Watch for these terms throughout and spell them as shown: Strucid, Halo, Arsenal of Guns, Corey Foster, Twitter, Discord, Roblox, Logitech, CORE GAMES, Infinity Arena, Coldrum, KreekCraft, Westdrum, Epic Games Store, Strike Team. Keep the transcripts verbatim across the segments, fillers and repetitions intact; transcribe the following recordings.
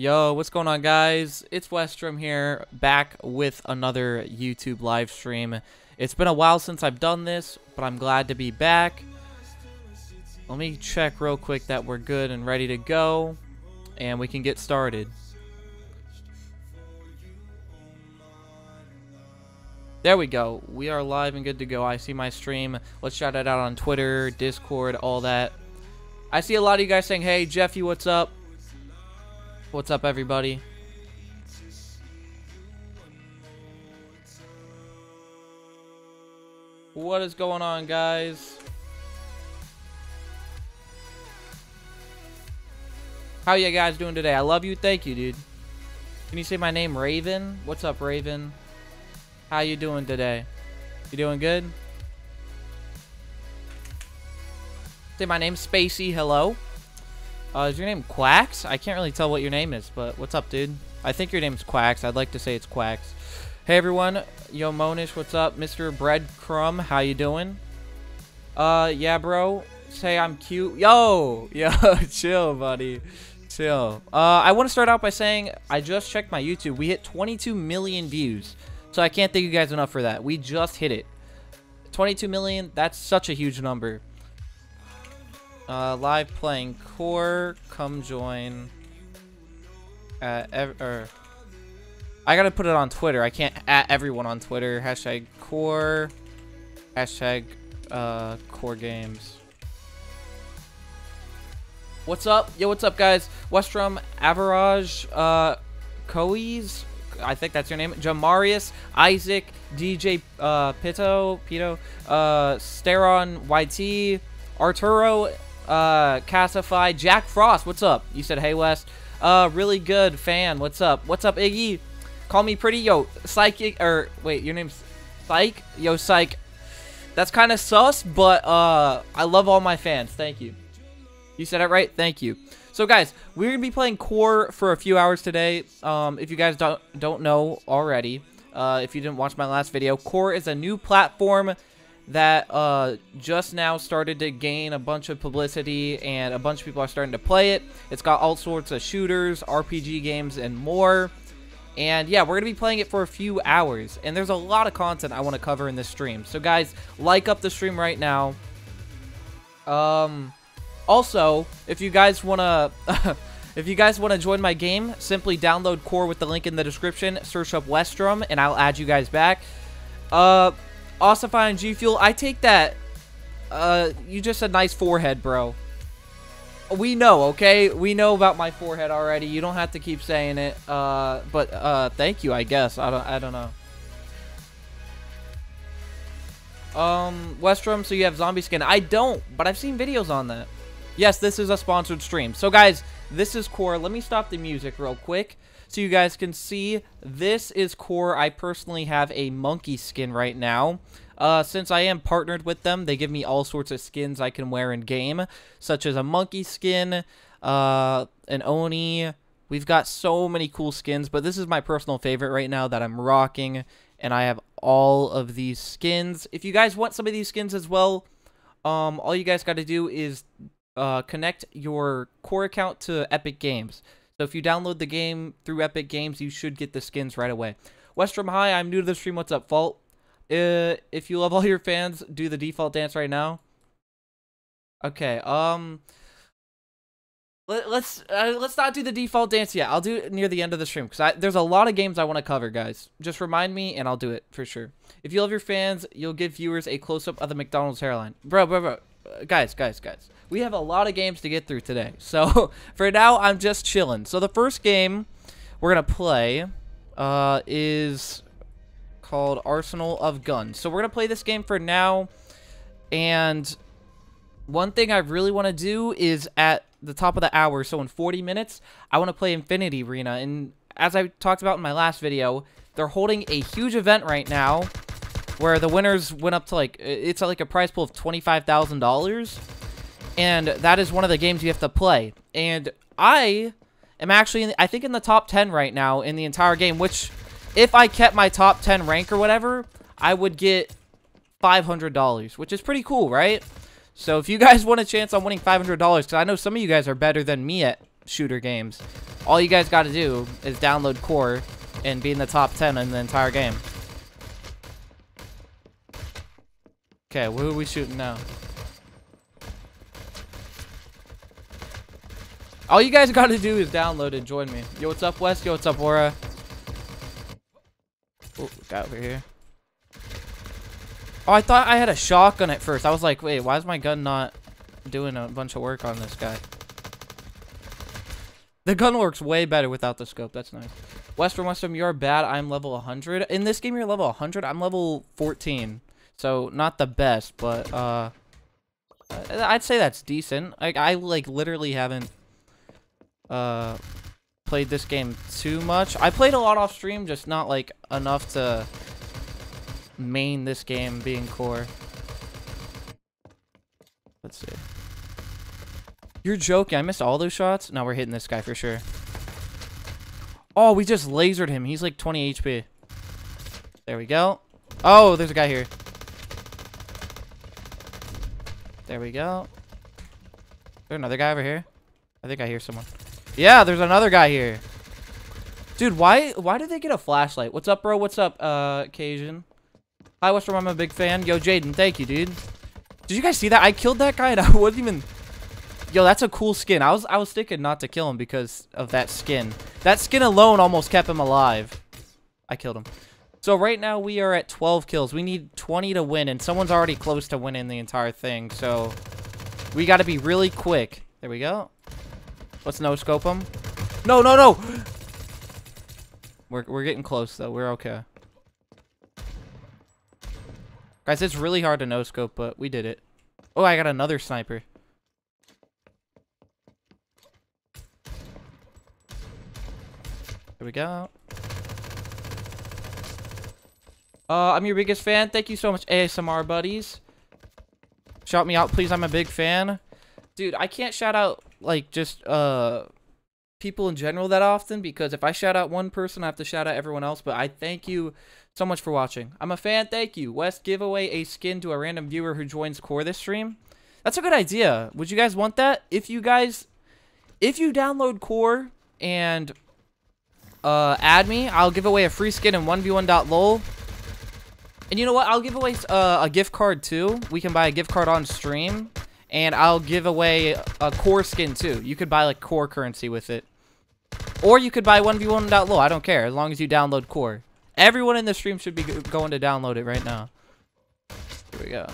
Yo, what's going on, guys? It's Westdrum here, back with another YouTube live stream. It's been a while since I've done this, but I'm glad to be back. Let me check real quick that we're good and ready to go, and we can get started. There we go. We are live and good to go. I see my stream. Let's shout it out on Twitter, Discord, all that. I see a lot of you guys saying, hey, Jeffy, what's up? What's up, everybody? What is going on, guys? How are you guys doing today? I love you. Thank you, dude. Can you say my name, Raven? What's up, Raven? How you doing today? You doing good? Say my name, Spacey. Hello. Uh, is your name Quacks? I can't really tell what your name is, but what's up, dude? I think your name's Quacks. I'd like to say it's Quacks. Hey, everyone. Yo, Monish, what's up? Mister Breadcrumb, how you doing? Uh, yeah, bro. Say I'm cute. Yo! Yo, chill, buddy. Chill. Uh, I want to start out by saying I just checked my YouTube. We hit twenty-two million views, so I can't thank you guys enough for that. We just hit it. twenty-two million, that's such a huge number. Uh, live playing core, come join. Uh, ev er. I gotta put it on Twitter. I can't at everyone on Twitter. Hashtag core, hashtag uh, core games. What's up? Yo, what's up, guys? Westrum, Average, uh, Coes, I think that's your name. Jamarius, Isaac, D J uh, Pito, Pito, uh, Steron, Y T, Arturo. Uh, Cassify, Jack Frost, what's up? You said, hey, West. Uh, really good fan, what's up? What's up, Iggy? Call me pretty, yo, Psychic, or, wait, your name's Psych? Yo, Psych. That's kind of sus, but, uh, I love all my fans, thank you. You said it right? Thank you. So, guys, we're gonna be playing core for a few hours today. Um, if you guys don't, don't know already, uh, if you didn't watch my last video, core is a new platform that uh, just now started to gain a bunch of publicity, and a bunch of people are starting to play it. It's got all sorts of shooters, R P G games, and more. And yeah, we're going to be playing it for a few hours, and there's a lot of content I want to cover in this stream. So guys, like up the stream right now. Um, also, if you guys want to... If you guys want to join my game, simply download core with the link in the description, search up Westdrum, and I'll add you guys back. Uh... Ossify and G Fuel, I take that. Uh, you just said nice forehead, bro. We know, okay? We know about my forehead already. You don't have to keep saying it. Uh, but uh, thank you, I guess. I don't, I don't know. Um, Westrum, so you have zombie skin? I don't, but I've seen videos on that. Yes, this is a sponsored stream. So, guys, this is core. Let me stop the music real quick so you guys can see. This is core. I personally have a monkey skin right now. Uh, since I am partnered with them, they give me all sorts of skins I can wear in game, such as a monkey skin, uh, an Oni. We've got so many cool skins, but this is my personal favorite right now that I'm rocking, and I have all of these skins. If you guys want some of these skins as well, um, all you guys got to do is uh, connect your core account to Epic Games. So if you download the game through Epic Games, you should get the skins right away. Westrum, hi, I'm new to the stream. What's up, Fault? Uh, if you love all your fans, do the default dance right now. Okay, um... Let, let's uh, let's not do the default dance yet. I'll do it near the end of the stream, because there's a lot of games I want to cover, guys. Just remind me, and I'll do it, for sure. If you love your fans, you'll give viewers a close-up of the McDonald's hairline. Bro, bro, bro. Uh, guys, guys, guys. We have a lot of games to get through today, so for now, I'm just chilling. So the first game we're going to play uh, is called Arsenal of Guns. So we're going to play this game for now, and one thing I really want to do is at the top of the hour, so in forty minutes, I want to play Infinity Arena. And as I talked about in my last video, they're holding a huge event right now where the winners went up to, like, it's like a prize pool of twenty-five thousand dollars. And that is one of the games you have to play. And I am actually, in, I think, in the top ten right now in the entire game, which, if I kept my top ten rank or whatever, I would get five hundred dollars, which is pretty cool, right? So if you guys want a chance on winning five hundred dollars, because I know some of you guys are better than me at shooter games, All you guys got to do is download Core and be in the top ten in the entire game. Okay, who are we shooting now? All you guys gotta do is download and join me. Yo, what's up, Wes? Yo, what's up, Aura? Oh, got over here. Oh, I thought I had a shotgun at first. I was like, wait, why is my gun not doing a bunch of work on this guy? The gun works way better without the scope. That's nice. Western, Western, you're bad. I'm level one hundred. In this game, you're level one hundred. I'm level fourteen. So, not the best, but, uh, I'd say that's decent. Like, I, like, literally haven't, uh, played this game too much. I played a lot off stream, just not, like, enough to main this game being core. Let's see. You're joking. I missed all those shots. No, we're hitting this guy for sure. Oh, we just lasered him. He's, like, twenty H P. There we go. Oh, there's a guy here. There we go. Is there another guy over here? I think I hear someone. Yeah, there's another guy here. Dude, why why did they get a flashlight? What's up, bro? What's up, uh, Cajun? Hi, Westrum. I'm a big fan. Yo, Jaden, thank you, dude. Did you guys see that? I killed that guy and I wasn't even... Yo, that's a cool skin. I was, I was thinking not to kill him because of that skin. That skin alone almost kept him alive. I killed him. So right now we are at twelve kills. We need twenty to win, and someone's already close to winning the entire thing. So we got to be really quick. There we go. Let's no scope them. No, no, no. We're we're getting close though. We're okay. Guys, it's really hard to no scope, but we did it. Oh, I got another sniper. There we go. Uh, I'm your biggest fan. Thank you so much, A S M R buddies. Shout me out, please. I'm a big fan. Dude, I can't shout out, like, just uh, people in general that often, because if I shout out one person, I have to shout out everyone else. But I thank you so much for watching. I'm a fan. Thank you. West, give away a skin to a random viewer who joins Core this stream. That's a good idea. Would you guys want that? If you guys, if you download Core and uh, add me, I'll give away a free skin in one v one dot lol. And you know what? I'll give away uh, a gift card, too. We can buy a gift card on stream. And I'll give away a Core skin, too. You could buy, like, Core currency with it. Or you could buy one v one dot lol. I don't care, as long as you download Core. Everyone in the stream should be going to download it right now. Here we go.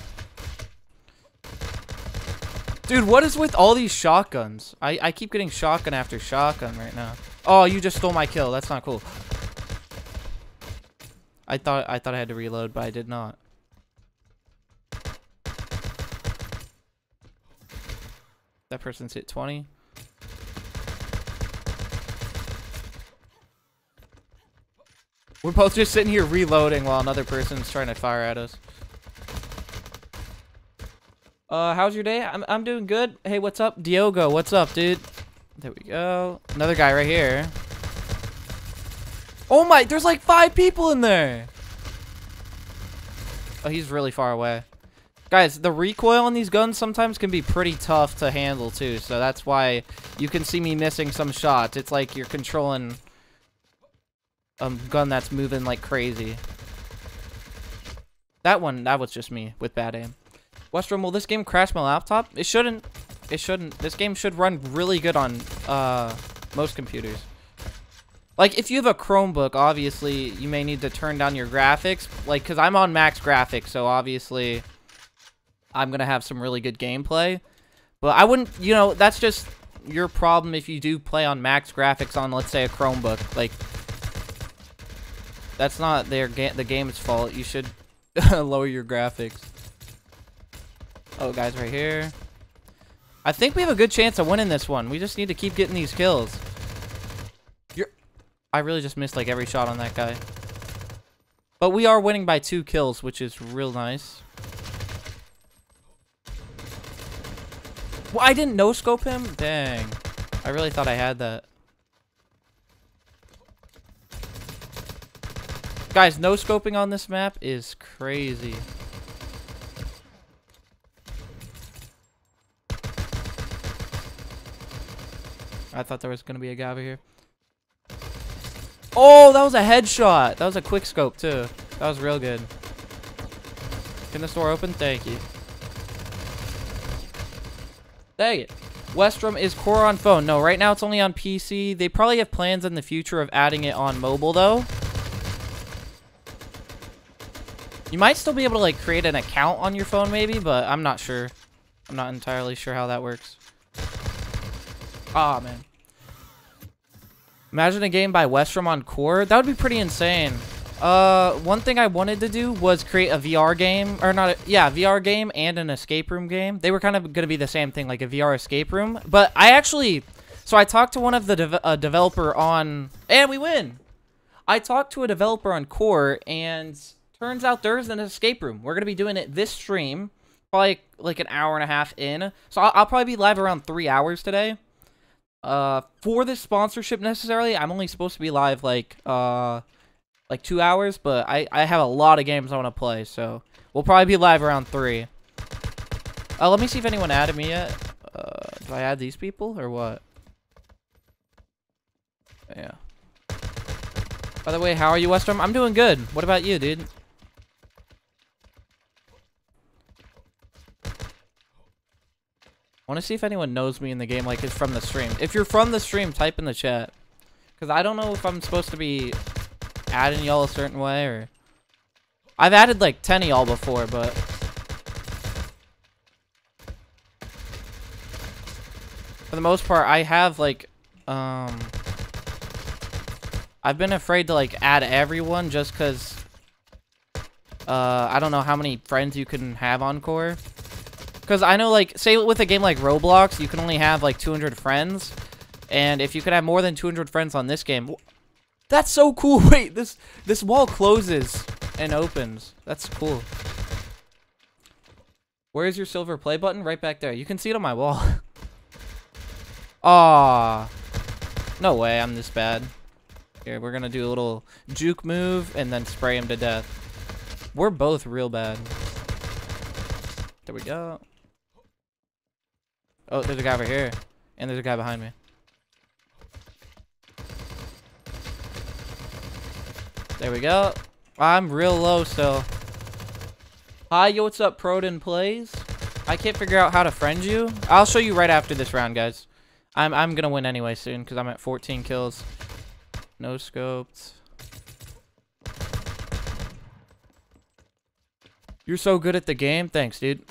Dude, what is with all these shotguns? I, I keep getting shotgun after shotgun right now. Oh, you just stole my kill. That's not cool. I thought I thought I had to reload, but I did not. That person's hit twenty. We're both just sitting here reloading while another person's trying to fire at us. Uh, how's your day? I'm I'm doing good. Hey, what's up, Diogo? What's up, dude? There we go. Another guy right here. Oh my, there's like five people in there. Oh, he's really far away. Guys, the recoil on these guns sometimes can be pretty tough to handle too, so that's why you can see me missing some shots. It's like you're controlling a gun that's moving like crazy. That one, that was just me with bad aim. Westrum, will this game crash my laptop? It shouldn't. It shouldn't. This game should run really good on uh, most computers. Like, if you have a Chromebook, obviously, you may need to turn down your graphics. Like, because I'm on max graphics, so obviously, I'm going to have some really good gameplay. But I wouldn't, you know, that's just your problem if you do play on max graphics on, let's say, a Chromebook. Like, that's not their ga the game's fault. You should lower your graphics. Oh, guys, right here. I think we have a good chance of winning this one. We just need to keep getting these kills. I really just missed, like, every shot on that guy. But we are winning by two kills, which is real nice. Well, I didn't no-scope him? Dang. I really thought I had that. Guys, no-scoping on this map is crazy. I thought there was going to be a guy over here. Oh, that was a headshot. That was a quick scope too. That was real good. Can this door open? Thank you. Dang it. Westdrum is core on phone. No, right now it's only on P C. They probably have plans in the future of adding it on mobile though. You might still be able to like create an account on your phone maybe, but I'm not sure. I'm not entirely sure how that works. Ah, man. Imagine a game by Westdrum on core. That would be pretty insane. Uh, one thing I wanted to do was create a V R game, or not, a, yeah, V R game and an escape room game. They were kind of going to be the same thing, like a V R escape room. But I actually, so I talked to one of the de a developer on, and we win. I talked to a developer on core, and turns out there's an escape room. We're going to be doing it this stream, probably like an hour and a half in. So I'll, I'll probably be live around three hours today. Uh, for this sponsorship necessarily, I'm only supposed to be live like, uh, like two hours, but I, I have a lot of games I want to play, so we'll probably be live around three. Uh, let me see if anyone added me yet. Uh, do I add these people or what? Yeah. By the way, how are you, Westdrum? I'm doing good. What about you, dude? I want to see if anyone knows me in the game, like, it's from the stream. If you're from the stream, type in the chat. Because I don't know if I'm supposed to be adding y'all a certain way, or... I've added, like, ten of y'all before, but... For the most part, I have, like, um... I've been afraid to, like, add everyone just because... Uh, I don't know how many friends you can have on core. Because I know, like, say with a game like Roblox, you can only have, like, two hundred friends. And if you can have more than two hundred friends on this game... That's so cool! Wait, this this wall closes and opens. That's cool. Where's your silver play button? Right back there. You can see it on my wall. Aww. No way, I'm this bad. Here, we're gonna do a little juke move and then spray him to death. We're both real bad. There we go. Oh, there's a guy over here. And there's a guy behind me. There we go. I'm real low still. Hi, yo, what's up, Proden Plays? I can't figure out how to friend you. I'll show you right after this round, guys. I'm, I'm gonna win anyway soon, because I'm at fourteen kills. No scopes. You're so good at the game. Thanks, dude.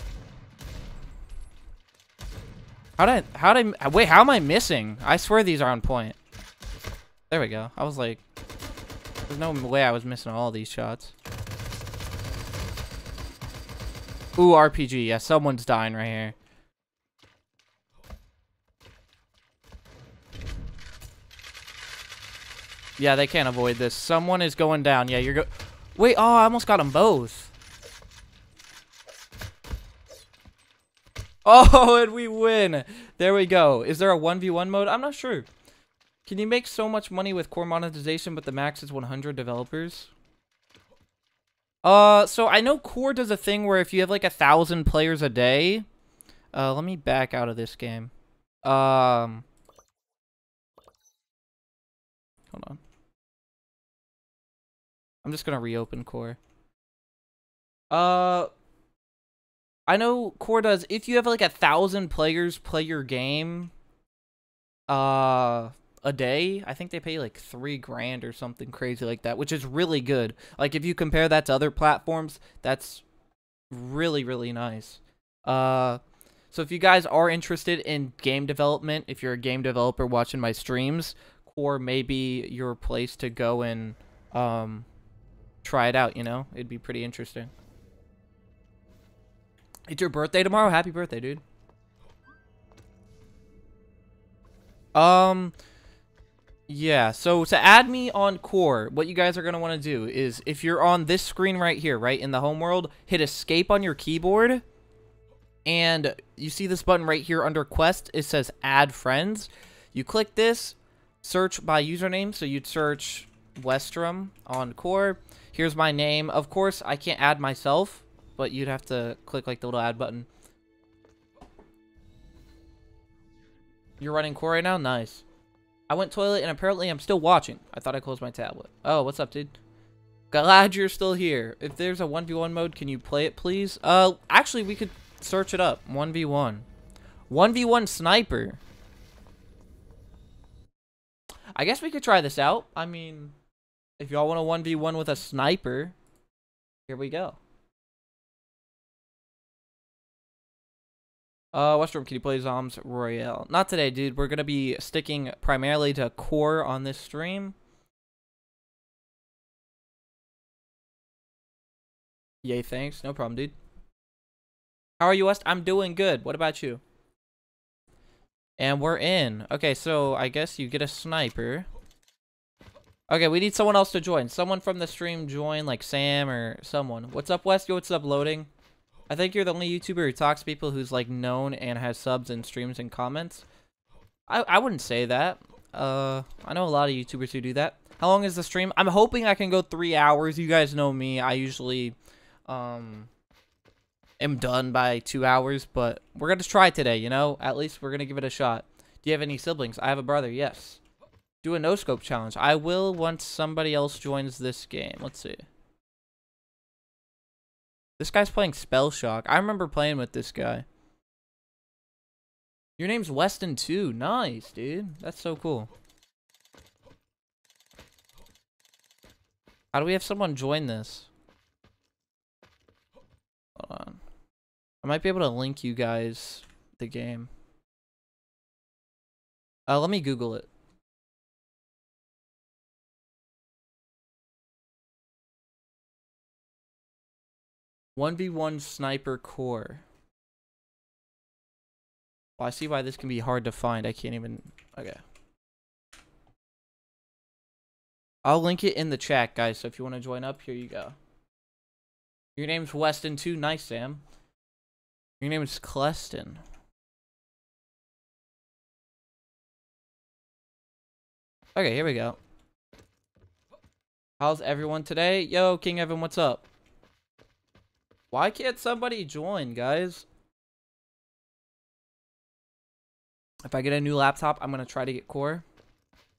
How did I, how did I, wait, how am I missing? I swear these are on point. There we go. I was like, there's no way I was missing all these shots. Ooh, R P G. Yeah, someone's dying right here. Yeah, they can't avoid this. Someone is going down. Yeah, you're go- Wait, oh, I almost got them both. Oh, and we win. There we go. Is there a one v one mode? I'm not sure. Can you make so much money with core monetization, but the max is one hundred developers? Uh, so I know core does a thing where if you have like a thousand players a day, uh, let me back out of this game. Um, hold on. I'm just gonna reopen core. Uh. I know core does, if you have like a thousand players play your game uh, a day, I think they pay like three grand or something crazy like that, which is really good. Like if you compare that to other platforms, that's really, really nice. Uh, so if you guys are interested in game development, if you're a game developer watching my streams, core may be your place to go and um, try it out, you know? It'd be pretty interesting. It's your birthday tomorrow? Happy birthday, dude. Um, yeah, so to add me on core, what you guys are going to want to do is, if you're on this screen right here, right, in the home world, hit escape on your keyboard, and you see this button right here under quest, it says add friends. You click this, search by username, so you'd search Westdrum on core. Here's my name. Of course, I can't add myself, but you'd have to click like the little add button. You're running core right now? Nice. I I went toilet and apparently I'm still watching. I thought I closed my tablet. Oh, what's up, dude? Glad you're still here. If there's a one v one mode, can you play it, please? Uh, actually, we could search it up. one v one. one v one sniper. I guess we could try this out. I mean, if y'all want a one v one with a sniper, here we go. Uh, Westdrum, can you play Zom's Royale? Not today, dude. We're going to be sticking primarily to core on this stream. Yay, thanks. No problem, dude. How are you, West? I'm doing good. What about you? And we're in. Okay, so I guess you get a sniper. Okay, we need someone else to join. Someone from the stream join, like Sam or someone. What's up, West? Yo, what's up, Loading? I think you're the only YouTuber who talks to people who's like known and has subs and streams and comments. I, I wouldn't say that. Uh, I know a lot of YouTubers who do that. How long is the stream? I'm hoping I can go three hours. You guys know me. I usually um, am done by two hours, but we're going to try today, you know? At least we're going to give it a shot. Do you have any siblings? I have a brother, yes. Do a no-scope challenge. I will once somebody else joins this game. Let's see. This guy's playing Spell Shock. I remember playing with this guy. Your name's Weston too. Nice, dude. That's so cool. How do we have someone join this? Hold on. I might be able to link you guys the game. Uh, let me Google it. one v one sniper core. Well, I see why this can be hard to find. I can't even... Okay. I'll link it in the chat, guys. So if you want to join up, here you go. Your name's Weston too. Nice, Sam. Your name is Cleston. Okay, here we go. How's everyone today? Yo, King Evan, what's up? Why can't somebody join, guys? If I get a new laptop, I'm going to try to get core.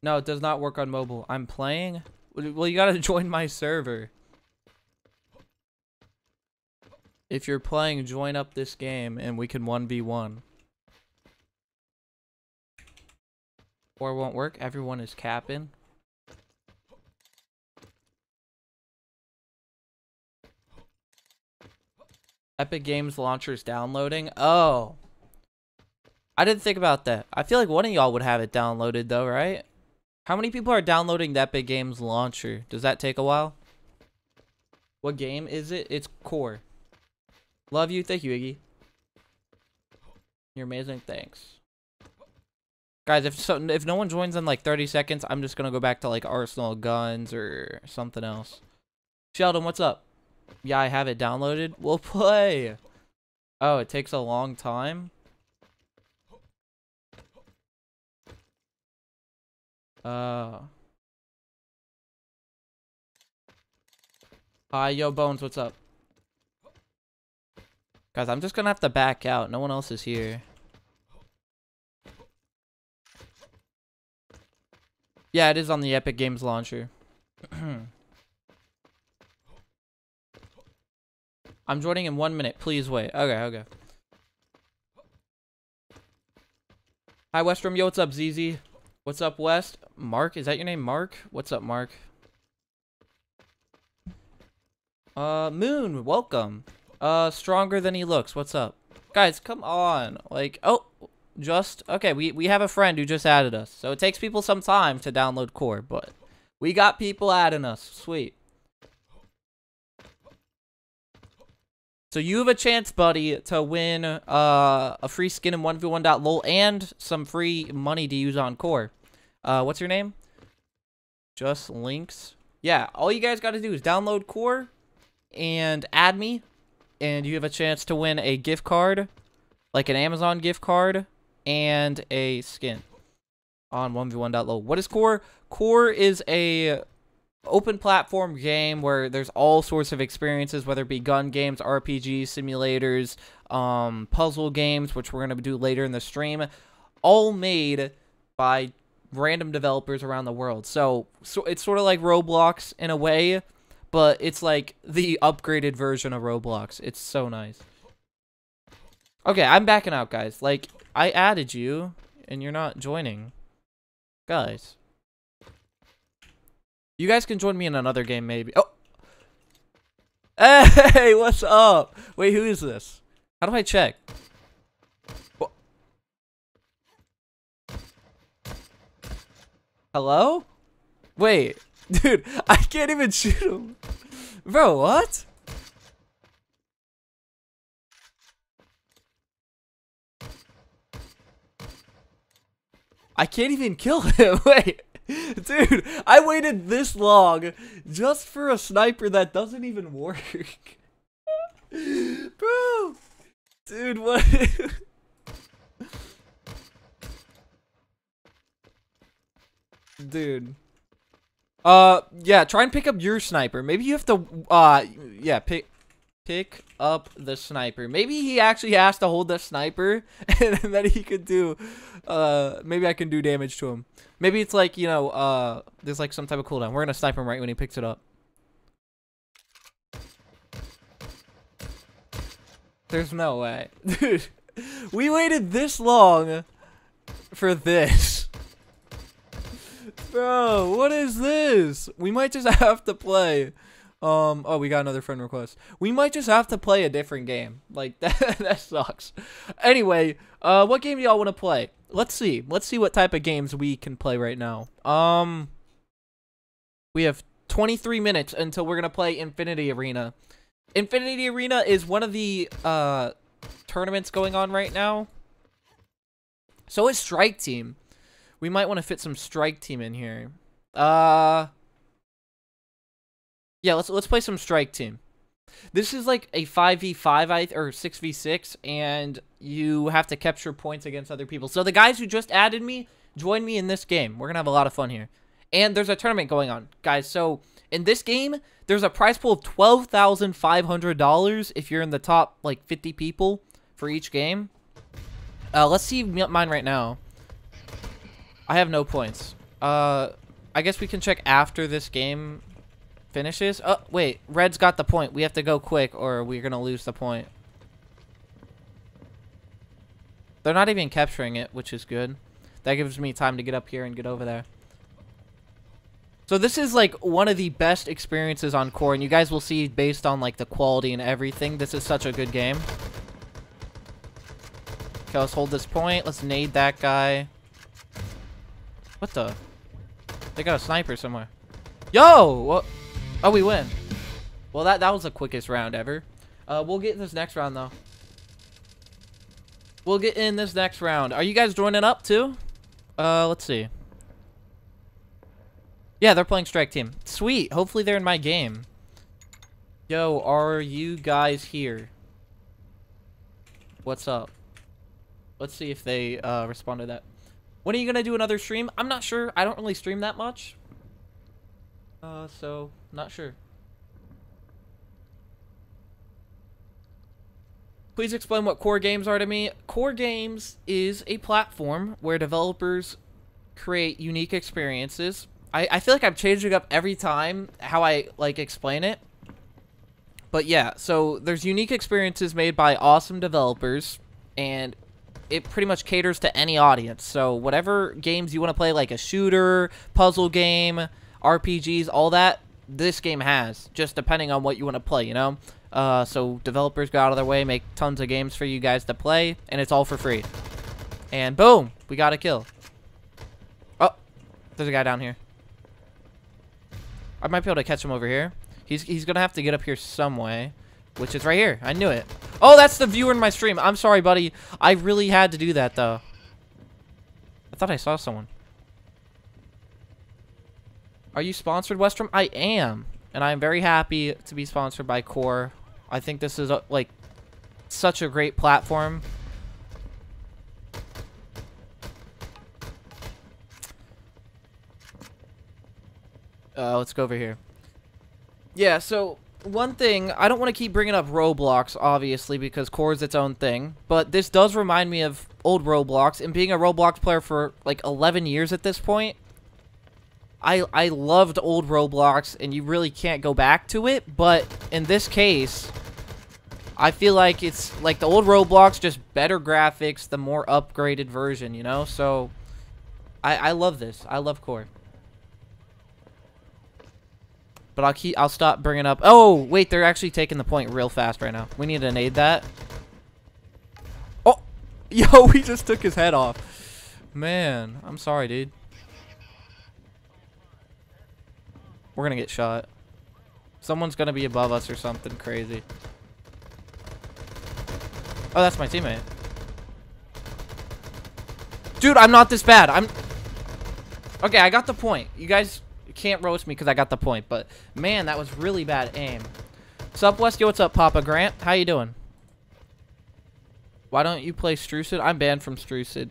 No, it does not work on mobile. I'm playing. Well, you got to join my server. If you're playing, join up this game and we can one v one. Core won't work. Everyone is capping. Epic Games launchers downloading. Oh. I didn't think about that. I feel like one of y'all would have it downloaded though, right? How many people are downloading the Epic Games launcher? Does that take a while? What game is it? It's Core. Love you. Thank you, Iggy. You're amazing. Thanks. Guys, if so, if no one joins in like thirty seconds, I'm just going to go back to like Arsenal of Guns or something else. Sheldon, what's up? Yeah, I have it downloaded. We'll play. Oh, it takes a long time. Uh. Hi, yo, Bones, what's up? Guys, I'm just gonna have to back out. No one else is here. Yeah, it is on the Epic Games launcher. I'm joining in one minute. Please wait. Okay, okay. Hi, Westrum. Yo, what's up, Z Z? What's up, West? Mark? Is that your name, Mark? What's up, Mark? Uh, Moon, welcome. Uh, stronger than he looks. What's up? Guys, come on. Like, oh, just, okay, we, we have a friend who just added us. So it takes people some time to download Core, but we got people adding us. Sweet. So you have a chance, buddy, to win uh, a free skin in one v one dot lol and some free money to use on Core. Uh, what's your name? Just Links. Yeah, all you guys got to do is download Core and add me. And you have a chance to win a gift card, like an Amazon gift card, and a skin on one v one dot lol. What is Core? Core is a... open platform game where there's all sorts of experiences, whether it be gun games, R P Gs, simulators, um, puzzle games, which we're going to do later in the stream, all made by random developers around the world. So, so it's sort of like Roblox in a way, but it's like the upgraded version of Roblox. It's so nice. Okay, I'm backing out, guys. Like, I added you, and you're not joining. Guys. You guys can join me in another game, maybe. Oh! Hey, what's up? Wait, who is this? How do I check? Wha Hello? Wait. Dude, I can't even shoot him. Bro, what? I can't even kill him. Wait. Dude, I waited this long just for a sniper that doesn't even work. Bro. Dude, what? Dude. Uh, yeah, try and pick up your sniper. Maybe you have to, uh, yeah, pick... Pick up the sniper. Maybe he actually has to hold the sniper and then he could do, uh, maybe I can do damage to him. Maybe it's like, you know, uh, there's like some type of cooldown. We're going to snipe him right when he picks it up. There's no way. Dude, we waited this long for this. Bro, what is this? We might just have to play. Um, oh, we got another friend request. We might just have to play a different game. Like, that, that sucks. Anyway, uh, what game do y'all want to play? Let's see. Let's see what type of games we can play right now. Um, we have twenty-three minutes until we're going to play Infinity Arena. Infinity Arena is one of the, uh, tournaments going on right now. So is Strike Team. We might want to fit some Strike Team in here. Uh... Yeah, let's let's play some Strike Team. This is like a five v five or six v six, and you have to capture points against other people. So the guys who just added me, join me in this game. We're going to have a lot of fun here. And there's a tournament going on, guys. So in this game, there's a prize pool of twelve thousand five hundred dollars if you're in the top like fifty people for each game. Uh, let's see mine right now. I have no points. Uh, I guess we can check after this game finishes. Oh, wait. Red's got the point. We have to go quick or we're going to lose the point. They're not even capturing it, which is good. That gives me time to get up here and get over there. So this is like one of the best experiences on Core, and you guys will see based on like the quality and everything. This is such a good game. Okay, let's hold this point. Let's nade that guy. What the? They got a sniper somewhere. Yo! What? Oh, we win. Well, that, that was the quickest round ever. Uh, we'll get in this next round, though. We'll get in this next round. Are you guys joining up, too? Uh, let's see. Yeah, they're playing Strike Team. Sweet. Hopefully they're in my game. Yo, are you guys here? What's up? Let's see if they uh, respond to that. When are you going to do another stream? I'm not sure. I don't really stream that much. Uh, so, not sure. Please explain what Core Games are to me. Core Games is a platform where developers create unique experiences. I, I feel like I'm changing up every time how I, like, explain it. But yeah, so there's unique experiences made by awesome developers, and it pretty much caters to any audience. So whatever games you want to play, like a shooter, puzzle game, R P Gs, all that, this game has, just depending on what you want to play, you know? Uh, so developers go out of their way, make tons of games for you guys to play, and it's all for free. And boom, we got a kill. Oh, there's a guy down here. I might be able to catch him over here. He's, he's going to have to get up here some way, which is right here. I knew it. Oh, that's the viewer in my stream. I'm sorry, buddy. I really had to do that, though. I thought I saw someone. Are you sponsored, Westdrum? I am, and I am very happy to be sponsored by Core. I think this is, a, like, such a great platform. Uh, let's go over here. Yeah, so one thing, I don't want to keep bringing up Roblox, obviously, because Core's its own thing, but this does remind me of old Roblox, and being a Roblox player for, like, eleven years at this point, I, I loved old Roblox, and you really can't go back to it, but in this case, I feel like it's, like, the old Roblox, just better graphics, the more upgraded version, you know? So, I, I love this. I love Core. But I'll keep, I'll stop bringing up... Oh, wait, they're actually taking the point real fast right now. We need to nade that. Oh! Yo, we just took his head off. Man, I'm sorry, dude. We're gonna get shot. Someone's gonna be above us or something crazy. Oh, that's my teammate. Dude, I'm not this bad. I'm... Okay, I got the point. You guys can't roast me because I got the point, but man, that was really bad aim. What's up, Westy? What's up, Papa Grant? How you doing? Why don't you play Strucid? I'm banned from Strucid.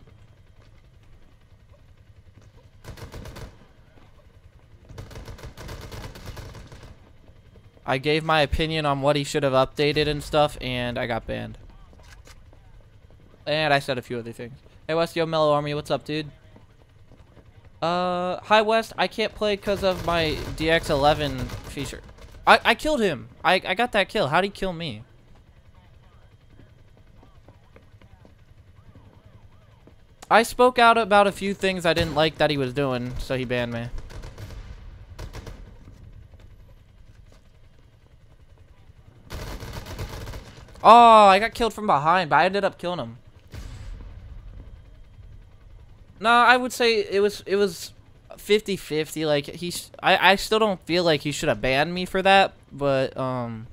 I gave my opinion on what he should have updated and stuff, and I got banned. And I said a few other things. Hey, West, yo, Mellow Army, what's up, dude? Uh, hi, West. I can't play because of my D X eleven feature. I, I killed him. I, I got that kill. How'd he kill me? I spoke out about a few things I didn't like that he was doing, so he banned me. Oh, I got killed from behind, but I ended up killing him. No, I would say it was it was fifty fifty. Like he, I I still don't feel like he should have banned me for that, but um,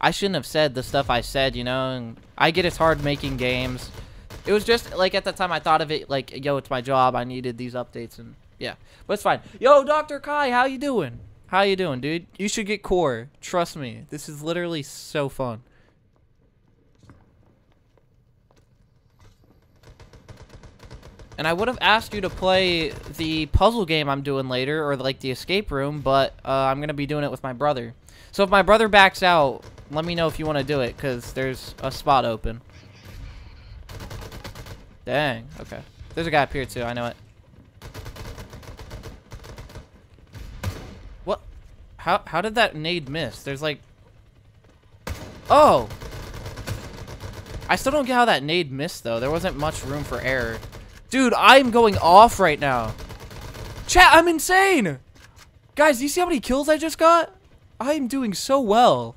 I shouldn't have said the stuff I said, you know. And I get it's hard making games. It was just like at the time I thought of it like, yo, it's my job. I needed these updates, and yeah, but it's fine. Yo, Doctor Kai, how you doing? How you doing, dude? You should get Core. Trust me, this is literally so fun. And I would have asked you to play the puzzle game I'm doing later, or like the escape room, but uh, I'm going to be doing it with my brother. So if my brother backs out, let me know if you want to do it, because there's a spot open. Dang, okay. There's a guy up here too, I know it. What? How, how did that nade miss? There's like... Oh! I still don't get how that nade missed though. There wasn't much room for error. Dude, I'm going off right now. Chat, I'm insane. Guys, do you see how many kills I just got? I'm doing so well.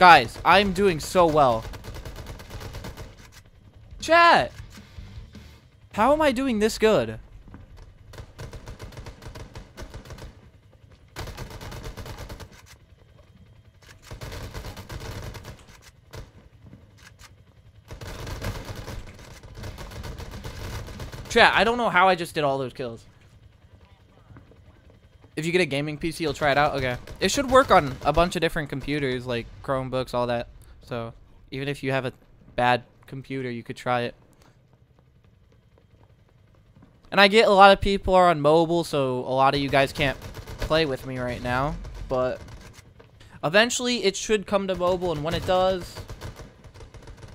Guys, I'm doing so well. Chat, how am I doing this good? Chat, I don't know how I just did all those kills. If you get a gaming P C, you'll try it out? Okay. It should work on a bunch of different computers, like Chromebooks, all that. So, even if you have a bad computer, you could try it. And I get a lot of people are on mobile, so a lot of you guys can't play with me right now. But eventually, it should come to mobile, and when it does,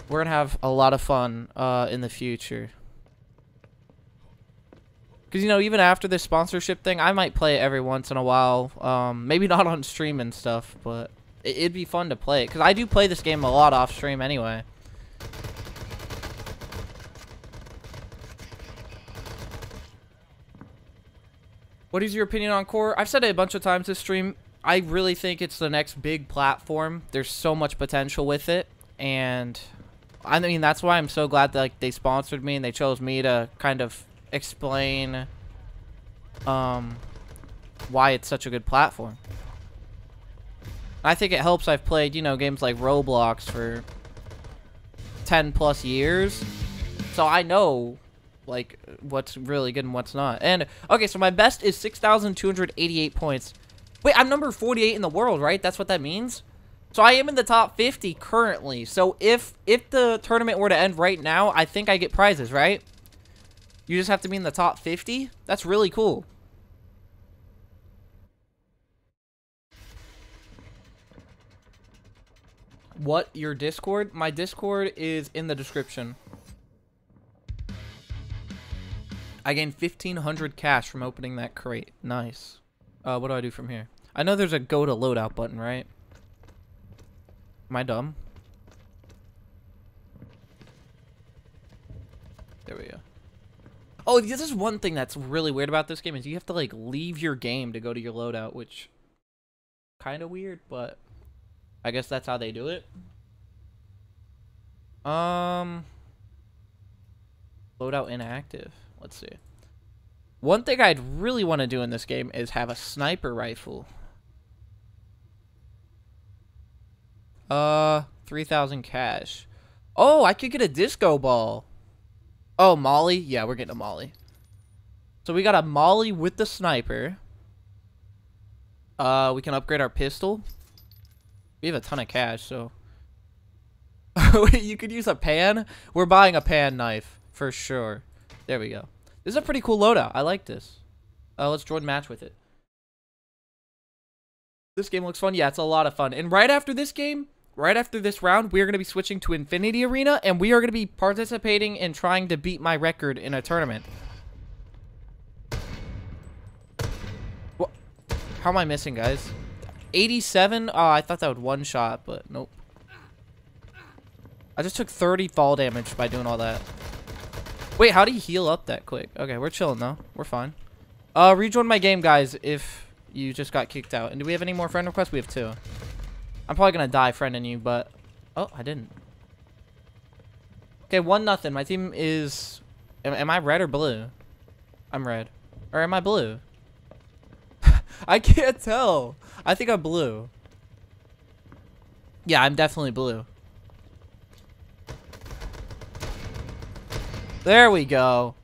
we're going to have a lot of fun uh, in the future. Because, you know, even after this sponsorship thing, I might play it every once in a while. Um, maybe not on stream and stuff, but it, it'd be fun to play it. Because I do play this game a lot off stream anyway. What is your opinion on Core? I've said it a bunch of times this stream. I really think it's the next big platform. There's so much potential with it. And, I mean, that's why I'm so glad that like, they sponsored me and they chose me to kind of... explain um, why it's such a good platform. I think it helps I've played, you know, games like Roblox for ten plus years. So I know, like, what's really good and what's not. And, okay, so my best is six thousand two hundred eighty-eight points. Wait, I'm number forty-eight in the world, right? That's what that means? So I am in the top fifty currently. So if, if the tournament were to end right now, I think I get prizes, right? You just have to be in the top fifty? That's really cool. What, your Discord? My Discord is in the description. I gained fifteen hundred cash from opening that crate. Nice. Uh, what do I do from here? I know there's a go to loadout button, right? Am I dumb? There we go. Oh, this is one thing that's really weird about this game is you have to, like, leave your game to go to your loadout, which... kind of weird, but... I guess that's how they do it. Um, loadout inactive. Let's see. One thing I'd really want to do in this game is have a sniper rifle. Uh, three thousand cash. Oh, I could get a disco ball. Oh, Molly? Yeah, we're getting a Molly. So we got a Molly with the sniper. Uh, we can upgrade our pistol. We have a ton of cash, so... You could use a pan? We're buying a pan knife, for sure. There we go. This is a pretty cool loadout. I like this. Uh, let's join match with it. This game looks fun. Yeah, it's a lot of fun. And right after this game, right after this round, we are going to be switching to Infinity Arena, and we are going to be participating and trying to beat my record in a tournament. What? How am I missing, guys? eighty-seven? Oh, I thought that would one-shot, but nope. I just took thirty fall damage by doing all that. Wait, how do you heal up that quick? Okay, we're chilling, though. We're fine. Uh, rejoin my game, guys, if you just got kicked out. And do we have any more friend requests? We have two. I'm probably gonna die friending you, but... Oh, I didn't. Okay, one nothing. My team is... Am, am I red or blue? I'm red. Or am I blue? I can't tell. I think I'm blue. Yeah, I'm definitely blue. There we go.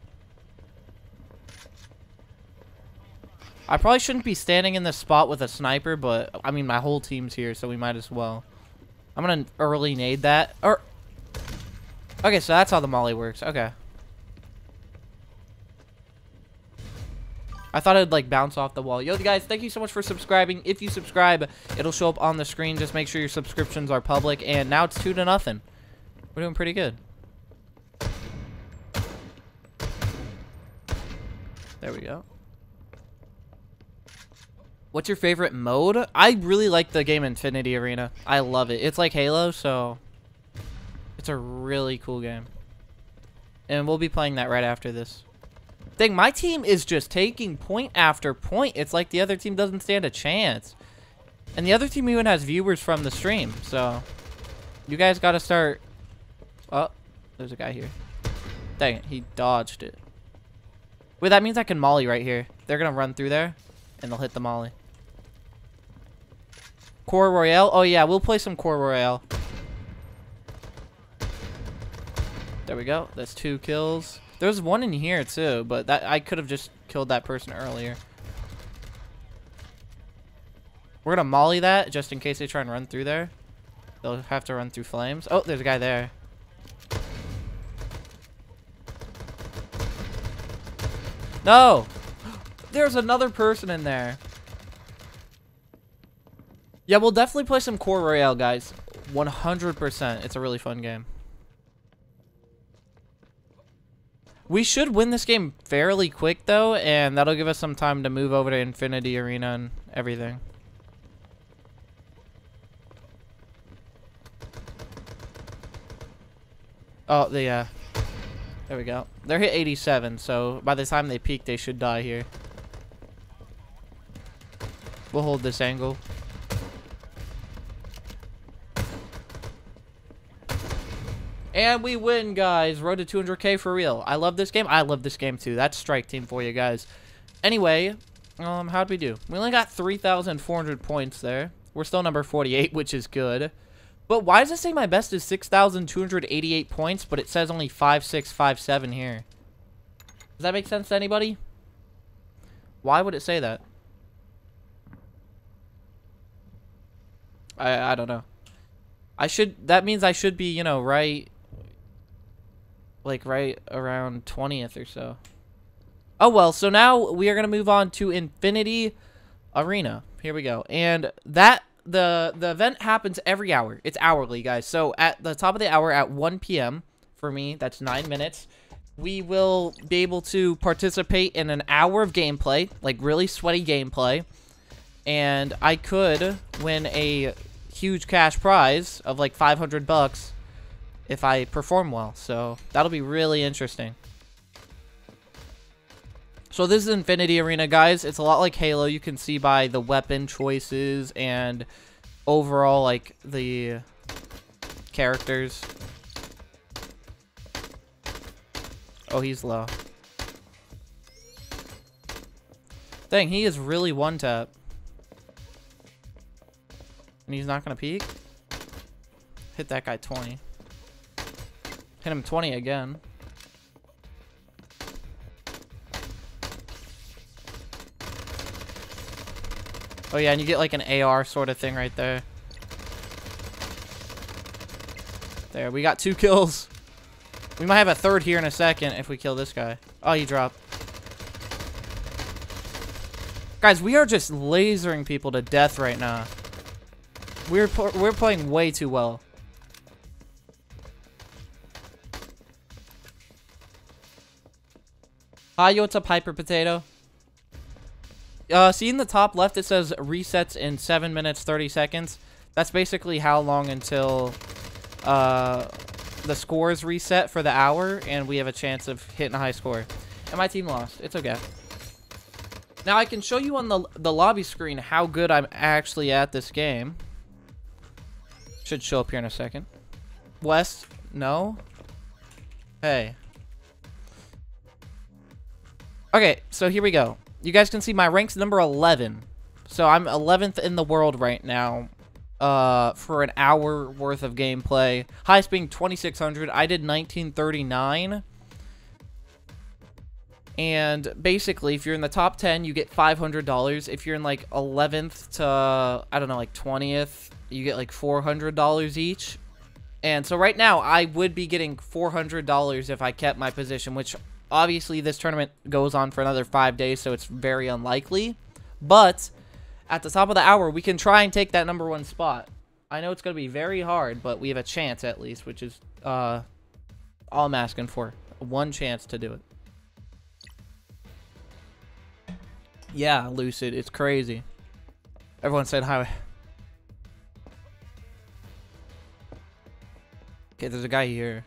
I probably shouldn't be standing in this spot with a sniper, but I mean, my whole team's here, so we might as well. I'm gonna early nade that. Or okay, so that's how the molly works. Okay. I thought it would, like, bounce off the wall. Yo, guys, thank you so much for subscribing. If you subscribe, it'll show up on the screen. Just make sure your subscriptions are public. And now it's two to nothing. We're doing pretty good. There we go. What's your favorite mode? I really like the game Infinity Arena. I love it. It's like Halo, so it's a really cool game. And we'll be playing that right after this. Thing, my team is just taking point after point. It's like the other team doesn't stand a chance. And the other team even has viewers from the stream. So, you guys got to start... Oh, there's a guy here. Dang it, he dodged it. Wait, that means I can molly right here. They're going to run through there, and they'll hit the molly. Core Royale? Oh, yeah, we'll play some Core Royale. There we go. That's two kills. There's one in here too, but that I could have just killed that person earlier. We're gonna molly that just in case they try and run through there. They'll have to run through flames. Oh, there's a guy there. No! There's another person in there. Yeah, we'll definitely play some Core Royale, guys. one hundred percent. It's a really fun game. We should win this game fairly quick, though, and that'll give us some time to move over to Infinity Arena and everything. Oh, the, uh, there we go. They're hit eighty-seven, so by the time they peak, they should die here. We'll hold this angle. And we win, guys. Road to two hundred K for real. I love this game. I love this game, too. That's Strike Team for you guys. Anyway, um, how'd we do? We only got three thousand four hundred points there. We're still number forty-eight, which is good. But why does it say my best is six thousand two hundred eighty-eight points, but it says only five six five seven here? Does that make sense to anybody? Why would it say that? I, I don't know. I should... That means I should be, you know, right... like right around twentieth or so. Oh, well, so now we are going to move on to Infinity Arena. Here we go. And that, the, the event happens every hour. It's hourly, guys. So at the top of the hour at one p m, for me, that's nine minutes. We will be able to participate in an hour of gameplay, like really sweaty gameplay. And I could win a huge cash prize of like five hundred bucks if I perform well. So that'll be really interesting. So this is Infinity Arena, guys. It's a lot like Halo. You can see by the weapon choices and overall like the characters. Oh, he's low. Dang, he is really one tap. And he's not gonna peek. Hit that guy twenty. Hit him twenty again. Oh yeah, and you get like an A R sort of thing right there. There, we got two kills. We might have a third here in a second if we kill this guy. Oh, he dropped. Guys, we are just lasering people to death right now. We're we're playing way too well. Hi, what's up, Hyper Potato? Uh, see in the top left it says resets in seven minutes thirty seconds. That's basically how long until uh, the scores reset for the hour and we have a chance of hitting a high score. And my team lost. It's okay. Now I can show you on the the lobby screen how good I'm actually at this game. Should show up here in a second. West? No? Hey. Okay, so here we go. You guys can see my rank's number eleven. So I'm eleventh in the world right now uh, for an hour worth of gameplay. Highest being twenty-six hundred. I did nineteen thirty-nine. And basically, if you're in the top ten, you get five hundred dollars. If you're in like eleventh to, I don't know, like twentieth, you get like four hundred dollars each. And so right now, I would be getting four hundred dollars if I kept my position, which obviously this tournament goes on for another five days, so it's very unlikely. But at the top of the hour, we can try and take that number one spot. I know it's going to be very hard, but we have a chance at least, which is uh, all I'm asking for. One chance to do it. Yeah, Lucid, it's crazy. Everyone said hi. Okay, there's a guy here.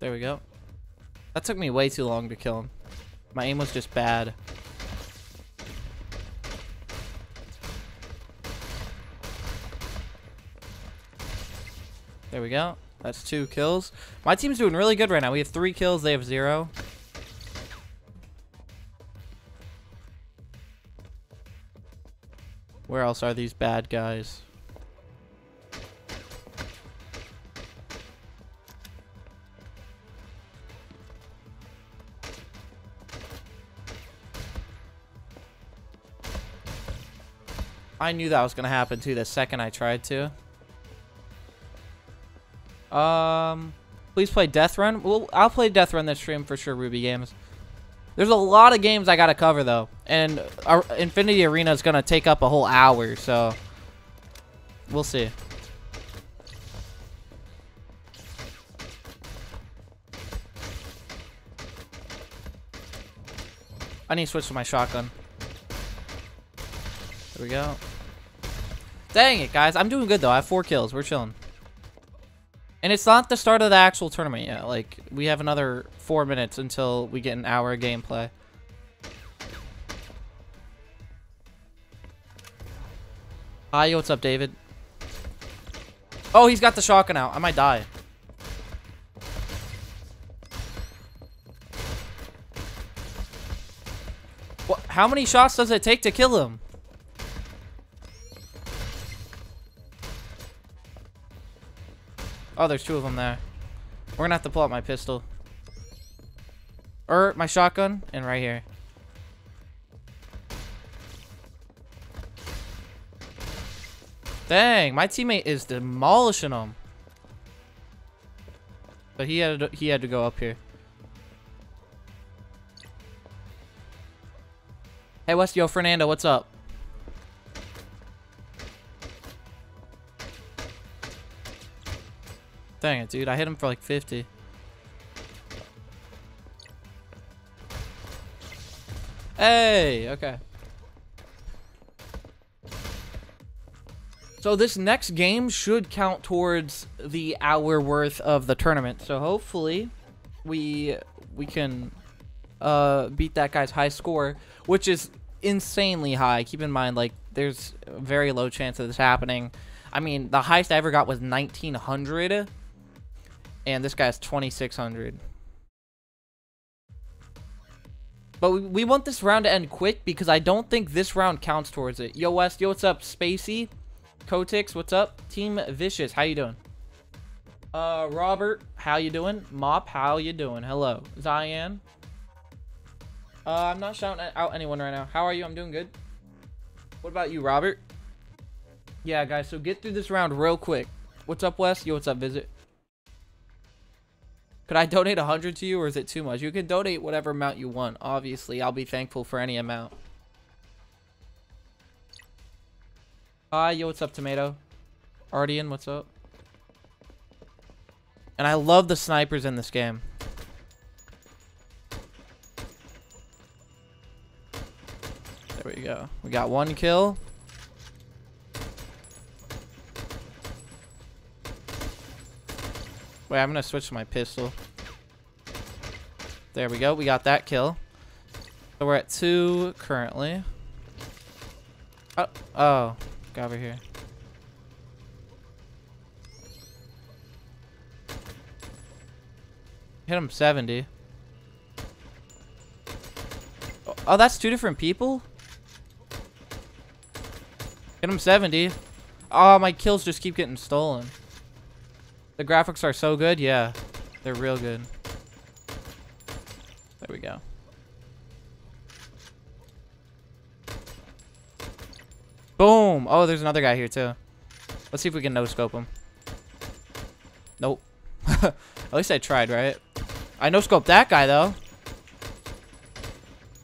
There we go. That took me way too long to kill him. My aim was just bad. There we go. That's two kills. My team's doing really good right now. We have three kills. They have zero. Where else are these bad guys? I knew that was going to happen too the second I tried to. Um, please play Death Run. Well, I'll play Death Run this stream for sure, Ruby Games. There's a lot of games I gotta cover though, and our Infinity Arena is gonna take up a whole hour, so we'll see. I need to switch to my shotgun. There we go. Dang it, guys! I'm doing good though. I have four kills. We're chilling. And it's not the start of the actual tournament yet. Like, we have another four minutes until we get an hour of gameplay. Hi, yo, what's up, David? Oh, he's got the shotgun out. I might die. What? How many shots does it take to kill him? Oh, there's two of them there. We're gonna have to pull out my pistol. Or my shotgun, and right here. Dang, my teammate is demolishing him. But he had to, he had to go up here. Hey, what's yo, Fernando? What's up? Dang it, dude! I hit him for like fifty. Hey, okay. So this next game should count towards the hour worth of the tournament. So hopefully we we can uh, beat that guy's high score, which is insanely high. Keep in mind, like, there's a very low chance of this happening. I mean, the highest I ever got was nineteen hundred, and this guy's twenty-six hundred. But we, we want this round to end quick because I don't think this round counts towards it. Yo, West. Yo, what's up, Spacey? Kotix, what's up? Team Vicious, how you doing? Uh, Robert, how you doing? Mop, how you doing? Hello. Zion. Uh, I'm not shouting out anyone right now. How are you? I'm doing good. What about you, Robert? Yeah, guys, so get through this round real quick. What's up, Wes? Yo, what's up, Visit? Could I donate one hundred to you, or is it too much? You can donate whatever amount you want. Obviously, I'll be thankful for any amount. Hi, uh, yo, what's up, Tomato? Ardian, what's up? And I love the snipers in this game. There we go. We got one kill. Wait, I'm gonna switch to my pistol. There we go. We got that kill. So we're at two currently. Oh, oh. Got over here. Hit him seventy. Oh, oh, that's two different people? Hit him seventy. Oh, my kills just keep getting stolen. The graphics are so good. Yeah, they're real good. There we go. Boom! Oh, there's another guy here, too. Let's see if we can no-scope him. Nope. At least I tried, right? I no-scoped that guy, though.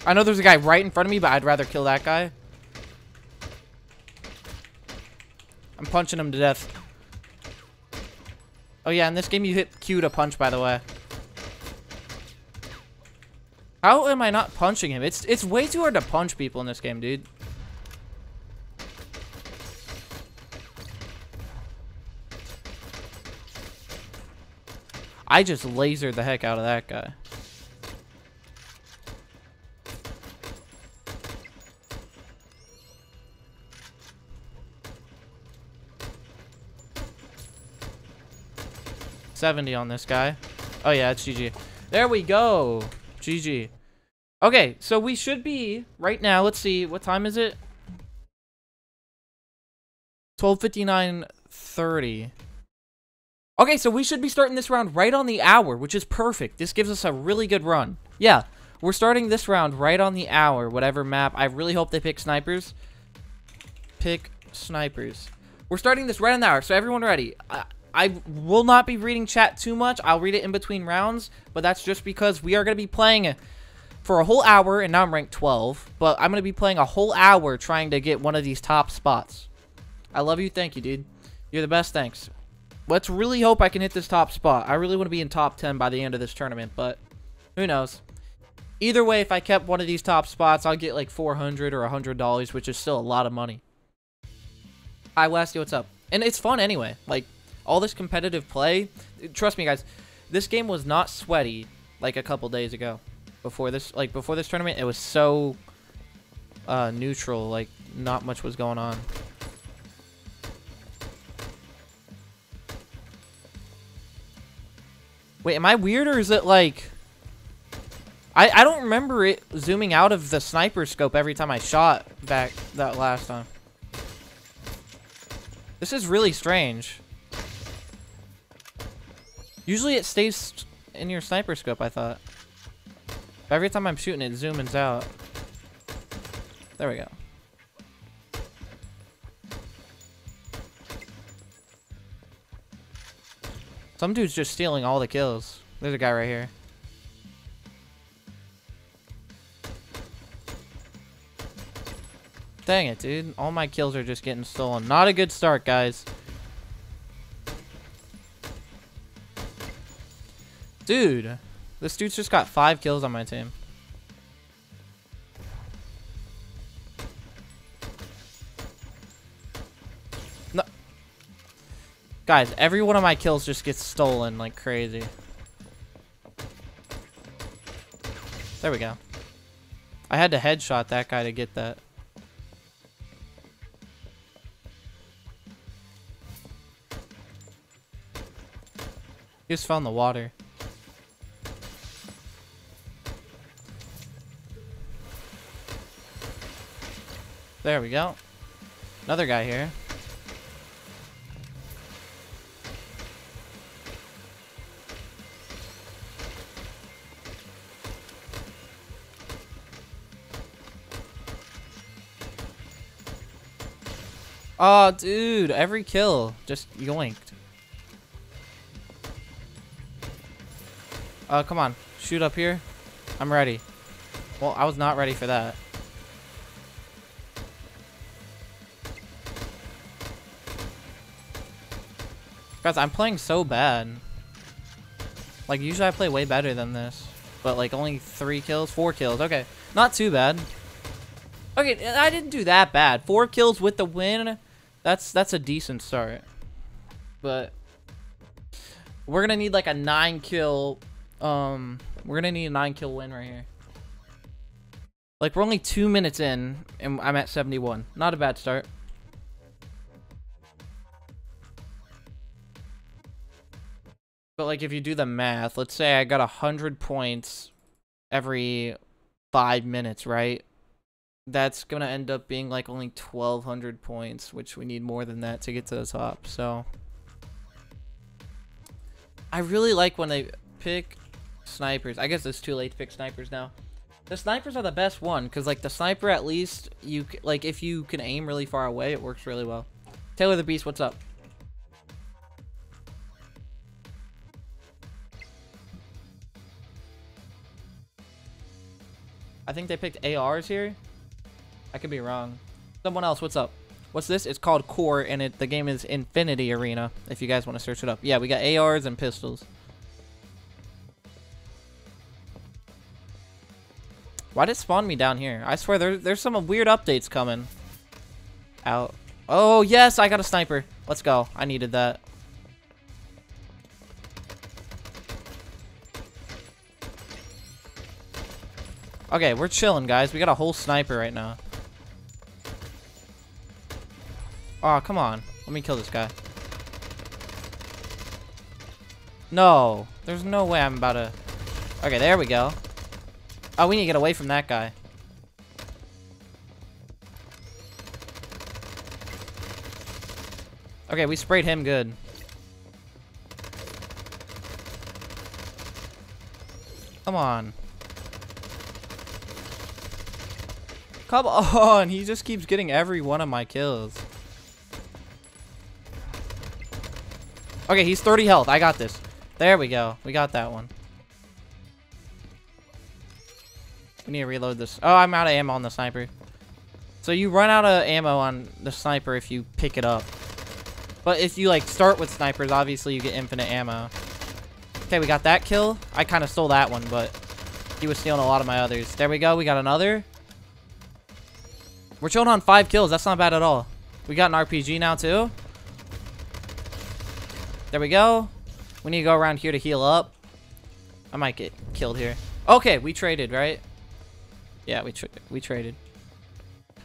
I know there's a guy right in front of me, but I'd rather kill that guy. I'm punching him to death. Oh, yeah, in this game, you hit Q to punch, by the way. How am I not punching him? It's, it's way too hard to punch people in this game, dude. I just lasered the heck out of that guy. seventy on this guy. Oh, yeah, it's G G. There we go. G G. Okay, so we should be right now. Let's see. What time is it? twelve fifty-nine thirty. Okay, so we should be starting this round right on the hour, which is perfect. This gives us a really good run. Yeah, we're starting this round right on the hour, whatever map. I really hope they pick snipers. Pick snipers. We're starting this right on the hour, so everyone ready. I, I will not be reading chat too much. I'll read it in between rounds, but that's just because we are going to be playing for a whole hour, and now I'm ranked twelve, but I'm going to be playing a whole hour trying to get one of these top spots. I love you. Thank you, dude. You're the best. Thanks. Let's really hope I can hit this top spot. I really want to be in top ten by the end of this tournament, but who knows? Either way, if I kept one of these top spots, I'll get like four hundred dollars or one hundred dollars, which is still a lot of money. Hi, Westy, what's up? And it's fun anyway. Like, all this competitive play. Trust me, guys. This game was not sweaty like a couple days ago. Before this, like, before this tournament, it was so uh, neutral. Like, not much was going on. Wait, am I weird, or is it like... I, I don't remember it zooming out of the sniper scope every time I shot back that last time. This is really strange. Usually it stays in your sniper scope, I thought. But every time I'm shooting, it zooms out. There we go. Some dude's just stealing all the kills. There's a guy right here. Dang it, dude. All my kills are just getting stolen. Not a good start, guys. Dude. This dude's just got five kills on my team. No. Guys, every one of my kills just gets stolen like crazy. There we go. I had to headshot that guy to get that. He just fell in the water. There we go. Another guy here. Oh, dude, every kill just yoinked. Uh, come on. Shoot up here. I'm ready. Well, I was not ready for that. Guys, I'm playing so bad. Like, usually I play way better than this. But, like, only three kills? Four kills. Okay. Not too bad. Okay, I didn't do that bad. Four kills with the win. That's, that's a decent start. But we're going to need, like, a nine kill... Um, we're gonna need a nine kill win right here. Like, we're only two minutes in, and I'm at seventy-one. Not a bad start. But, like, if you do the math, let's say I got a hundred points every five minutes, right? That's gonna end up being, like, only twelve hundred points, which we need more than that to get to the top, so. I really like when they pick... snipers. I guess it's too late to pick snipers now. The snipers are the best one because, like, the sniper, at least you c like if you can aim really far away, it works really well. Taylor the Beast, what's up? I think they picked A Rs here. I could be wrong. Someone else, what's up? What's this? It's called Core, and it the game is Infinity Arena. If you guys want to search it up, yeah, we got A Rs and pistols. Why did it spawn me down here? I swear there, there's some weird updates coming out. Oh, yes, I got a sniper. Let's go. I needed that. Okay, we're chilling, guys. We got a whole sniper right now. Oh, come on. Let me kill this guy. No, there's no way I'm about to. Okay, there we go. Oh, we need to get away from that guy. Okay, we sprayed him good. Come on. Come on, he just keeps getting every one of my kills. Okay, he's thirty health. I got this. There we go. We got that one. We need to reload this. Oh, I'm out of ammo on the sniper. So you run out of ammo on the sniper if you pick it up. But if you, like, start with snipers, obviously you get infinite ammo. Okay, we got that kill. I kind of stole that one, but he was stealing a lot of my others. There we go. We got another. We're chilling on five kills. That's not bad at all. We got an R P G now, too. There we go. We need to go around here to heal up. I might get killed here. Okay, we traded, right? Yeah, we, tra we traded.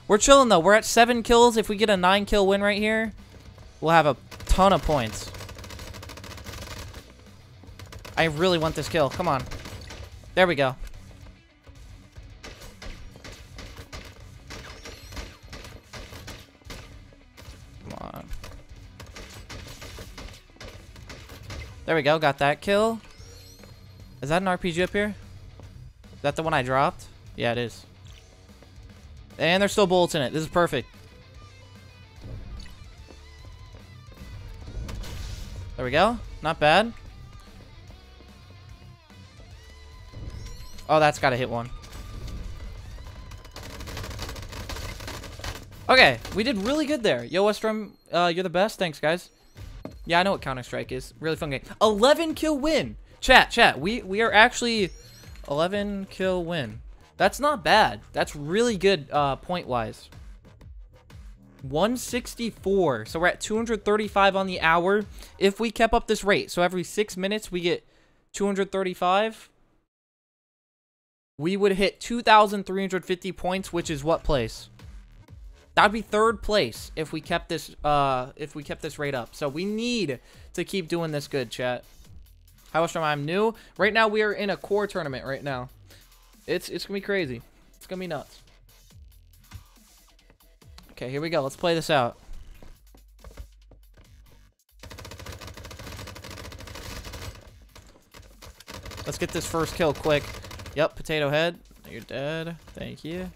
We're chilling, though. We're at seven kills. If we get a nine kill win right here, we'll have a ton of points. I really want this kill. Come on. There we go. Come on. There we go. Got that kill. Is that an R P G up here? Is that the one I dropped? Yeah, it is. And there's still bullets in it. This is perfect. There we go. Not bad. Oh, that's gotta hit one. Okay, we did really good there. Yo, Westdrum, uh, you're the best. Thanks, guys. Yeah, I know what Counter-Strike is. Really fun game. eleven kill win. Chat, chat. We we are actually eleven kill win. That's not bad. That's really good uh, point-wise. one sixty-four. So we're at two hundred thirty-five on the hour if we kept up this rate. So every six minutes we get two hundred thirty-five. We would hit two thousand three hundred fifty points, which is what place? That'd be third place if we kept this uh if we kept this rate up. So we need to keep doing this good, chat. How much am I? I'm new. Right now we are in a core tournament right now. It's it's gonna be crazy. It's gonna be nuts. Okay, here we go. Let's play this out. Let's get this first kill quick. Yep, potato head. You're dead. Thank you.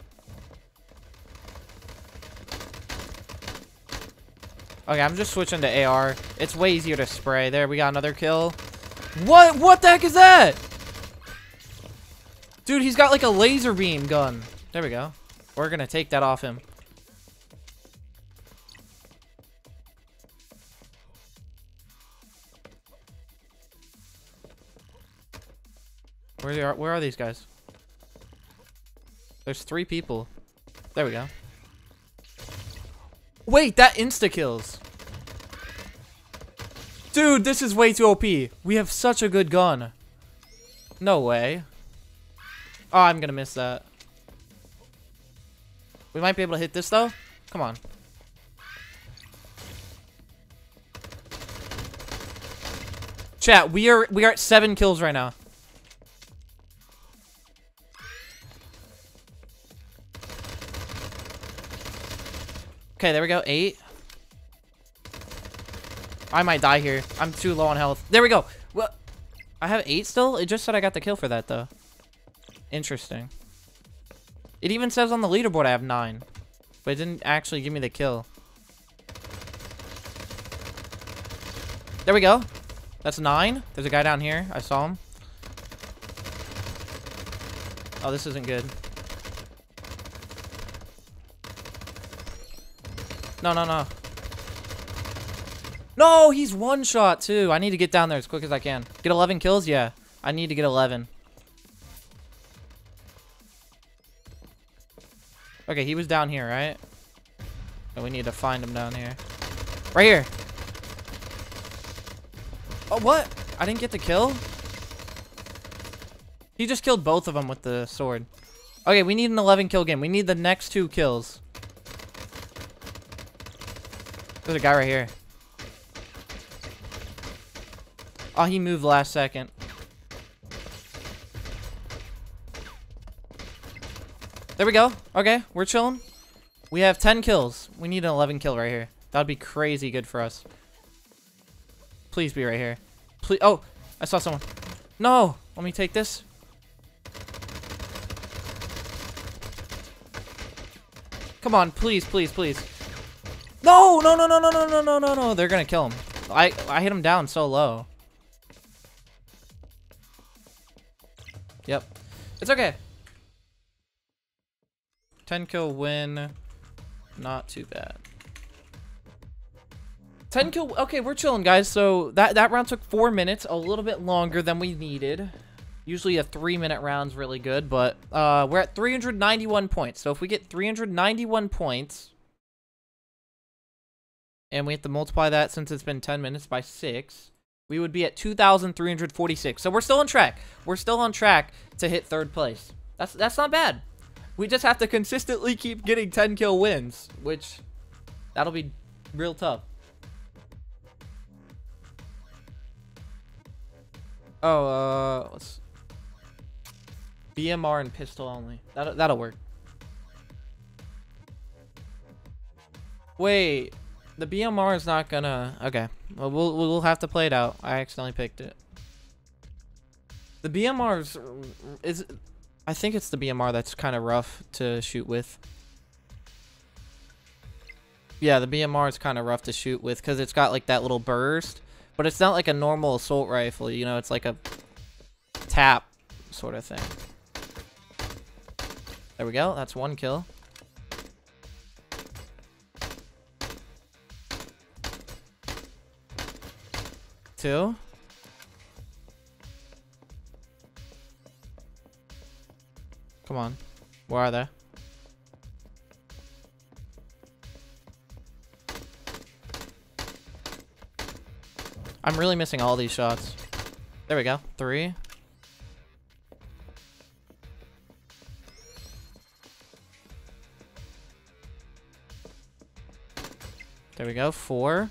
Okay, I'm just switching to A R. It's way easier to spray. There, we got another kill. What? What the heck is that? Dude, he's got like a laser beam gun. There we go. We're gonna take that off him. Where are, where are these guys? There's three people. There we go. Wait, that insta-kills. Dude, this is way too O P. We have such a good gun. No way. Oh, I'm gonna miss that. We might be able to hit this, though. Come on. Chat, we are, we are at seven kills right now. Okay, there we go. Eight. I might die here. I'm too low on health. There we go. Well, I have eight still? It just said I got the kill for that, though. Interesting. It even says on the leaderboard I have nine. But it didn't actually give me the kill. There we go. That's nine. There's a guy down here. I saw him. Oh, this isn't good. No, no, no. No, he's one shot, too. I need to get down there as quick as I can. Get eleven kills? Yeah. I need to get eleven. Okay, he was down here, right? And we need to find him down here. Right here. Oh, what? I didn't get the kill? He just killed both of them with the sword. Okay, we need an eleven kill game. We need the next two kills. There's a guy right here. Oh, he moved last second. There we go. Okay, we're chilling. We have ten kills. We need an eleven kill right here. That would be crazy good for us. Please be right here. Please. Oh, I saw someone. No, let me take this. Come on, please, please, please. No, no, no, no, no, no, no, no, no, no. They're going to kill him. I, I hit him down so low. Yep. It's okay. ten kill win. Not too bad. ten kill. Okay, we're chilling, guys. So that, that round took four minutes, a little bit longer than we needed. Usually a three-minute round's really good, but uh, we're at three hundred ninety-one points. So if we get three hundred ninety-one points... and we have to multiply that, since it's been ten minutes, by six, we would be at two thousand three hundred forty-six. So we're still on track. We're still on track to hit third place. That's that's not bad. We just have to consistently keep getting ten kill wins, which that'll be real tough. Oh, uh, let's... B M R and pistol only. That'll, that'll work. Wait... the B M R is not gonna... okay. Well, we'll we'll have to play it out. I accidentally picked it. The B M R is... is I think it's the B M R that's kind of rough to shoot with. Yeah, the B M R is kind of rough to shoot with because it's got like that little burst. But it's not like a normal assault rifle. You know, it's like a tap sort of thing. There we go. That's one kill. Two. Come on. Where are they? I'm really missing all these shots. There we go. Three. There we go. Four.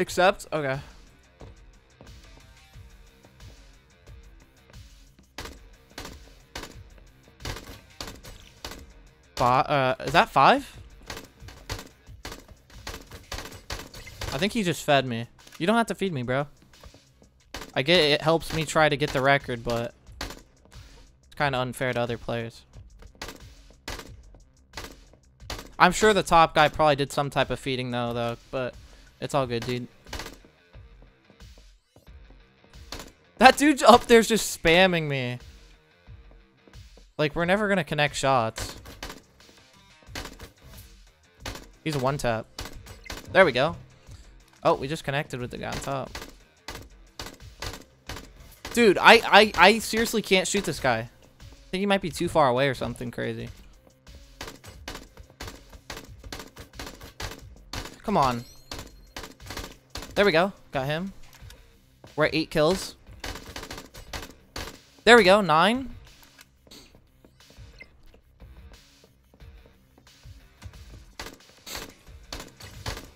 Except, okay. Five, uh, is that five? I think he just fed me. You don't have to feed me, bro. I get it, it helps me try to get the record, but it's kind of unfair to other players. I'm sure the top guy probably did some type of feeding though, though, but it's all good, dude. That dude up there's just spamming me. Like, we're never gonna connect shots. He's a one tap. There we go. Oh, we just connected with the guy on top. Dude, I, I, I seriously can't shoot this guy. I think he might be too far away or something crazy. Come on. There we go. Got him. We're at eight kills. There we go. Nine.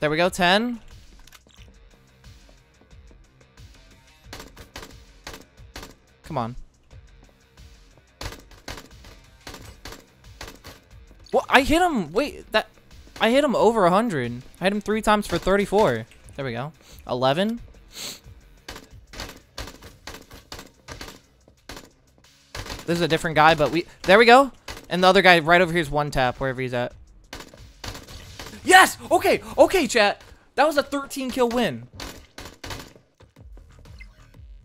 There we go. Ten. Come on. What? I hit him. Wait, that. I hit him over one hundred. I hit him three times for thirty-four. There we go. eleven. This is a different guy, but we. There we go. And the other guy right over here is one tap, wherever he's at. Yes! Okay, okay, chat. That was a thirteen kill win.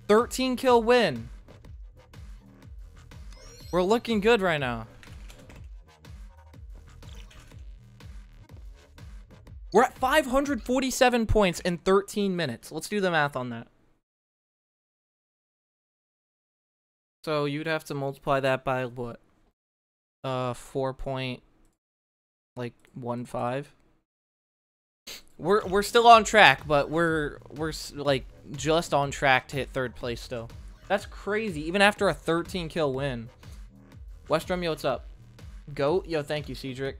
thirteen kill win. We're looking good right now. We're at five hundred forty-seven points in thirteen minutes. Let's do the math on that. So you'd have to multiply that by what? Uh, four point, like one five. We're we're still on track, but we're we're like just on track to hit third place still. That's crazy. Even after a thirteen kill win. Westdrum, yo, what's up? Goat, yo, thank you, Cedric.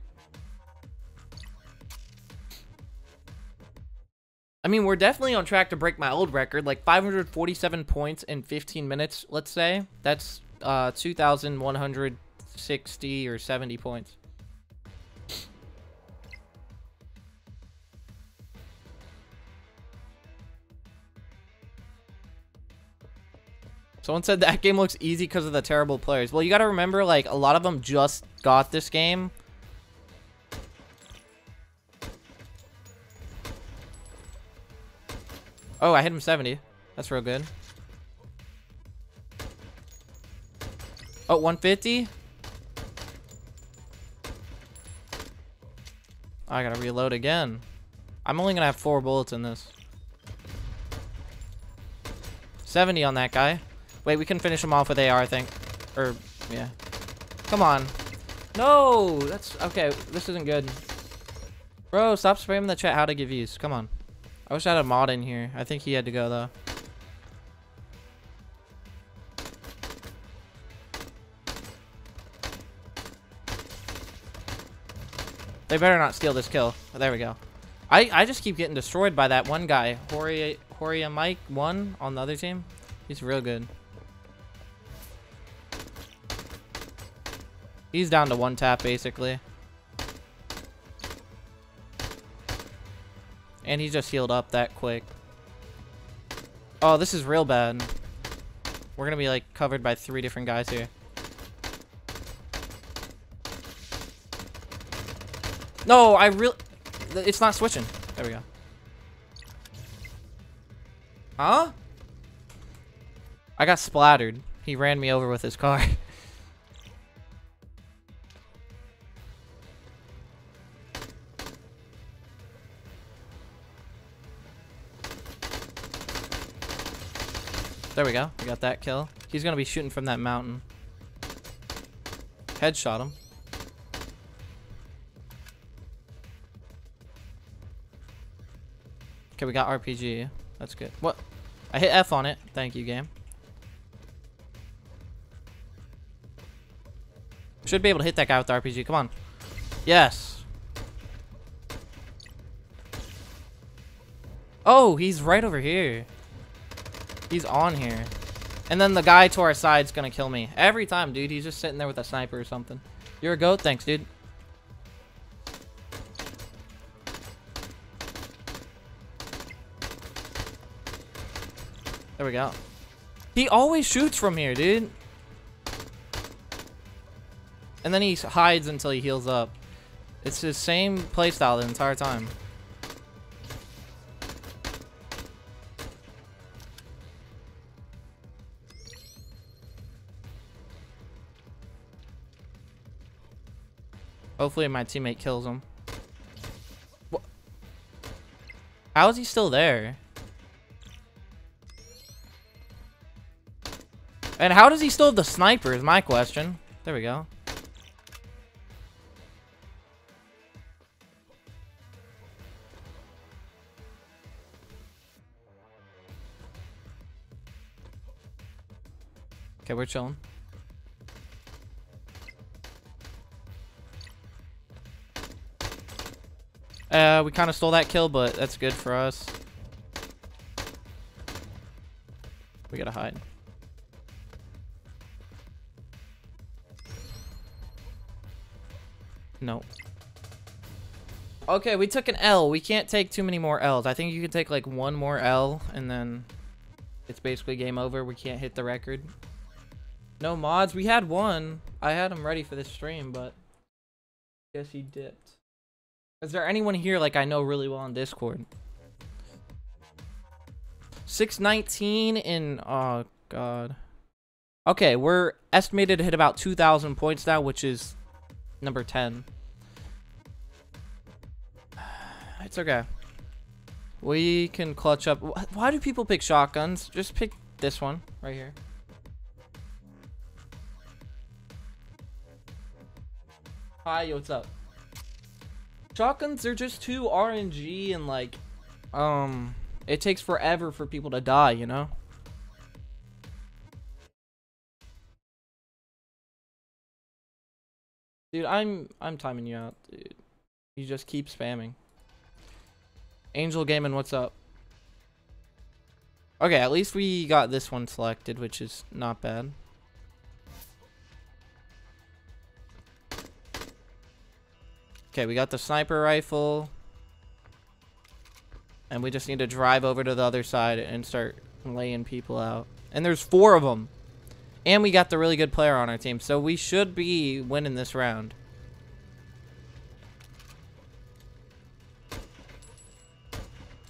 I mean, we're definitely on track to break my old record, like five hundred forty-seven points in fifteen minutes, let's say. That's uh, two thousand one hundred sixty or seventy points. Someone said that game looks easy because of the terrible players. Well, you got to remember, like, a lot of them just got this game. Oh, I hit him seventy. That's real good. Oh, one fifty. I gotta reload again. I'm only gonna have four bullets in this. seventy on that guy. Wait, we can finish him off with A R, I think. Or, yeah. Come on. No! That's, okay, this isn't good. Bro, stop spamming the chat how to give views. Come on. I wish I had a mod in here. I think he had to go, though. They better not steal this kill. Oh, there we go. I, I just keep getting destroyed by that one guy. Horia, Horia Mike one on the other team. He's real good. He's down to one tap, basically. And he just healed up that quick. Oh, this is real bad. We're gonna be like covered by three different guys here. No, I really... It's not switching. There we go. Huh? I got splattered. He ran me over with his car. There we go. We got that kill. He's gonna be shooting from that mountain. Headshot him. Okay, we got R P G. That's good. What? I hit F on it. Thank you, game. Should be able to hit that guy with the R P G. Come on. Yes. Oh, he's right over here. He's on here. And then the guy to our side's gonna kill me. Every time, dude. He's just sitting there with a sniper or something. You're a goat? Thanks, dude. There we go. He always shoots from here, dude. And then he hides until he heals up. It's his same playstyle the entire time. Hopefully my teammate kills him. What? How is he still there? And how does he still have the sniper is my question. There we go. Okay, we're chilling. Uh, we kind of stole that kill, but that's good for us. We gotta hide. No. Okay, we took an L. We can't take too many more L's. I think you can take like one more L, and then it's basically game over. We can't hit the record. No mods. We had one. I had him ready for this stream, but I guess he dipped. Is there anyone here like I know really well on Discord? six nineteen in... Oh, God. Okay, we're estimated to hit about two thousand points now, which is number ten. It's okay. We can clutch up... Why do people pick shotguns? Just pick this one right here. Hi, yo, what's up? Shotguns are just too R N G and like, um, it takes forever for people to die, you know? Dude, I'm, I'm timing you out, dude. You just keep spamming. Angel Gaming, what's up? Okay, at least we got this one selected, which is not bad. Okay, we got the sniper rifle. And we just need to drive over to the other side and start laying people out. And there's four of them. And we got the really good player on our team. So we should be winning this round.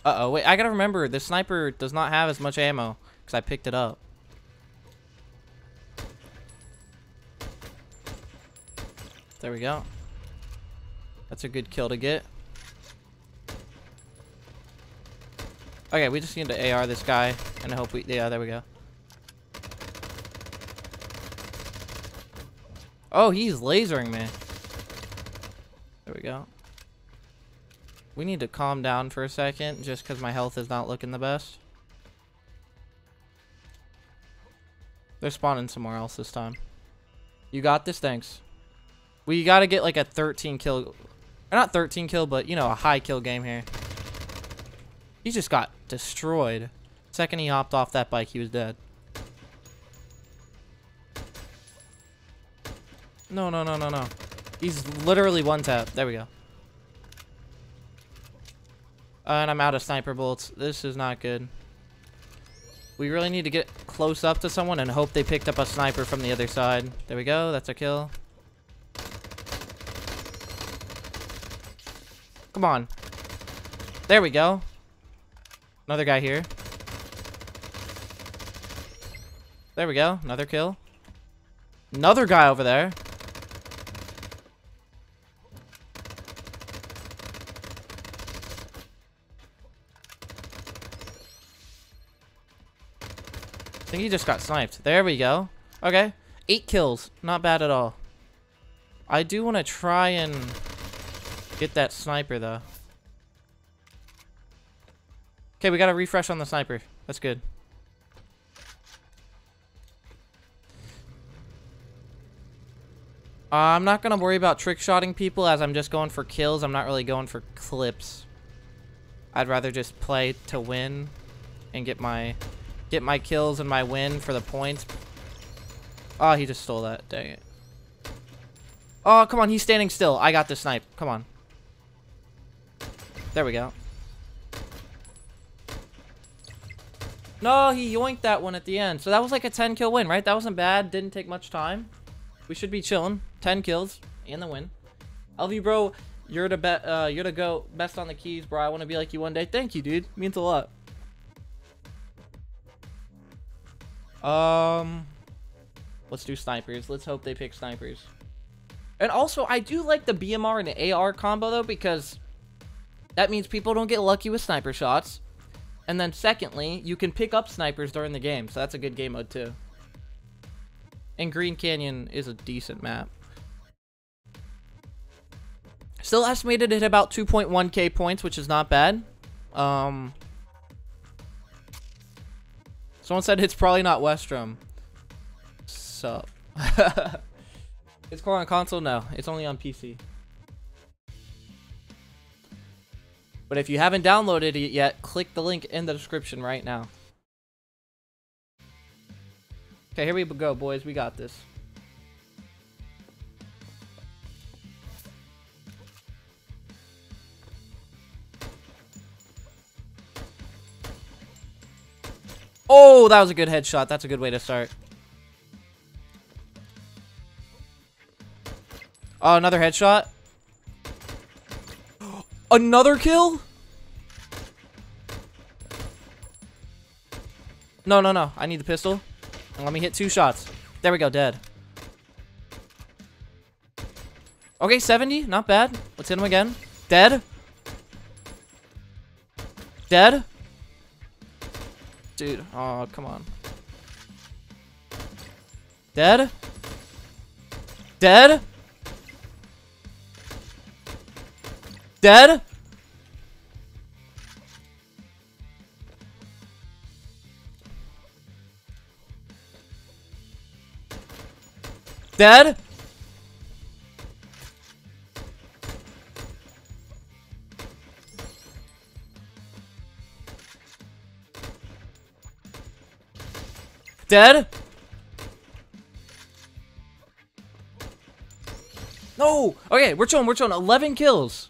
Uh-oh, wait, I gotta remember, the sniper does not have as much ammo because I picked it up. There we go. That's a good kill to get. Okay, we just need to A R this guy and I hope we... Yeah, there we go. Oh, he's lasering me. There we go. We need to calm down for a second just because my health is not looking the best. They're spawning somewhere else this time. You got this, thanks. We gotta get like a thirteen kill... Not thirteen kill, but, you know, a high kill game here. He just got destroyed. The second he hopped off that bike, he was dead. No, no, no, no, no. He's literally one tap. There we go. Uh, and I'm out of sniper bullets. This is not good. We really need to get close up to someone and hope they picked up a sniper from the other side. There we go. That's a kill. Come on. There we go. Another guy here. There we go. Another kill. Another guy over there. think he just got sniped. There we go. Okay. Eight kills. Not bad at all. I do want to try and get that sniper, though. Okay, we got a refresh on the sniper. That's good. Uh, I'm not going to worry about trick-shotting people as I'm just going for kills. I'm not really going for clips. I'd rather just play to win and get my get my kills and my win for the points. Oh, he just stole that. Dang it. Oh, come on. He's standing still. I got the snipe. Come on. There we go. No, he yoinked that one at the end. So that was like a ten kill win, right? That wasn't bad. Didn't take much time. We should be chilling. ten kills and the win. L V, bro, you're the, be uh, you're the go best on the keys, bro. I want to be like you one day. Thank you, dude. Means a lot. Um, let's do snipers. Let's hope they pick snipers. And also, I do like the B M R and the A R combo, though, because that means people don't get lucky with sniper shots. And then secondly, you can pick up snipers during the game, so that's a good game mode, too. And Green Canyon is a decent map. Still estimated at about two point one K points, which is not bad. Um, someone said it's probably not Westdrum. Sup. It's called on console? No, it's only on P C. But if you haven't downloaded it yet, click the link in the description right now. Okay, here we go, boys. We got this. Oh, that was a good headshot. That's a good way to start. Oh, another headshot. Another kill? No, no, no. I need the pistol. And let me hit two shots. There we go. Dead. Okay, seventy. Not bad. Let's hit him again. Dead. Dead. Dude. Oh, come on. Dead. Dead. Dead? Dead? Dead? No! Okay, we're chilling, we're chilling. eleven kills.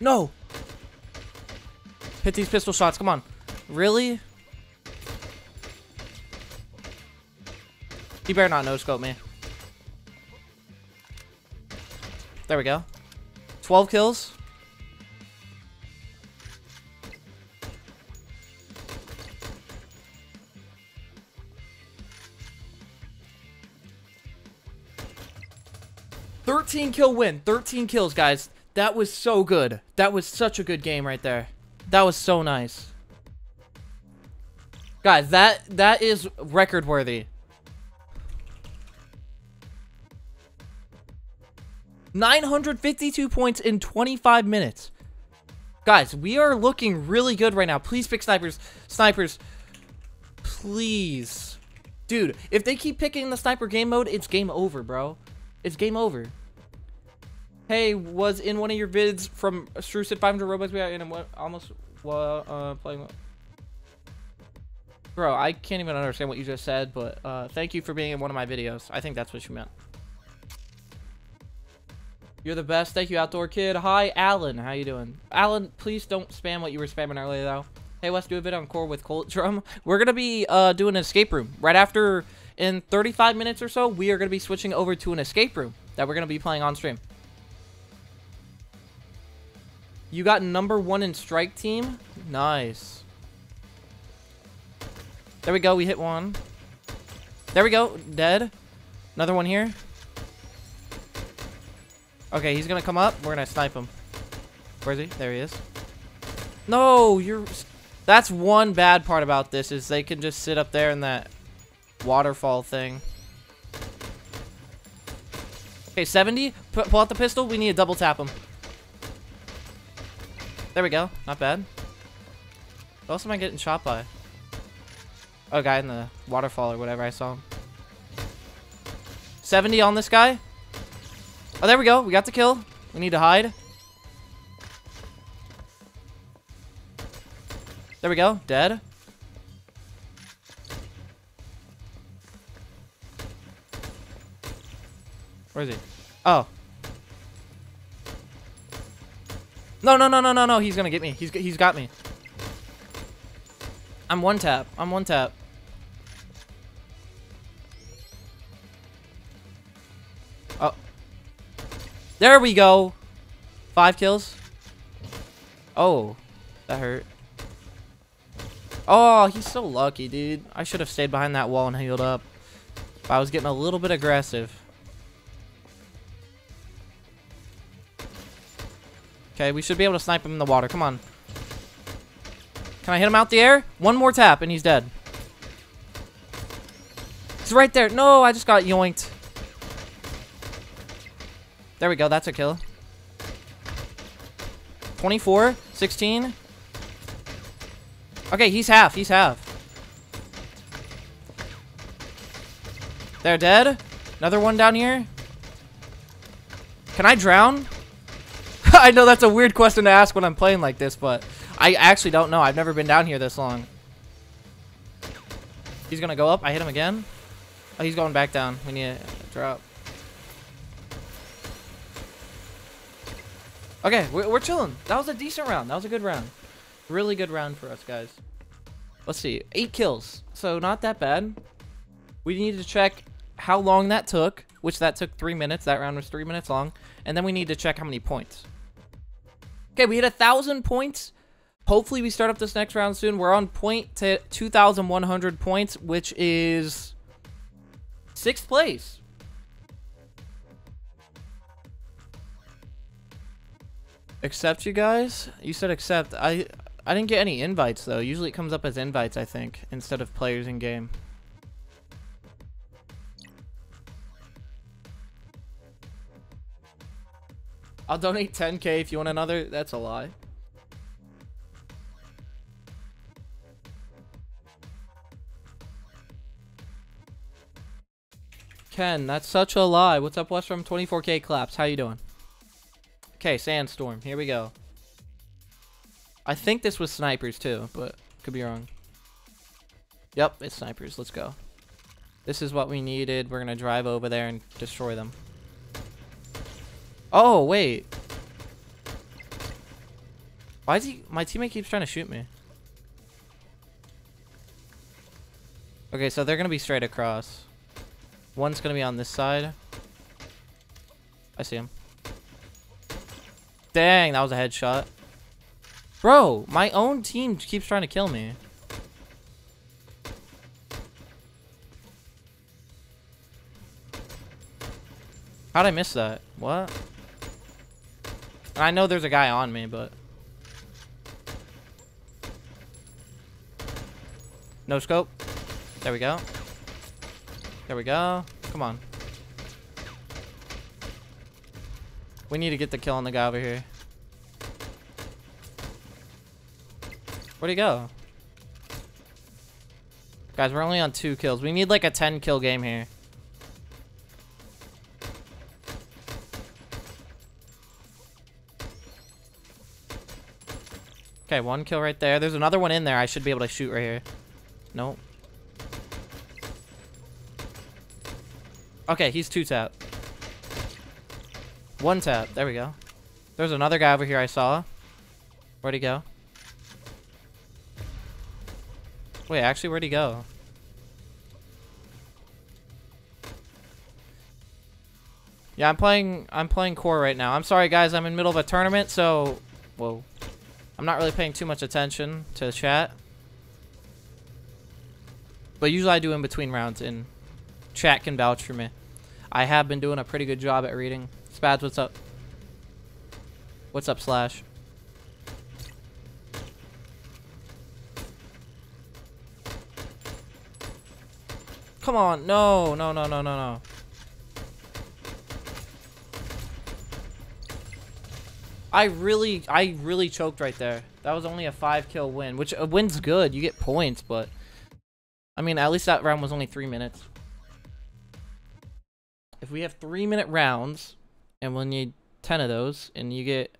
No! Hit these pistol shots, come on. Really? You better not no-scope me. There we go. twelve kills. thirteen kill win. thirteen kills, guys. That was so good. That was such a good game right there. That was so nice. Guys, that that is record worthy. nine hundred fifty-two points in twenty-five minutes. Guys, we are looking really good right now. Please pick snipers. Snipers. Please. Dude, if they keep picking the sniper game mode, it's game over, bro. It's game over. Hey, was in one of your vids from Strucid five hundred Roblox. We are in a, almost uh, playing. Bro, I can't even understand what you just said, but uh, thank you for being in one of my videos. I think that's what you meant. You're the best. Thank you, Outdoor Kid. Hi, Alan. How you doing? Alan, please don't spam what you were spamming earlier, though. Hey, let's do a bit on core with Coldrum. We're going to be uh, doing an escape room. Right after, in thirty-five minutes or so, we are going to be switching over to an escape room that we're going to be playing on stream. You got number one in Strike Team? Nice. There we go. We hit one. There we go. Dead. Another one here. Okay, he's gonna come up. We're gonna snipe him. Where is he? There he is. No, you're... That's one bad part about this, is they can just sit up there in that waterfall thing. Okay, seventy. P pull out the pistol. We need to double tap him. There we go. Not bad. What else am I getting shot by? Oh, a guy in the waterfall or whatever. I saw him. seventy on this guy. Oh, there we go. We got the kill. We need to hide. There we go. Dead. Where is he? Oh. No, no, no, no, no, no. He's gonna get me. He's, he's got me. I'm one tap. I'm one tap. Oh. There we go. Five kills. Oh. That hurt. Oh, he's so lucky, dude. I should have stayed behind that wall and healed up. I was getting a little bit aggressive. Okay, we should be able to snipe him in the water. Come on. Can I hit him out the air? One more tap, and he's dead. He's right there. No, I just got yoinked. There we go. That's a kill. twenty-four. sixteen. Okay, he's half. He's half. They're dead. Another one down here. Can I drown? I know that's a weird question to ask when I'm playing like this, but I actually don't know. I've never been down here this long. He's going to go up. I hit him again. Oh, he's going back down. We need to drop. Okay, we're, we're chilling. That was a decent round. That was a good round. Really good round for us, guys. Let's see, eight kills, so not that bad. We need to check how long that took, which that took three minutes. That round was three minutes long, and then we need to check how many points. Okay, we hit a thousand points. Hopefully we start up this next round soon. We're on point to two thousand one hundred points, which is sixth place. Accept, you guys, you said accept. I I didn't get any invites, though. Usually it comes up as invites, I think, instead of players in game. I'll donate ten K if you want another. That's a lie. Ken, that's such a lie. What's up, Westdrum? twenty-four K claps. How you doing? Okay, Sandstorm. Here we go. I think this was snipers too, but could be wrong. Yep, it's snipers. Let's go. This is what we needed. We're gonna drive over there and destroy them. Oh wait, why is he? My teammate keeps trying to shoot me. Okay, so they're gonna be straight across. One's gonna be on this side. I see him. Dang, that was a headshot. Bro, my own team keeps trying to kill me. How'd I miss that? What? And I know there's a guy on me, but... No scope. There we go. There we go. Come on. We need to get the kill on the guy over here. Where'd he go? Guys, we're only on two kills. We need like a ten kill game here. Okay, one kill right there. There's another one in there. I should be able to shoot right here. Nope. Okay, he's two tap. One tap. There we go. There's another guy over here I saw. Where'd he go? Wait, actually, where'd he go? Yeah, I'm playing I'm playing core right now. I'm sorry, guys. I'm in the middle of a tournament, so... Whoa. I'm not really paying too much attention to the chat. But usually I do in between rounds, and chat can vouch for me. I have been doing a pretty good job at reading. Spads, what's up? What's up, Slash? Come on, no, no, no, no, no, no. I really, I really choked right there. That was only a five kill win, which a win's good. You get points, but I mean, at least that round was only three minutes. If we have three minute rounds and we'll need ten of those and you get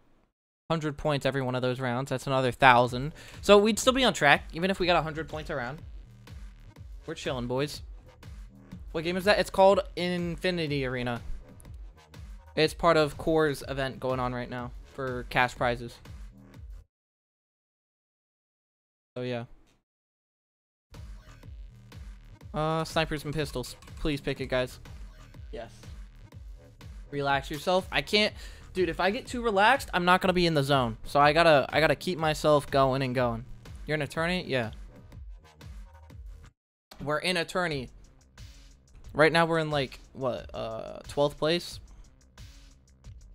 one hundred points every one of those rounds, that's another one thousand. So we'd still be on track, even if we got one hundred points a round. We're chilling, boys. What game is that? It's called Infinity Arena. It's part of Core's event going on right now for cash prizes. So yeah. Uh, snipers and pistols. Please pick it, guys. Yes. Relax yourself. I can't, dude. If I get too relaxed, I'm not gonna be in the zone. So I gotta, I gotta keep myself going and going. You're an attorney? Yeah. We're in attorney. Right now we're in like, what, uh, twelfth place?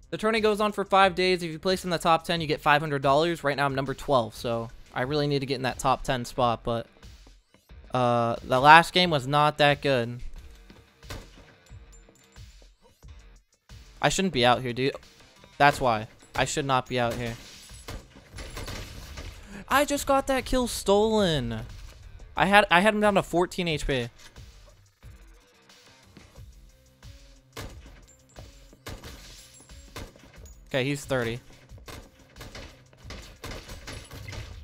The tourney goes on for five days. If you place in the top ten, you get five hundred dollars. Right now I'm number twelve, so I really need to get in that top ten spot, but uh, the last game was not that good. I shouldn't be out here, dude. That's why. I should not be out here. I just got that kill stolen. I had, I had him down to fourteen H P. Okay, he's thirty.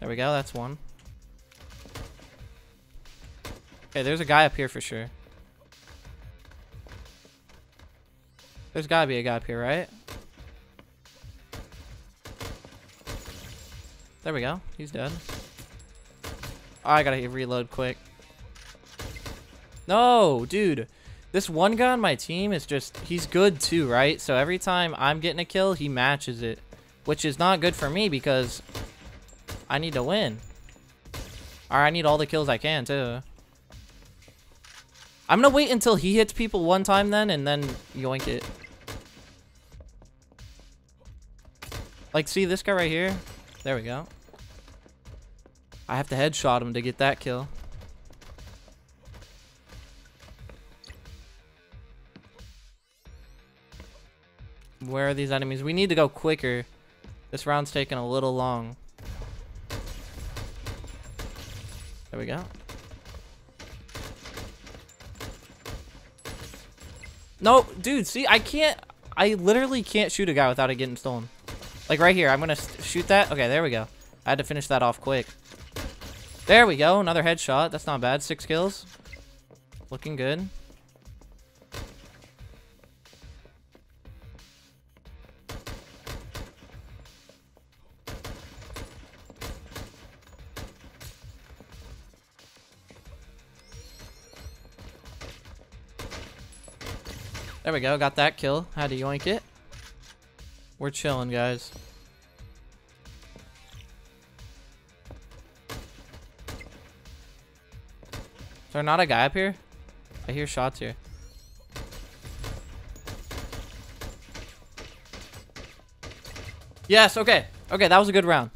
There we go, that's one. Okay, there's a guy up here for sure. There's gotta be a guy up here, right? There we go, he's dead. Oh, I gotta hit reload quick. No, dude. This one guy on my team is just, he's good too, right? So every time I'm getting a kill, he matches it, which is not good for me because I need to win. Or I need all the kills I can too. I'm gonna wait until he hits people one time then and then yoink it. Like, see this guy right here? There we go. I have to headshot him to get that kill. Where are these enemies? We need to go quicker. This round's taking a little long. There we go. No, dude, see, I can't, I literally can't shoot a guy without it getting stolen. Like right here, I'm gonna shoot that. Okay, there we go. I had to finish that off quick. There we go, another headshot. That's not bad, six kills. Looking good. There we go, got that kill. Had to yoink it. We're chilling, guys. Is there not a guy up here? I hear shots here. Yes, okay. Okay, that was a good round.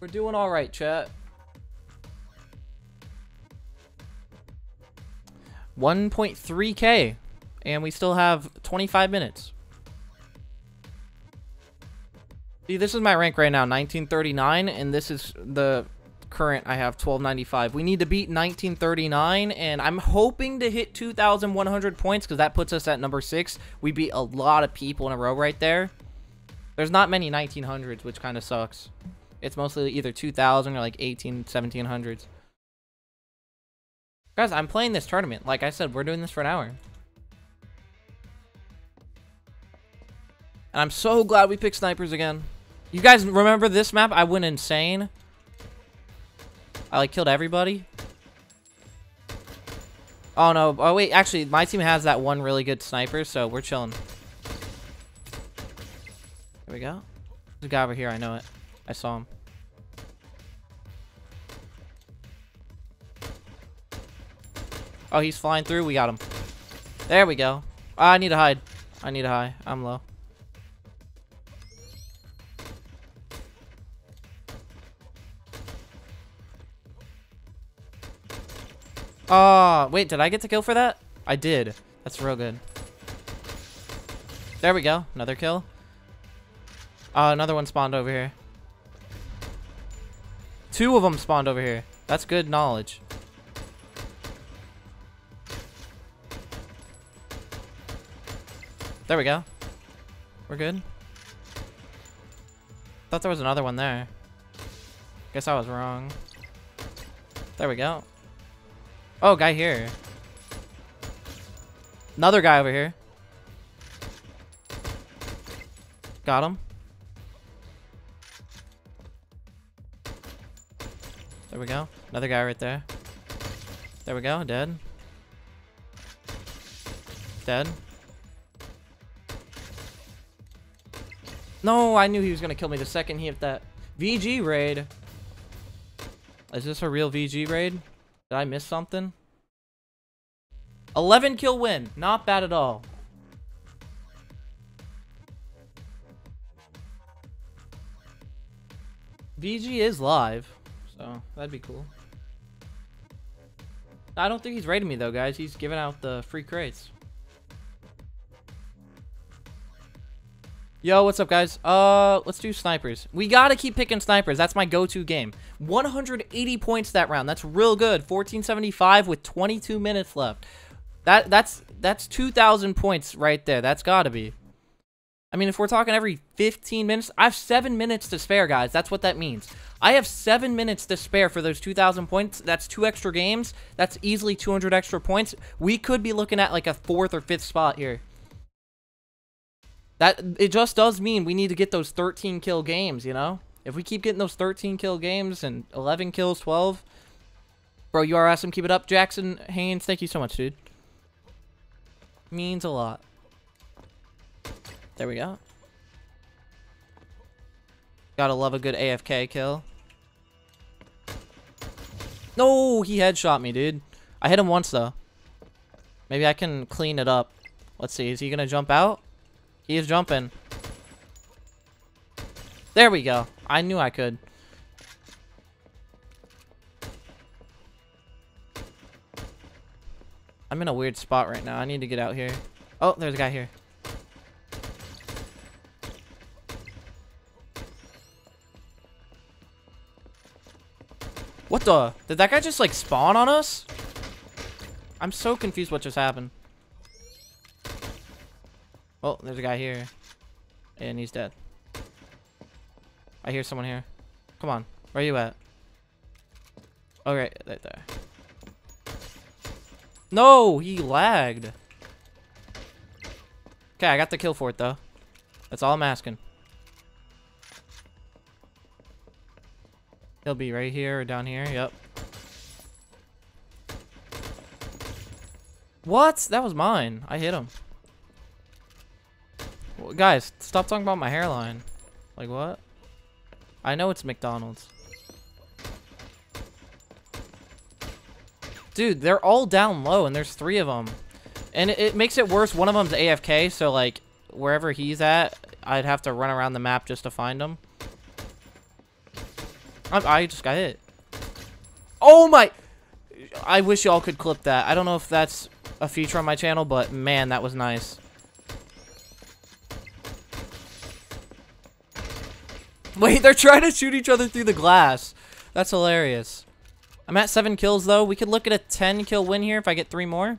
We're doing all right, chat. one point three K, and we still have twenty-five minutes. See, this is my rank right now, nineteen thirty-nine, and this is the current I have, twelve ninety-five. We need to beat nineteen thirty-nine, and I'm hoping to hit two thousand one hundred points because that puts us at number six. We beat a lot of people in a row right there. There's not many nineteen hundreds, which kind of sucks. It's mostly either two thousand or like eighteen, seventeen hundreds. Guys, I'm playing this tournament. Like I said, we're doing this for an hour. And I'm so glad we picked snipers again. You guys remember this map? I went insane. I like killed everybody. Oh no. Oh wait, actually my team has that one really good sniper, so we're chilling. Here we go. There's a guy over here, I know it. I saw him. Oh, he's flying through. We got him. There we go. Oh, I need to hide. I need to hide. I'm low. Oh, wait. Did I get the kill for that? I did. That's real good. There we go. Another kill. Uh, another one spawned over here. Two of them spawned over here. That's good knowledge. There we go. We're good. Thought there was another one there. Guess I was wrong. There we go. Oh, guy here. Another guy over here. Got him. There we go. Another guy right there. There we go. Dead. Dead. No, I knew he was going to kill me the second he hit that. V G raid. Is this a real V G raid? Did I miss something? eleven kill win. Not bad at all. V G is live. So that'd be cool. I don't think he's raiding me though, guys. He's giving out the free crates. Yo, what's up, guys? Uh, let's do snipers. We gotta keep picking snipers. That's my go-to game. one hundred eighty points that round. That's real good. fourteen seventy-five with twenty-two minutes left. That that's that's two thousand points right there. That's gotta be. I mean, if we're talking every fifteen minutes, I have seven minutes to spare, guys. That's what that means. I have seven minutes to spare for those two thousand points. That's two extra games. That's easily two hundred extra points. We could be looking at like a fourth or fifth spot here. That, it just does mean we need to get those thirteen kill games, you know? If we keep getting those thirteen kill games and eleven kills, twelve. Bro, you are awesome. Keep it up. Jackson Haynes, thank you so much, dude. Means a lot. There we go. Gotta love a good A F K kill. No, he headshot me, dude. I hit him once, though. Maybe I can clean it up. Let's see. Is he gonna jump out? He is jumping. There we go. I knew I could. I'm in a weird spot right now. I need to get out here. Oh, there's a guy here. What the? Did that guy just like spawn on us? I'm so confused what just happened. Oh, there's a guy here. And he's dead. I hear someone here. Come on. Where are you at? Oh, right, right there. No, he lagged. Okay, I got the kill for it, though. That's all I'm asking. He'll be right here or down here. Yep. What? That was mine. I hit him. Guys, stop talking about my hairline. Like, what? I know it's McDonald's. Dude, they're all down low, and there's three of them. And it, it makes it worse. One of them's A F K, so, like, wherever he's at, I'd have to run around the map just to find him. I, I just got hit. Oh, my. I wish y'all could clip that. I don't know if that's a feature on my channel, but, man, that was nice. Wait, they're trying to shoot each other through the glass. That's hilarious. I'm at seven kills, though. We could look at a ten kill win here if I get three more.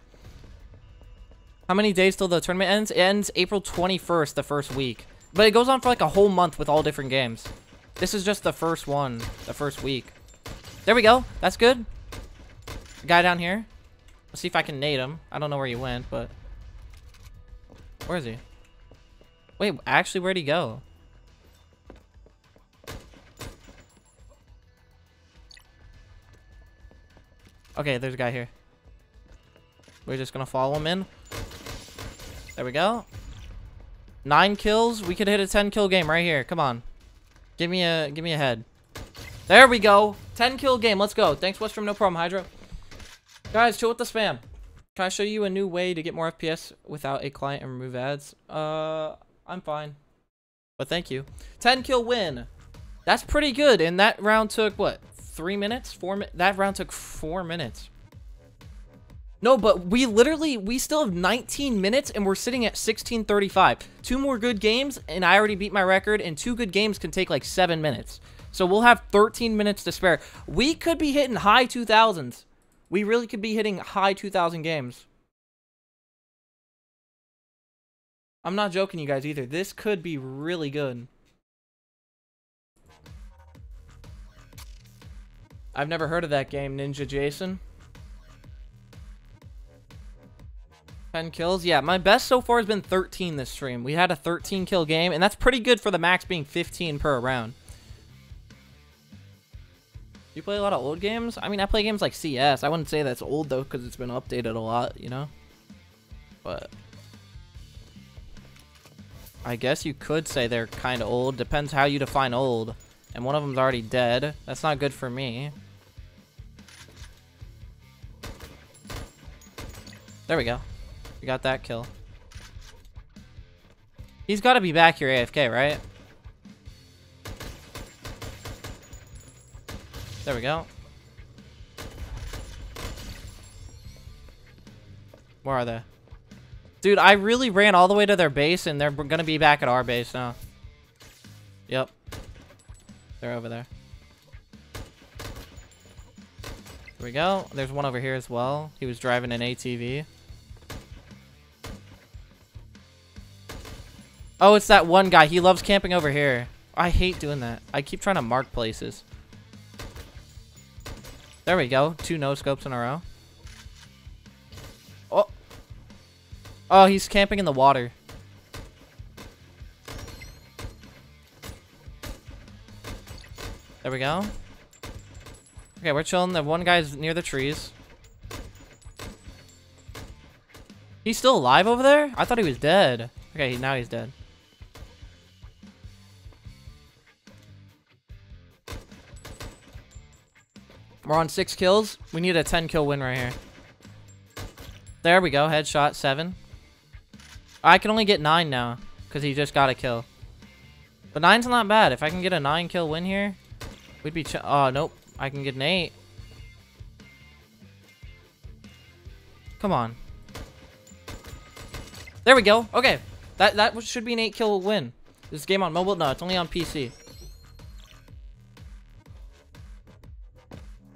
How many days till the tournament ends? It ends April twenty-first, the first week. But it goes on for like a whole month with all different games. This is just the first one, the first week. There we go. That's good. Guy down here. Let's see if I can nade him. I don't know where he went, but... Where is he? Wait, actually, where'd he go? Okay, there's a guy here. We're just gonna follow him in. There we go. Nine kills. We could hit a ten kill game right here. Come on. Give me a give me a head. There we go. ten kill game. Let's go. Thanks, Westdrum. No problem, Hydra. Guys, chill with the spam. Can I show you a new way to get more F P S without a client and remove ads? Uh, I'm fine. But thank you. ten kill win. That's pretty good. And that round took, what, three minutes? Four mi- That round took four minutes. No, but we literally, we still have nineteen minutes and we're sitting at sixteen thirty-five. Two more good games and I already beat my record, and two good games can take like seven minutes. So we'll have thirteen minutes to spare. We could be hitting high two thousands. We really could be hitting high two thousand games. I'm not joking you guys either. This could be really good. I've never heard of that game, Ninja Jason. ten kills. Yeah, my best so far has been thirteen this stream. We had a thirteen kill game, and that's pretty good for the max being fifteen per round. You play a lot of old games? I mean, I play games like C S. I wouldn't say that's old, though, because it's been updated a lot, you know? But I guess you could say they're kind of old. Depends how you define old. And one of them's already dead. That's not good for me. There we go. We got that kill. He's got to be back here A F K, right? There we go. Where are they? Dude, I really ran all the way to their base, and they're going to be back at our base now. Yep. They're over there. There we go. There's one over here as well. He was driving an A T V. Oh, it's that one guy. He loves camping over here. I hate doing that. I keep trying to mark places. There we go. Two no-scopes in a row. Oh. Oh, he's camping in the water. There we go. Okay, we're chilling. The one guy's near the trees. He's still alive over there? I thought he was dead. Okay, now he's dead. We're on six kills. We need a ten kill win right here. There we go. Headshot, seven. I can only get nine now because he just got a kill. But nine's not bad. If I can get a nine kill win here, we'd be... Ch oh, nope. I can get an eight. Come on. There we go. Okay. That, that should be an eight kill win. Is this game on mobile? No, it's only on P C.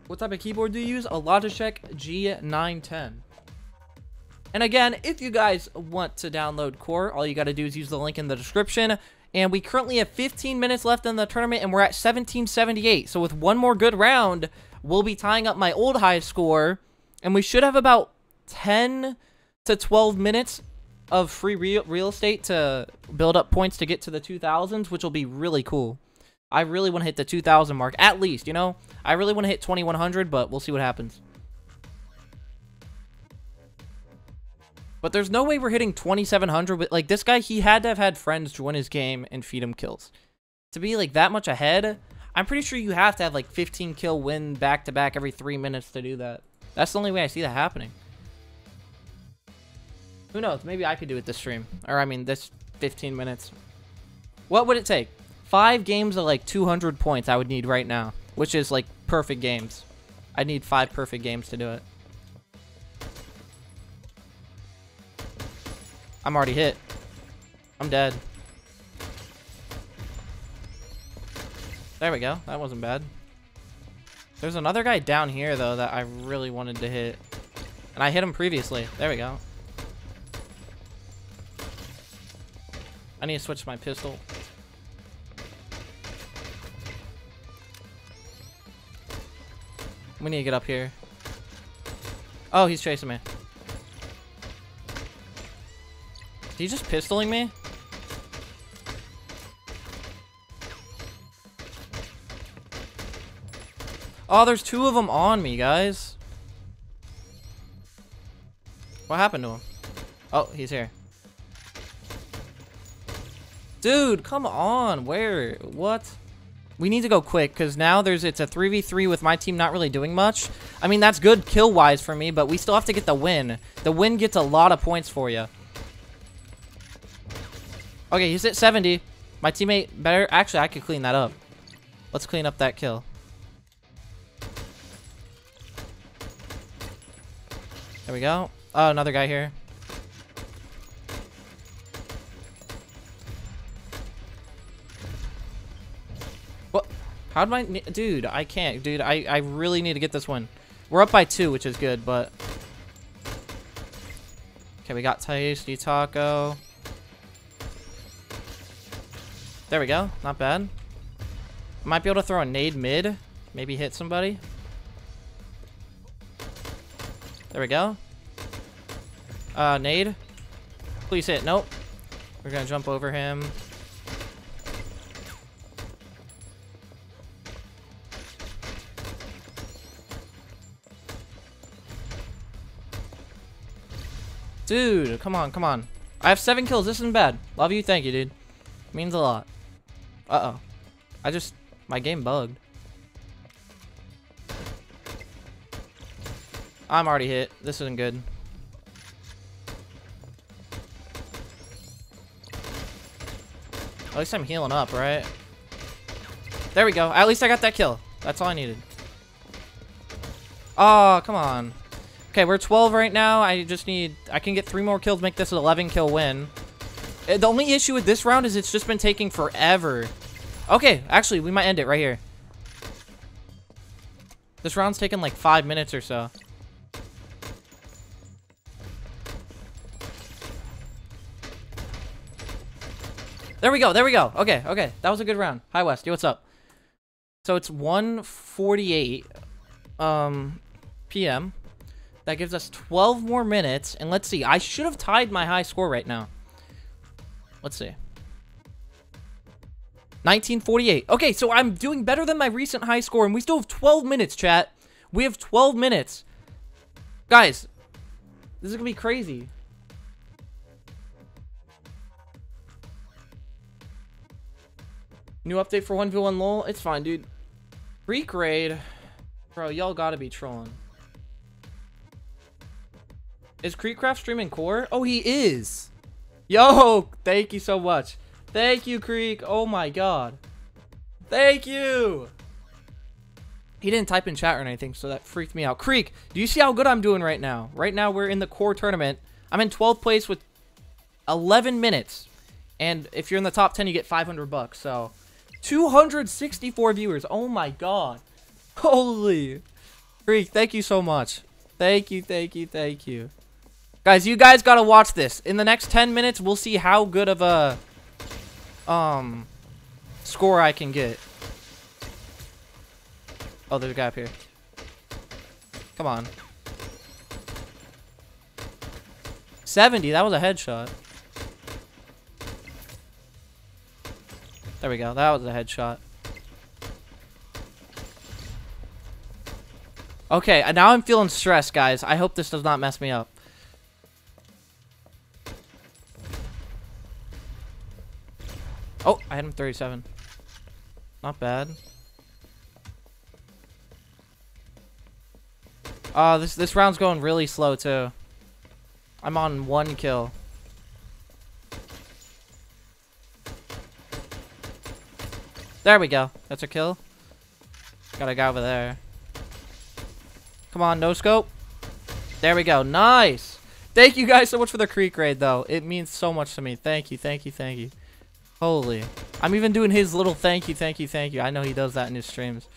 What type of keyboard do you use? A Logitech G nine ten. And again, if you guys want to download Core, all you got to do is use the link in the description. And we currently have fifteen minutes left in the tournament, and we're at seventeen seventy-eight. So with one more good round, we'll be tying up my old high score. And we should have about ten to twelve minutes of free real, real estate to build up points to get to the two thousands, which will be really cool. I really want to hit the two thousand mark, at least, you know? I really want to hit twenty-one hundred, but we'll see what happens. But there's no way we're hitting twenty-seven hundred. Like, this guy, he had to have had friends join his game and feed him kills. To be, like, that much ahead, I'm pretty sure you have to have, like, fifteen kill win back-to-back every three minutes to do that. That's the only way I see that happening. Who knows? Maybe I could do it this stream. Or, I mean, this fifteen minutes. What would it take? Five games of, like, two hundred points I would need right now. Which is, like, perfect games. I need five perfect games to do it. I'm already hit. I'm dead. There we go. That wasn't bad. There's another guy down here, though, that I really wanted to hit. And I hit him previously. There we go. I need to switch my pistol. We need to get up here. Oh, he's chasing me. Is he just pistoling me? Oh, there's two of them on me, guys. What happened to him? Oh, he's here. Dude, come on. Where? What? We need to go quick because now there's it's a three v three with my team not really doing much. I mean, that's good kill-wise for me, but we still have to get the win. The win gets a lot of points for you. Okay, he's at seventy. My teammate better... Actually, I could clean that up. Let's clean up that kill. There we go. Oh, another guy here. What? How'd my... Dude, I can't. Dude, I, I really need to get this one. We're up by two, which is good, but... Okay, we got Tasty Taco. There we go. Not bad. Might be able to throw a nade mid. Maybe hit somebody. There we go. Uh, nade. Please hit. Nope. We're gonna jump over him. Dude, come on, come on. I have seven kills. This isn't bad. Love you. Thank you, dude. Means a lot. Uh-oh. I just... My game bugged. I'm already hit. This isn't good. At least I'm healing up, right? There we go. At least I got that kill. That's all I needed. Oh, come on. Okay, we're twelve right now. I just need... I can get three more kills, make this an eleven kill win. The only issue with this round is it's just been taking forever. Okay, actually, we might end it right here. This round's taken like five minutes or so. There we go. There we go. Okay. Okay. That was a good round. Hi, West. Yo, what's up? So it's one forty-eight um, p m That gives us twelve more minutes. And let's see. I should have tied my high score right now. Let's see. nineteen forty-eight. Okay, so I'm doing better than my recent high score. And we still have twelve minutes, chat. We have twelve minutes. Guys, this is going to be crazy. New update for one v one lol. It's fine, dude. Greek raid. Bro, y'all gotta be trolling. Is KreekCraft streaming core? Oh, he is. Yo, thank you so much. Thank you, Kreek. Oh my god. Thank you. He didn't type in chat or anything, so that freaked me out. Kreek, do you see how good I'm doing right now? Right now, we're in the core tournament. I'm in twelfth place with eleven minutes. And if you're in the top ten, you get five hundred bucks, so... two hundred sixty-four viewers. Oh my god. Holy. Kreek, thank you so much. Thank you, thank you, thank you. Guys, you guys gotta watch this. In the next ten minutes, we'll see how good of a um score I can get. Oh, there's a guy up here. Come on. seventy, that was a headshot. There we go. That was a headshot. Okay, now I'm feeling stressed, guys. I hope this does not mess me up. Oh, I had him thirty-seven. Not bad. Uh, this this round's going really slow, too. I'm on one kill. There we go. That's a kill. Got a guy over there. Come on, no scope. There we go. Nice. Thank you guys so much for the Kreek raid, though. It means so much to me. Thank you, thank you, thank you. Holy. I'm even doing his little thank you, thank you, thank you. I know he does that in his streams.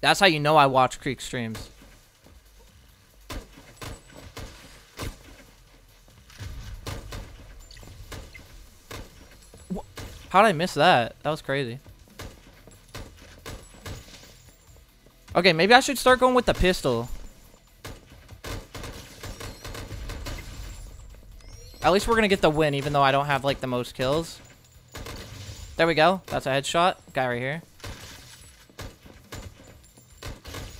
That's how you know I watch Kreek streams. What? How'd I miss that? That was crazy. Okay, maybe I should start going with the pistol. At least we're going to get the win, even though I don't have, like, the most kills. There we go. That's a headshot. Guy right here.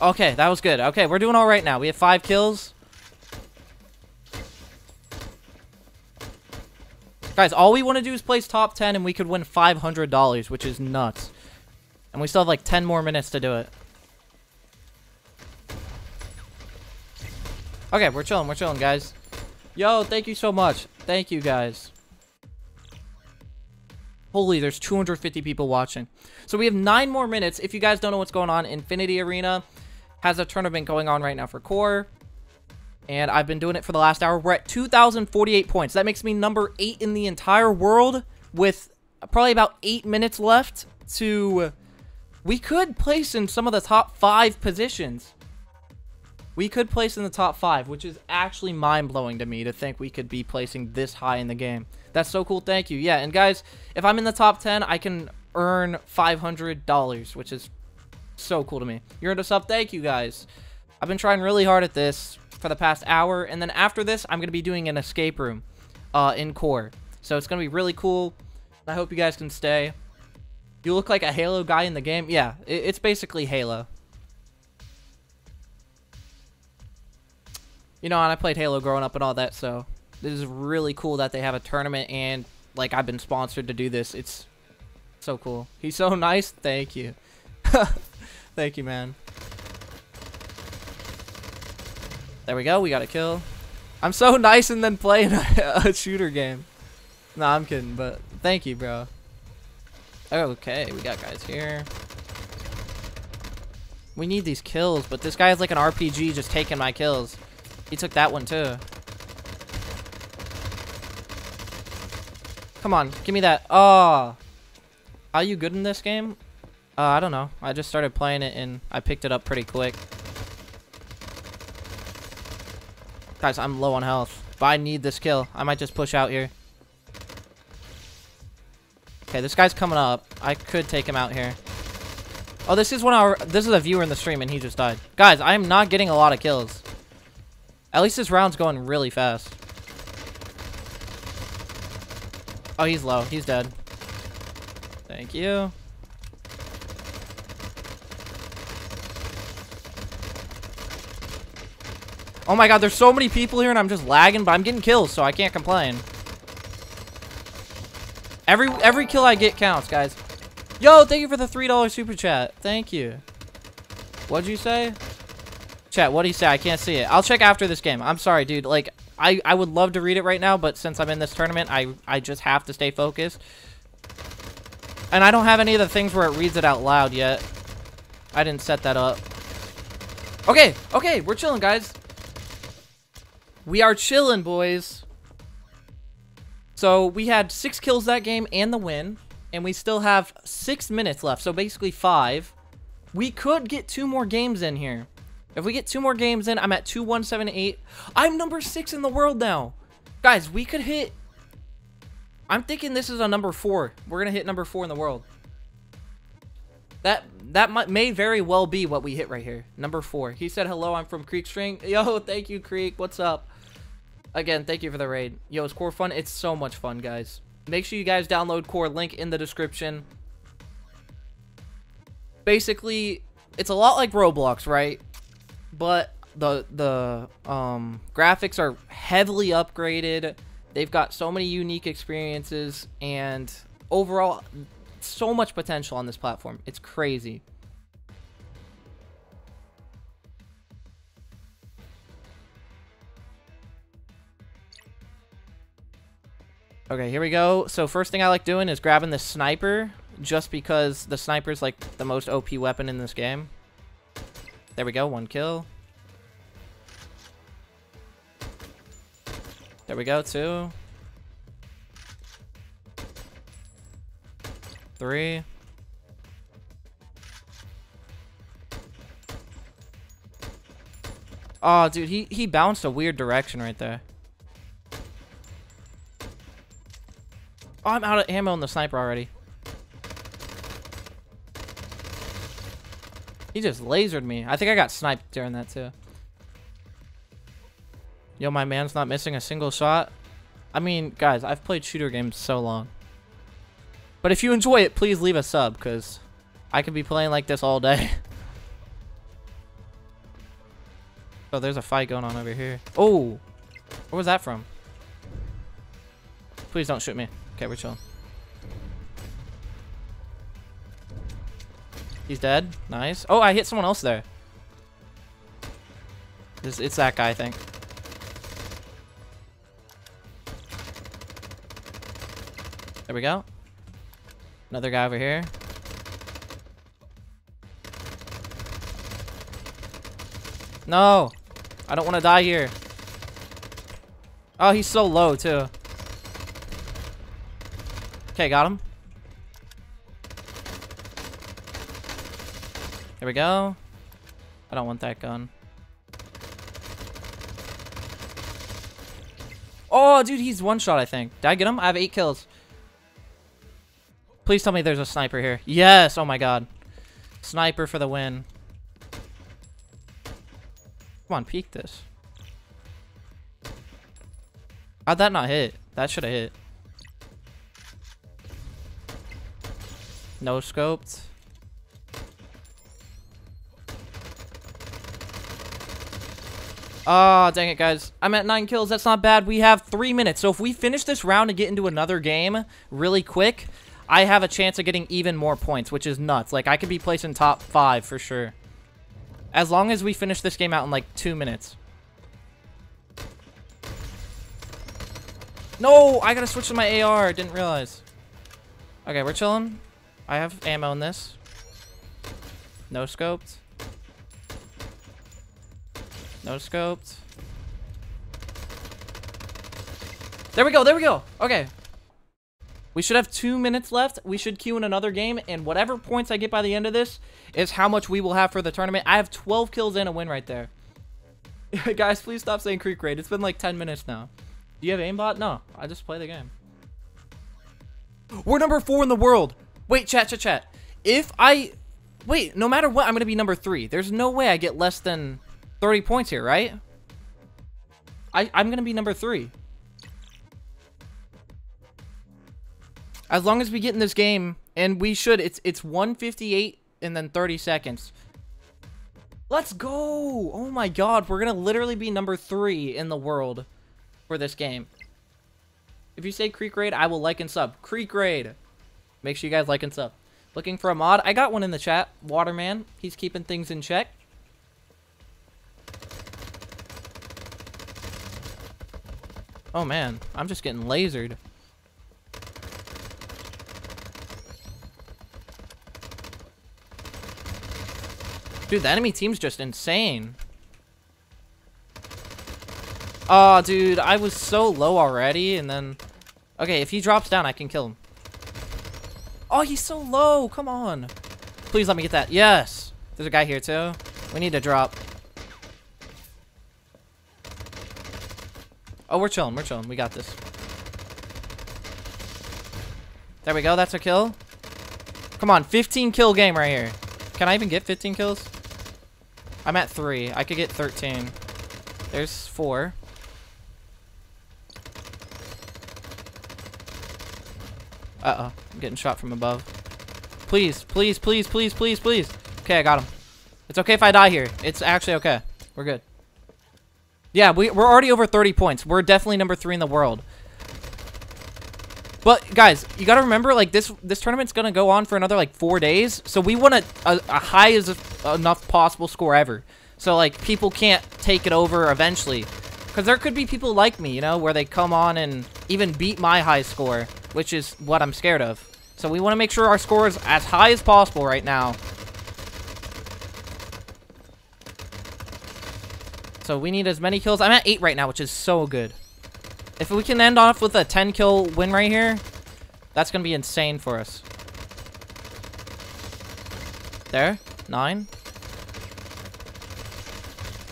Okay, that was good. Okay, we're doing all right now. We have five kills. Guys, all we want to do is place top ten, and we could win five hundred dollars, which is nuts. And we still have, like, ten more minutes to do it. Okay, we're chilling, we're chilling, guys. Yo, thank you so much. Thank you, guys. Holy, there's two hundred fifty people watching. So we have nine more minutes. If you guys don't know what's going on, Infinity Arena has a tournament going on right now for core. And I've been doing it for the last hour. We're at two thousand forty-eight points. That makes me number eight in the entire world with probably about eight minutes left to... We could place in some of the top five positions. We could place in the top five, which is actually mind-blowing to me to think we could be placing this high in the game. That's so cool. Thank you. Yeah, and guys, if I'm in the top ten, I can earn five hundred dollars, which is so cool to me. You're into sub. Thank you, guys. I've been trying really hard at this for the past hour, and then after this, I'm going to be doing an escape room uh, in core. So it's going to be really cool. I hope you guys can stay. You look like a Halo guy in the game. Yeah, it's basically Halo. You know, and I played Halo growing up and all that, so this is really cool that they have a tournament, and, like, I've been sponsored to do this. It's so cool. He's so nice. Thank you. Thank you, man. There we go. We got a kill. I'm so nice and then playing a, a shooter game. Nah, I'm kidding, but thank you, bro. Okay, we got guys here. We need these kills, but this guy has like an R P G just taking my kills. He took that one too. Come on, give me that. Oh, are you good in this game? Uh, I don't know. I just started playing it and I picked it up pretty quick. Guys, I'm low on health, but I need this kill. I might just push out here. Okay, this guy's coming up. I could take him out here. Oh, this is one of our, this is a viewer in the stream, and he just died. Guys, I am not getting a lot of kills. At least this round's going really fast. Oh, he's low. He's dead. Thank you. Oh my god, there's so many people here, and I'm just lagging, but I'm getting kills, so I can't complain. Every every kill I get counts, guys. Yo, thank you for the three dollar super chat. Thank you. What'd you say? Chat, what'd he say? I can't see it. I'll check after this game. I'm sorry, dude. Like, I, I would love to read it right now, but since I'm in this tournament, I, I just have to stay focused. And I don't have any of the things where it reads it out loud yet. I didn't set that up. Okay, okay, we're chilling, guys. We are chilling, boys. So we had six kills that game and the win, and we still have six minutes left, so basically five. We could get two more games in here. If we get two more games in, I'm at two one seven eight. I'm number six in the world now. Guys, we could hit... I'm thinking this is a number four. We're going to hit number four in the world. That that might, may very well be what we hit right here. Number four. He said, hello, I'm from KreekCraft. Yo, thank you, Kreek. What's up? Again, thank you for the raid. Yo, is core fun? It's so much fun, guys. Make sure you guys download core, link in the description. Basically, it's a lot like Roblox, right? But the the um, graphics are heavily upgraded. They've got so many unique experiences, and overall, so much potential on this platform. It's crazy. Okay, here we go. So first thing I like doing is grabbing the sniper, just because the sniper's like the most O P weapon in this game. There we go, one kill. There we go, two. Three. Oh, dude, he, he bounced a weird direction right there. Oh, I'm out of ammo on the sniper already. He just lasered me. I think I got sniped during that, too. Yo, my man's not missing a single shot. I mean, guys, I've played shooter games so long. But if you enjoy it, please leave a sub, because I could be playing like this all day. Oh, there's a fight going on over here. Oh! Where was that from? Please don't shoot me. Okay, we're chilling. He's dead. Nice. Oh, I hit someone else there. This, it's that guy, I think. There we go. Another guy over here. No! I don't want to die here. Oh, he's so low, too. Okay, got him. There we go. I don't want that gun. Oh, dude, he's one shot, I think. Did I get him? I have eight kills. Please tell me there's a sniper here. Yes! Oh, my God. Sniper for the win. Come on, peek this. How'd that not hit? That should have hit. No scoped. Ah, oh, dang it, guys. I'm at nine kills. That's not bad. We have three minutes. So if we finish this round and get into another game really quick, I have a chance of getting even more points, which is nuts. Like, I could be placed in top five for sure. As long as we finish this game out in, like, two minutes. No! I gotta switch to my A R. Didn't realize. Okay, we're chilling. I have ammo in this. No scoped. No scoped. There we go, there we go! Okay. We should have two minutes left. We should queue in another game, and whatever points I get by the end of this is how much we will have for the tournament. I have twelve kills and a win right there. Guys, please stop saying Kreek Raid. It's been like ten minutes now. Do you have aimbot? No, I just play the game. We're number four in the world. Wait, chat, chat, chat. If I... Wait, no matter what, I'm going to be number three. There's no way I get less than thirty points here, right? I, I'm going to be number three. As long as we get in this game, and we should, it's it's one fifty-eight and then thirty seconds. Let's go! Oh my God, we're gonna literally be number three in the world for this game. If you say Kreek Raid, I will like and sub. Kreek Raid! Make sure you guys like and sub. Looking for a mod? I got one in the chat. Waterman, he's keeping things in check. Oh man, I'm just getting lasered. Dude, the enemy team's just insane. Aw, oh, dude, I was so low already, and then... Okay, if he drops down, I can kill him. Oh, he's so low. Come on. Please let me get that. Yes. There's a guy here, too. We need to drop. Oh, we're chilling. We're chilling. We got this. There we go. That's a kill. Come on. fifteen kill game right here. Can I even get fifteen kills? I'm at three. I could get thirteen. There's four. Uh-oh. I'm getting shot from above. Please, please, please, please, please, please. Okay, I got him. It's okay if I die here. It's actually okay. We're good. Yeah, we, we're already over thirty points. We're definitely number three in the world. But, guys, you got to remember, like, this this tournament's going to go on for another, like, four days. So, we want a, a, a high as a, enough possible score ever. So, like, people can't take it over eventually. Because there could be people like me, you know, where they come on and even beat my high score, which is what I'm scared of. So, we want to make sure our score is as high as possible right now. So, we need as many kills. I'm at eight right now, which is so good. If we can end off with a ten kill win right here, that's going to be insane for us. There. Nine.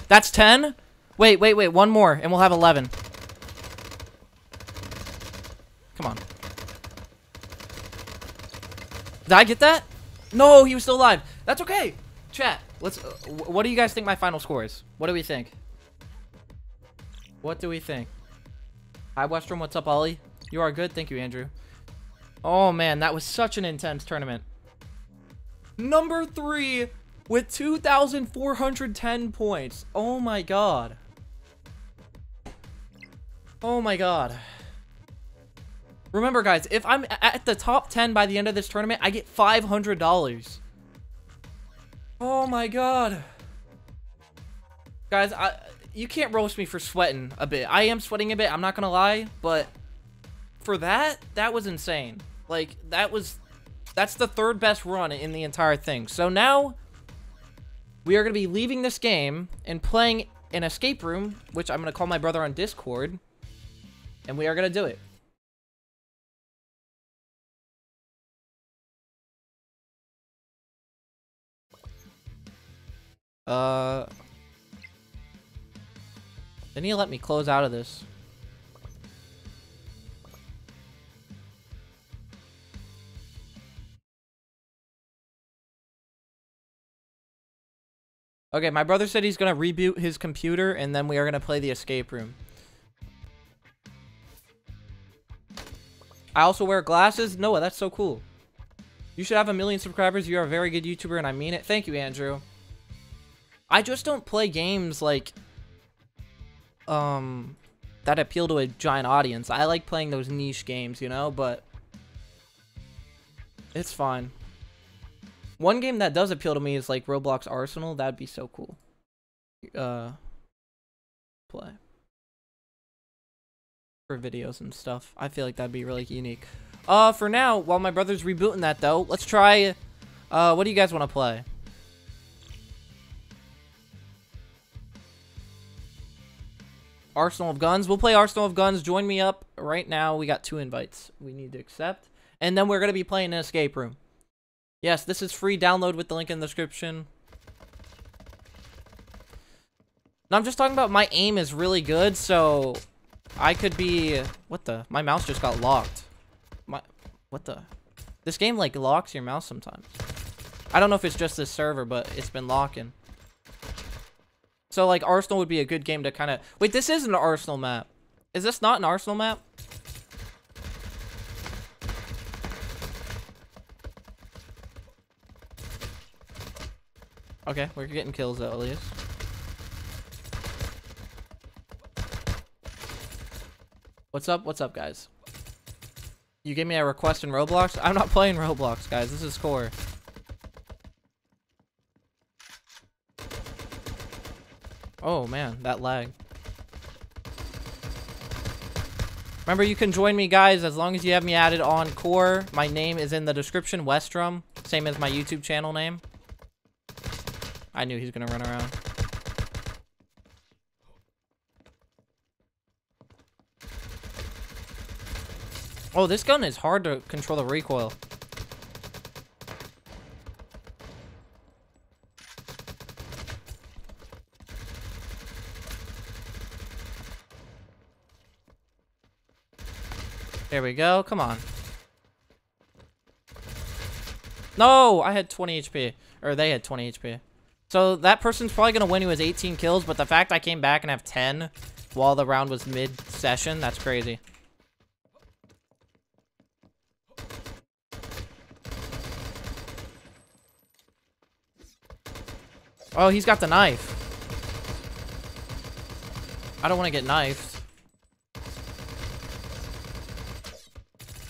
That's ten? Wait, wait, wait. One more, and we'll have eleven. Come on. Did I get that? No, he was still alive. That's okay. Chat, let's... Uh, what do you guys think my final score is? What do we think? What do we think? Hi, Westdrum. What's up, Ollie? You are good. Thank you, Andrew. Oh, man. That was such an intense tournament. Number three with two thousand four hundred ten points. Oh, my God. Oh, my God. Remember, guys, if I'm at the top ten by the end of this tournament, I get five hundred dollars. Oh, my God. Guys, I... You can't roast me for sweating a bit. I am sweating a bit, I'm not gonna lie, but for that, that was insane. Like, that was... That's the third best run in the entire thing. So now, we are going to be leaving this game and playing an escape room, which I'm going to call my brother on Discord, and we are going to do it. Uh... Didn't he let me close out of this? Okay, my brother said he's gonna reboot his computer and then we are gonna play the escape room. I also wear glasses. Noah, that's so cool. You should have a million subscribers. You're a very good YouTuber and I mean it. Thank you, Andrew. I just don't play games like... Um, that appeal to a giant audience. I like playing those niche games, you know, but it's fine. One game that does appeal to me is like Roblox Arsenal. That'd be so cool. Uh, play for videos and stuff. I feel like that'd be really unique. Uh, for now, while my brother's rebooting that though, let's try. Uh, what do you guys want to play? Arsenal of Guns. We'll play Arsenal of Guns. Join me up right now. We got two invites we need to accept. And then we're going to be playing an escape room. Yes, this is free. Download with the link in the description. Now, I'm just talking about my aim is really good, so I could be... What the? My mouse just got locked. My... What the? This game, like, locks your mouse sometimes. I don't know if it's just this server, but it's been locking. So, like, Arsenal would be a good game to kind of... Wait, this is an Arsenal map. Is this not an Arsenal map? Okay, we're getting kills, though, at least. What's up? What's up, guys? You gave me a request in Roblox? I'm not playing Roblox, guys. This is core. Oh, man, that lag. Remember, you can join me, guys, as long as you have me added on Core. My name is in the description, Westdrum, same as my YouTube channel name. I knew he was going to run around. Oh, this gun is hard to control the recoil. There we go. Come on. No, I had twenty H P. Or they had twenty H P. So that person's probably going to win who has eighteen kills, but the fact I came back and have ten while the round was mid-session, that's crazy. Oh, he's got the knife. I don't want to get knifed.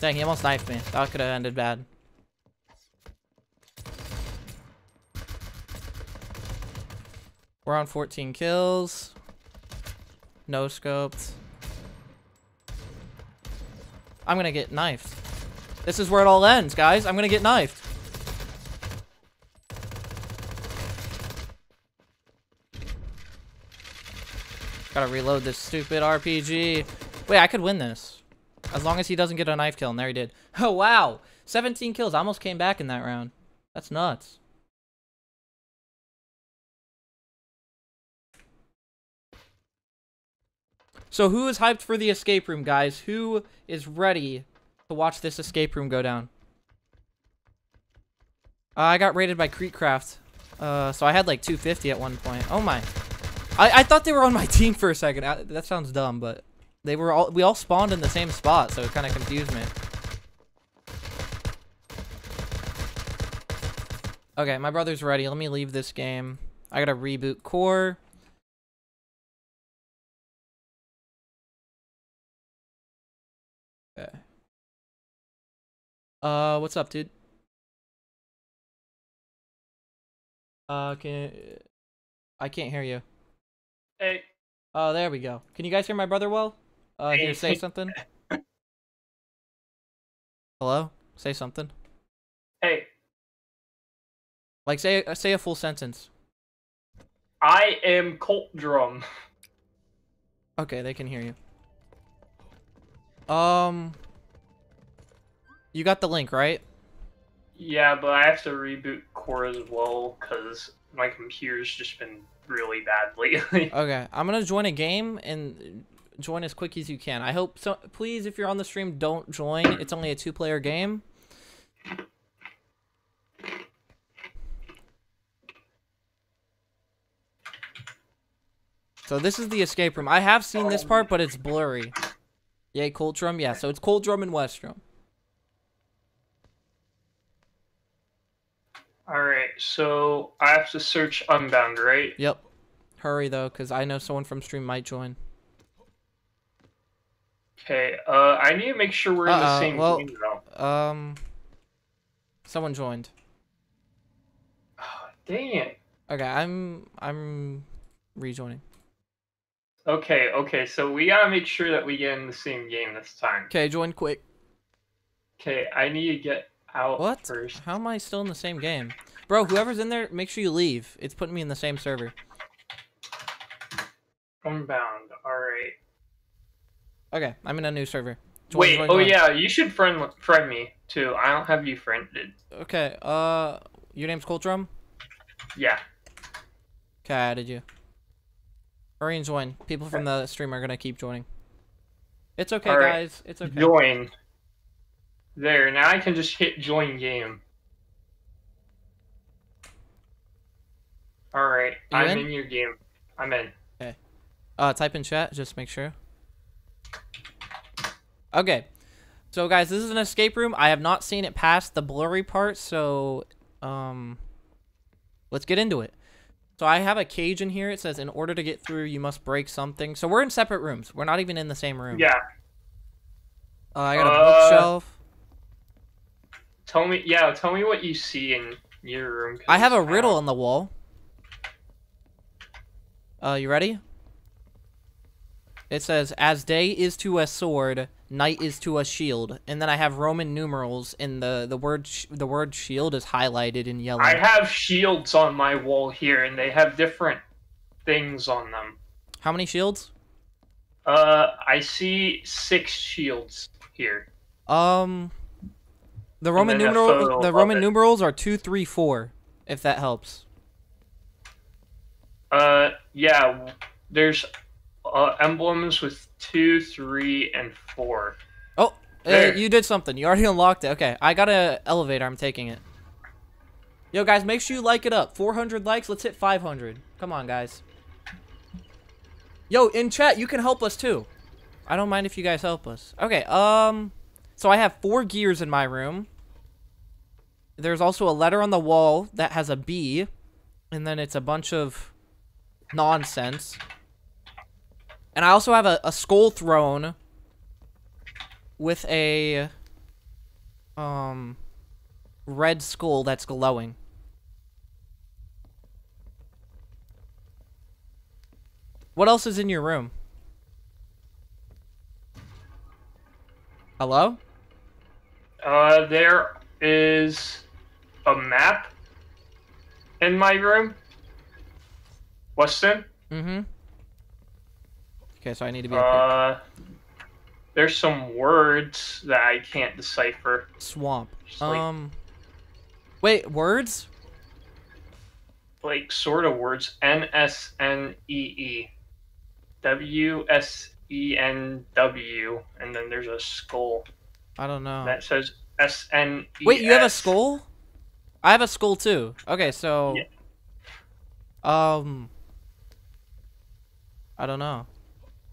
Dang, he almost knifed me. That could have ended bad. We're on fourteen kills. No scoped. I'm gonna get knifed. This is where it all ends, guys. I'm gonna get knifed. Gotta reload this stupid R P G. Wait, I could win this. As long as he doesn't get a knife kill, and there he did. Oh, wow! seventeen kills. I almost came back in that round. That's nuts. So who is hyped for the escape room, guys? Who is ready to watch this escape room go down? Uh, I got raided by KreekCraft. Uh, so I had like two fifty at one point. Oh, my. I, I thought they were on my team for a second. I, that sounds dumb, but... They were all, we all spawned in the same spot, so it kind of confused me. Okay, my brother's ready. Let me leave this game. I gotta reboot Core. Okay. Uh, what's up, dude? Uh, can I can't hear you. Hey. Oh, there we go. Can you guys hear my brother well? Uh, can you say something? Hello? Say something. Hey. Like, say say a full sentence. I am Coldrum. Okay, they can hear you. Um... You got the link, right? Yeah, but I have to reboot core as well, because my computer's just been really bad lately. Okay, I'm gonna join a game, and join as quick as you can. I hope so. Please, if you're on the stream, don't join. It's only a two-player game. So this is the escape room. I have seen this part, but it's blurry. Yay, Coldrum. Yeah, so it's Coldrum and Westdrum. Alright, so I have to search Unbound, right? Yep. Hurry, though, because I know someone from stream might join. Okay, uh, I need to make sure we're uh, in the same well, game, though. Um, someone joined. Oh, dang it. Okay, I'm, I'm rejoining. Okay, okay, so we gotta make sure that we get in the same game this time. Okay, join quick. Okay, I need to get out what? first. How am I still in the same game? Bro, whoever's in there, make sure you leave. It's putting me in the same server. Unbound, alright. Okay, I'm in a new server. Join, Wait, join, oh join. yeah, you should friend friend me, too. I don't have you friended. Okay, uh, your name's Coldrum? Yeah. Okay, I added you. Hurry and join. People from the stream are gonna keep joining. It's okay, right. guys. It's okay. Join. There. Now I can just hit join game. All right. You I'm in? in your game. I'm in. Okay. Uh, type in chat. Just make sure. Okay. So guys, this is an escape room. I have not seen it past the blurry part, so um, let's get into it. So I have a cage in here. It says, in order to get through, you must break something. So we're in separate rooms. We're not even in the same room. Yeah. Uh, I got a uh, bookshelf. Tell me, yeah, tell me what you see in your room. I have a riddle on the wall. Uh, you ready? It says, as day is to us sword, night is to us shield. And then I have Roman numerals, and the, the word sh the word shield is highlighted in yellow. I have shields on my wall here, and they have different things on them. How many shields? Uh, I see six shields here. Um, the Roman, numeral the Roman numerals are two, three, four, if that helps. Uh, yeah, there's... Uh, emblems with two, three, and four. Oh, uh, you did something. You already unlocked it. Okay, I got a elevator. I'm taking it. Yo, guys, make sure you like it up. four hundred likes. Let's hit five hundred. Come on, guys. Yo, in chat, you can help us, too. I don't mind if you guys help us. Okay, um... So I have four gears in my room. There's also a letter on the wall that has a B. And then it's a bunch of nonsense. And I also have a, a skull throne with a um red skull that's glowing. What else is in your room? Hello? Uh, there is a map in my room. Weston? Mm-hmm. Okay, so I need to be up here. Uh, there's some words that I can't decipher. Swamp. Like, um, wait, words? Like, sort of words. N S N E E. W S E N W. And then there's a skull. I don't know. That says S N E S. Wait, you have a skull? I have a skull, too. Okay, so... Yeah. Um... I don't know.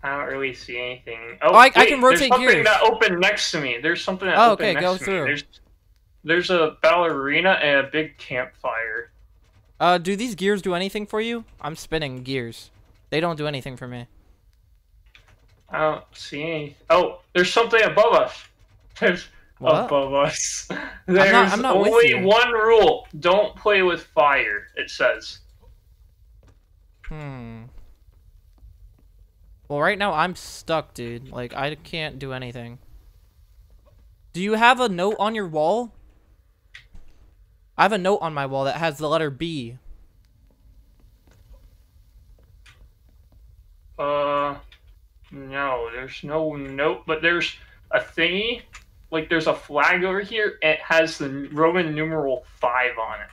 I don't really see anything. Oh, oh I, wait, I can rotate gears. There's something that opened next to me. There's something that oh, opened okay, next go to through. me. There's, there's a ballerina and a big campfire. Uh, do these gears do anything for you? I'm spinning gears. They don't do anything for me. I don't see anything. Oh, there's something above us. There's what? above us. There's I'm not, I'm not only with you. one rule. Don't play with fire, it says. Hmm. Well, right now, I'm stuck, dude. Like, I can't do anything. Do you have a note on your wall? I have a note on my wall that has the letter B. Uh, no, there's no note, but there's a thingy. Like, there's a flag over here. It has the Roman numeral five on it.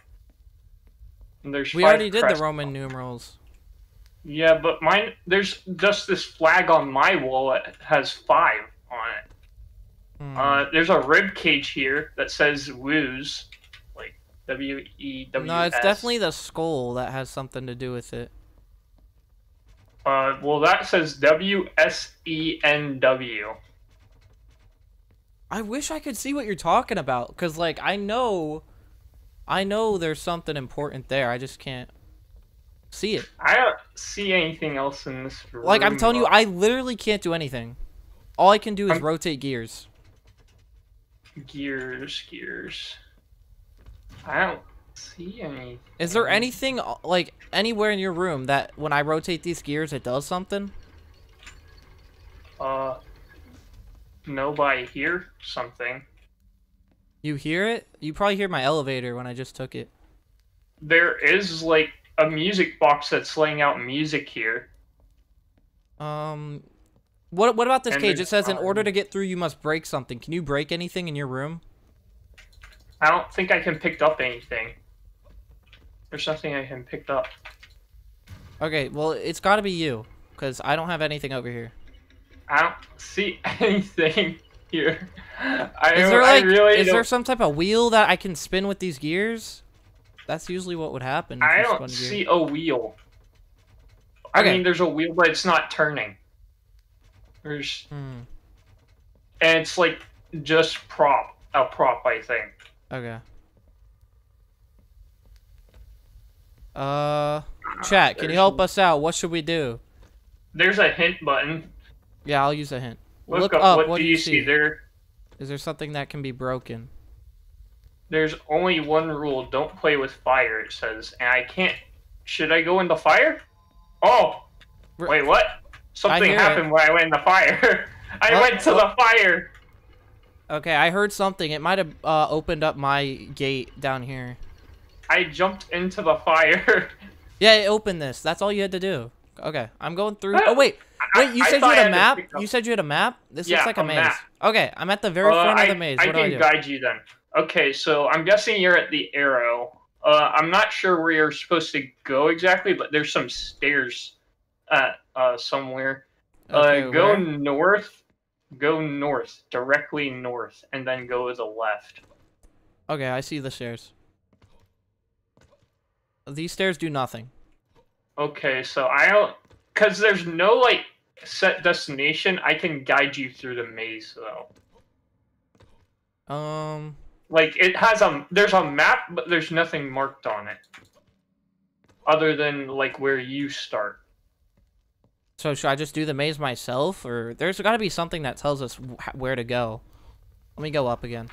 And there's we already did the Roman numerals. Yeah, but mine, there's just this flag on my wall that has five on it. Mm. Uh, there's a rib cage here that says Wooz, like W E W S. No, it's definitely the skull that has something to do with it. Uh, well, that says W S E N W. I wish I could see what you're talking about, because, like, I know... I know there's something important there. I just can't see it. I don't see anything else in this room. Like, I'm telling you, I literally can't do anything. All I can do is I'm... rotate gears. Gears, gears. I don't see anything. Is there anything, like, anywhere in your room that when I rotate these gears, it does something? Uh, no, but I hear something. You hear it? You probably hear my elevator when I just took it. There is, like, a music box that's laying out music here. Um, what what about this and cage? It says, um, in order to get through, you must break something. Can you break anything in your room? I don't think I can pick up anything. There's nothing I can pick up. Okay, well, it's got to be you, because I don't have anything over here. I don't see anything. Here. I, is there like, I really is don't... there some type of wheel that I can spin with these gears? That's usually what would happen. If I don't you spun a see a wheel. Okay. I mean, there's a wheel, but it's not turning. There's, hmm. and it's like just prop a prop, I think. Okay. Uh, chat. There's... Can you help us out? What should we do? There's a hint button. Yeah, I'll use a hint. Look, Look up, up. What, what do you see? see there? Is there something that can be broken? There's only one rule. Don't play with fire, it says. And I can't... Should I go into fire? Oh! We're... Wait, what? Something happened it. when I went in the fire. I what? went to what? the fire! Okay, I heard something. It might have uh, opened up my gate down here. I jumped into the fire. Yeah, it opened this. That's all you had to do. Okay, I'm going through... Oh, wait! Wait, you I, said I you had a map? You said you had a map? This yeah, looks like a, a maze. Map. Okay, I'm at the very uh, front I, of the maze. What I do can I do? guide you then. Okay, so I'm guessing you're at the arrow. Uh, I'm not sure where you're supposed to go exactly, but there's some stairs uh, uh, somewhere. Okay, uh, go where? north. Go north. Directly north. And then go to the left. Okay, I see the stairs. These stairs do nothing. Okay, so I don't... Because there's no, like... set destination. I can guide you through the maze though. Um like it has a there's a map, but there's nothing marked on it other than like where you start. So should I just do the maze myself, or there's got to be something that tells us wh where to go? Let me go up again.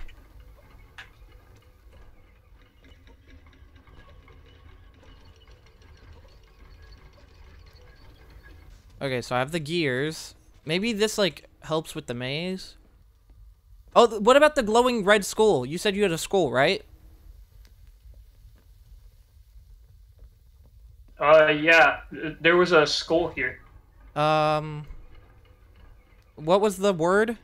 Okay, so I have the gears. Maybe this, like, helps with the maze. Oh, th what about the glowing red skull? You said you had a skull, right? Uh, yeah. There was a skull here. Um... What was the word?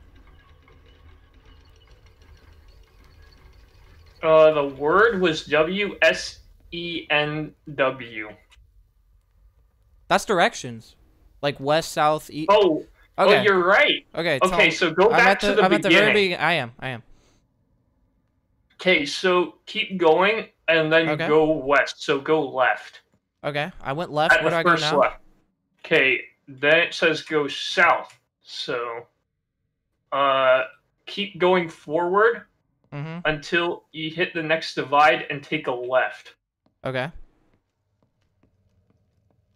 Uh, the word was W S E N W. That's directions. Like west, south, east. Oh, okay. Oh, you're right. Okay. Okay, me. so go back the, to the I'm beginning. I'm at the very beginning. I am. I am. Okay, so keep going and then okay. go west. So go left. Okay, I went left. At Where do I go now? Left. Okay, then it says go south. So, uh, keep going forward mm-hmm. until you hit the next divide and take a left. Okay.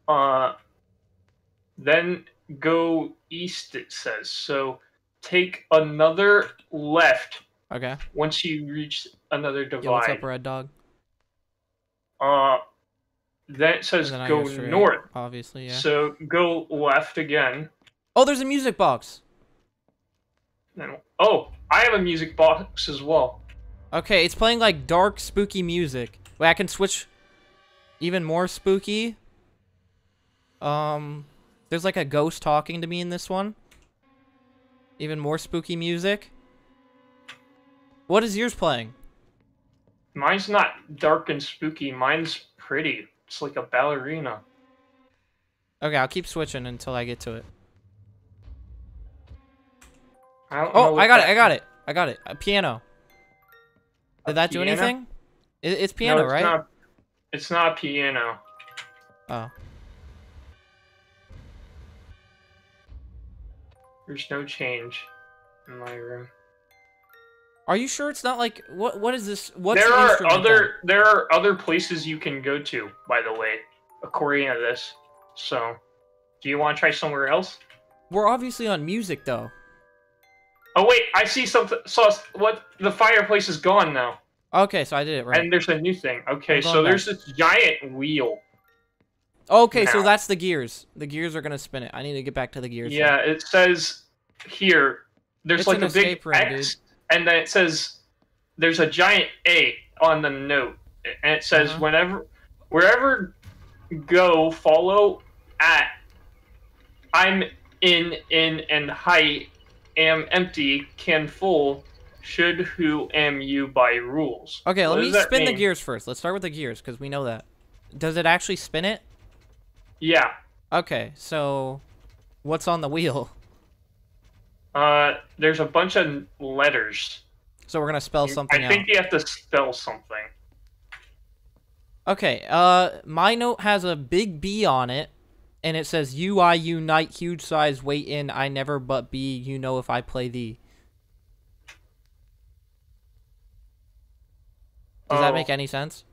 Uh. Then go east, it says. So take another left. Okay. Once you reach another divide. Yo, what's up, Red Dog? Uh, then it says then go north. Obviously, yeah. So go left again. Oh, there's a music box. And then, oh, I have a music box as well. Okay, it's playing like dark, spooky music. Wait, I can switch even more spooky. Um, there's like a ghost talking to me in this one. Even more spooky music. What is yours playing? Mine's not dark and spooky. Mine's pretty. It's like a ballerina. Okay, I'll keep switching until I get to it. I don't oh, know I got it. I got it. I got it. A piano. Did a that piano? do anything? It, it's piano, no, it's right? Not, it's not piano. Oh. There's no change in my room. Are you sure it's not like what? What is this? What's there are other on? there are other places you can go to, by the way, according to this. So, do you want to try somewhere else? We're obviously on music, though. Oh wait, I see something. So what? The fireplace is gone now. Okay, so I did it right. And there's a new thing. Okay, so back. there's this giant wheel. Okay, now. so that's the gears. The gears are gonna spin it. I need to get back to the gears. Yeah, thing. it says here. There's it's like a big room, X. Dude. And then it says, there's a giant A on the note. And it says, uh-huh. whenever, wherever go, follow at, I'm in, in, and height, am empty, can full, should, who, am you by rules. Okay, what let me spin mean? the gears first. Let's start with the gears, because we know that. Does it actually spin it? Yeah. Okay, so what's on the wheel? Uh, there's a bunch of letters. So we're gonna spell something out. I think you have to spell something. Okay, uh, my note has a big B on it, and it says, you I unite, huge size, wait in, I never but be, you know if I play thee. Does oh. that make any sense?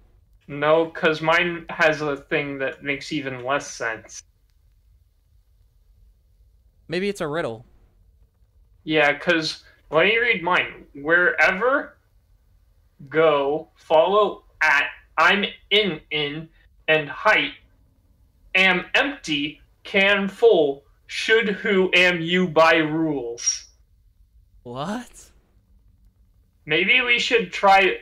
No, because mine has a thing that makes even less sense. Maybe it's a riddle. Yeah, because let me read mine. Wherever go, follow at, I'm in, in, and height, am empty, can full, should, who, am you by rules. What? Maybe we should try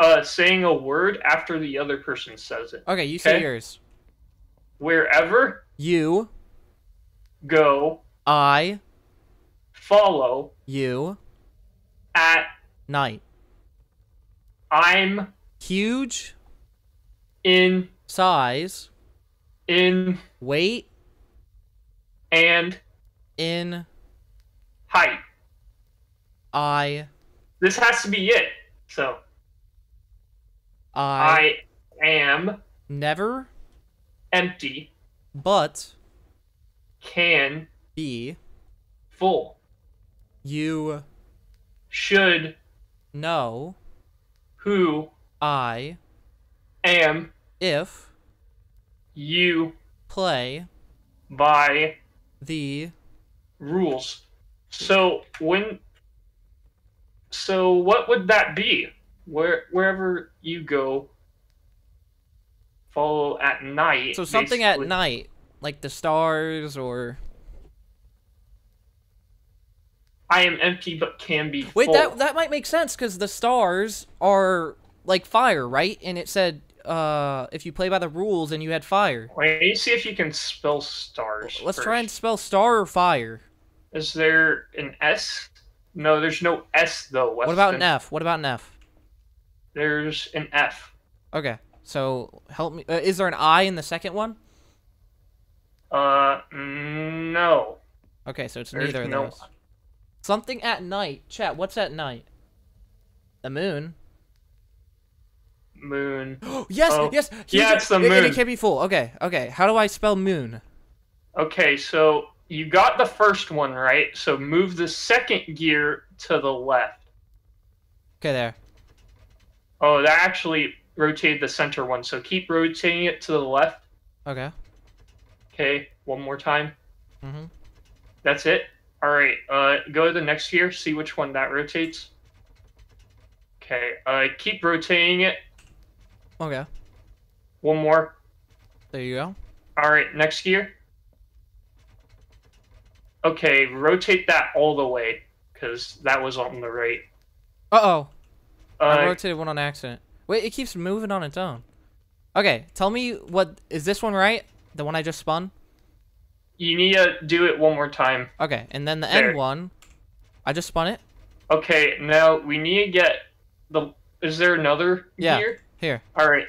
uh, saying a word after the other person says it. Okay, you say yours. Wherever you go, I... follow you at night. I'm huge in size, in weight, and in height. I. This has to be it. So I, I am never empty, but can be full. You should know who I am if you play by the rules. So when, so what would that be? Where wherever you go, follow at night. So something basically. At night, like the stars or. I am empty, but can be full. Wait, that that might make sense because the stars are like fire, right? And it said, uh, if you play by the rules, and you had fire. Wait, you see if you can spell stars. Let's first. try and spell star or fire. Is there an S? No, there's no S though. Weston. What about an F? What about an F? There's an F. Okay, so help me. Uh, is there an I in the second one? Uh, no. Okay, so it's there's neither of no those. Something at night. Chat, what's at night? The moon. Moon. yes, oh. yes. Huge. Yeah, it's the moon. It, it can be full. Okay, okay. How do I spell moon? Okay, so you got the first one right, so move the second gear to the left. Okay, there. Oh, that actually rotated the center one, so keep rotating it to the left. Okay. Okay, one more time. Mm-hmm. That's it. All right, uh, go to the next gear, see which one that rotates. Okay, uh, keep rotating it. Okay. One more. There you go. All right, next gear. Okay, rotate that all the way. because that was on the right. Uh-oh. Uh, I rotated one on accident. Wait, it keeps moving on its own. Okay, tell me what... Is this one right? The one I just spun? You need to do it one more time. Okay, and then the end one. I just spun it. Okay, now we need to get the... Is there another yeah, here? Here. All right.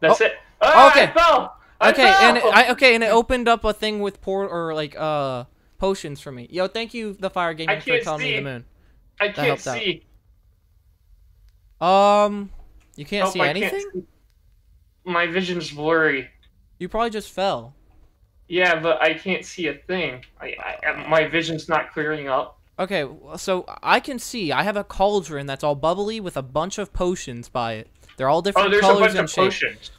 That's oh. it. Oh, okay. I fell. I okay, fell. and it, I okay, and it opened up a thing with port or like uh potions for me. Yo, thank you, the Fire Gaming, for telling see. me the moon. I can't see. Out. Um, you can't nope, see I anything. Can't see. My vision's blurry. You probably just fell. Yeah, but I can't see a thing. I, I my vision's not clearing up. Okay, so I can see. I have a cauldron that's all bubbly with a bunch of potions by it. They're all different colors and shapes. Oh, there's a bunch of potions.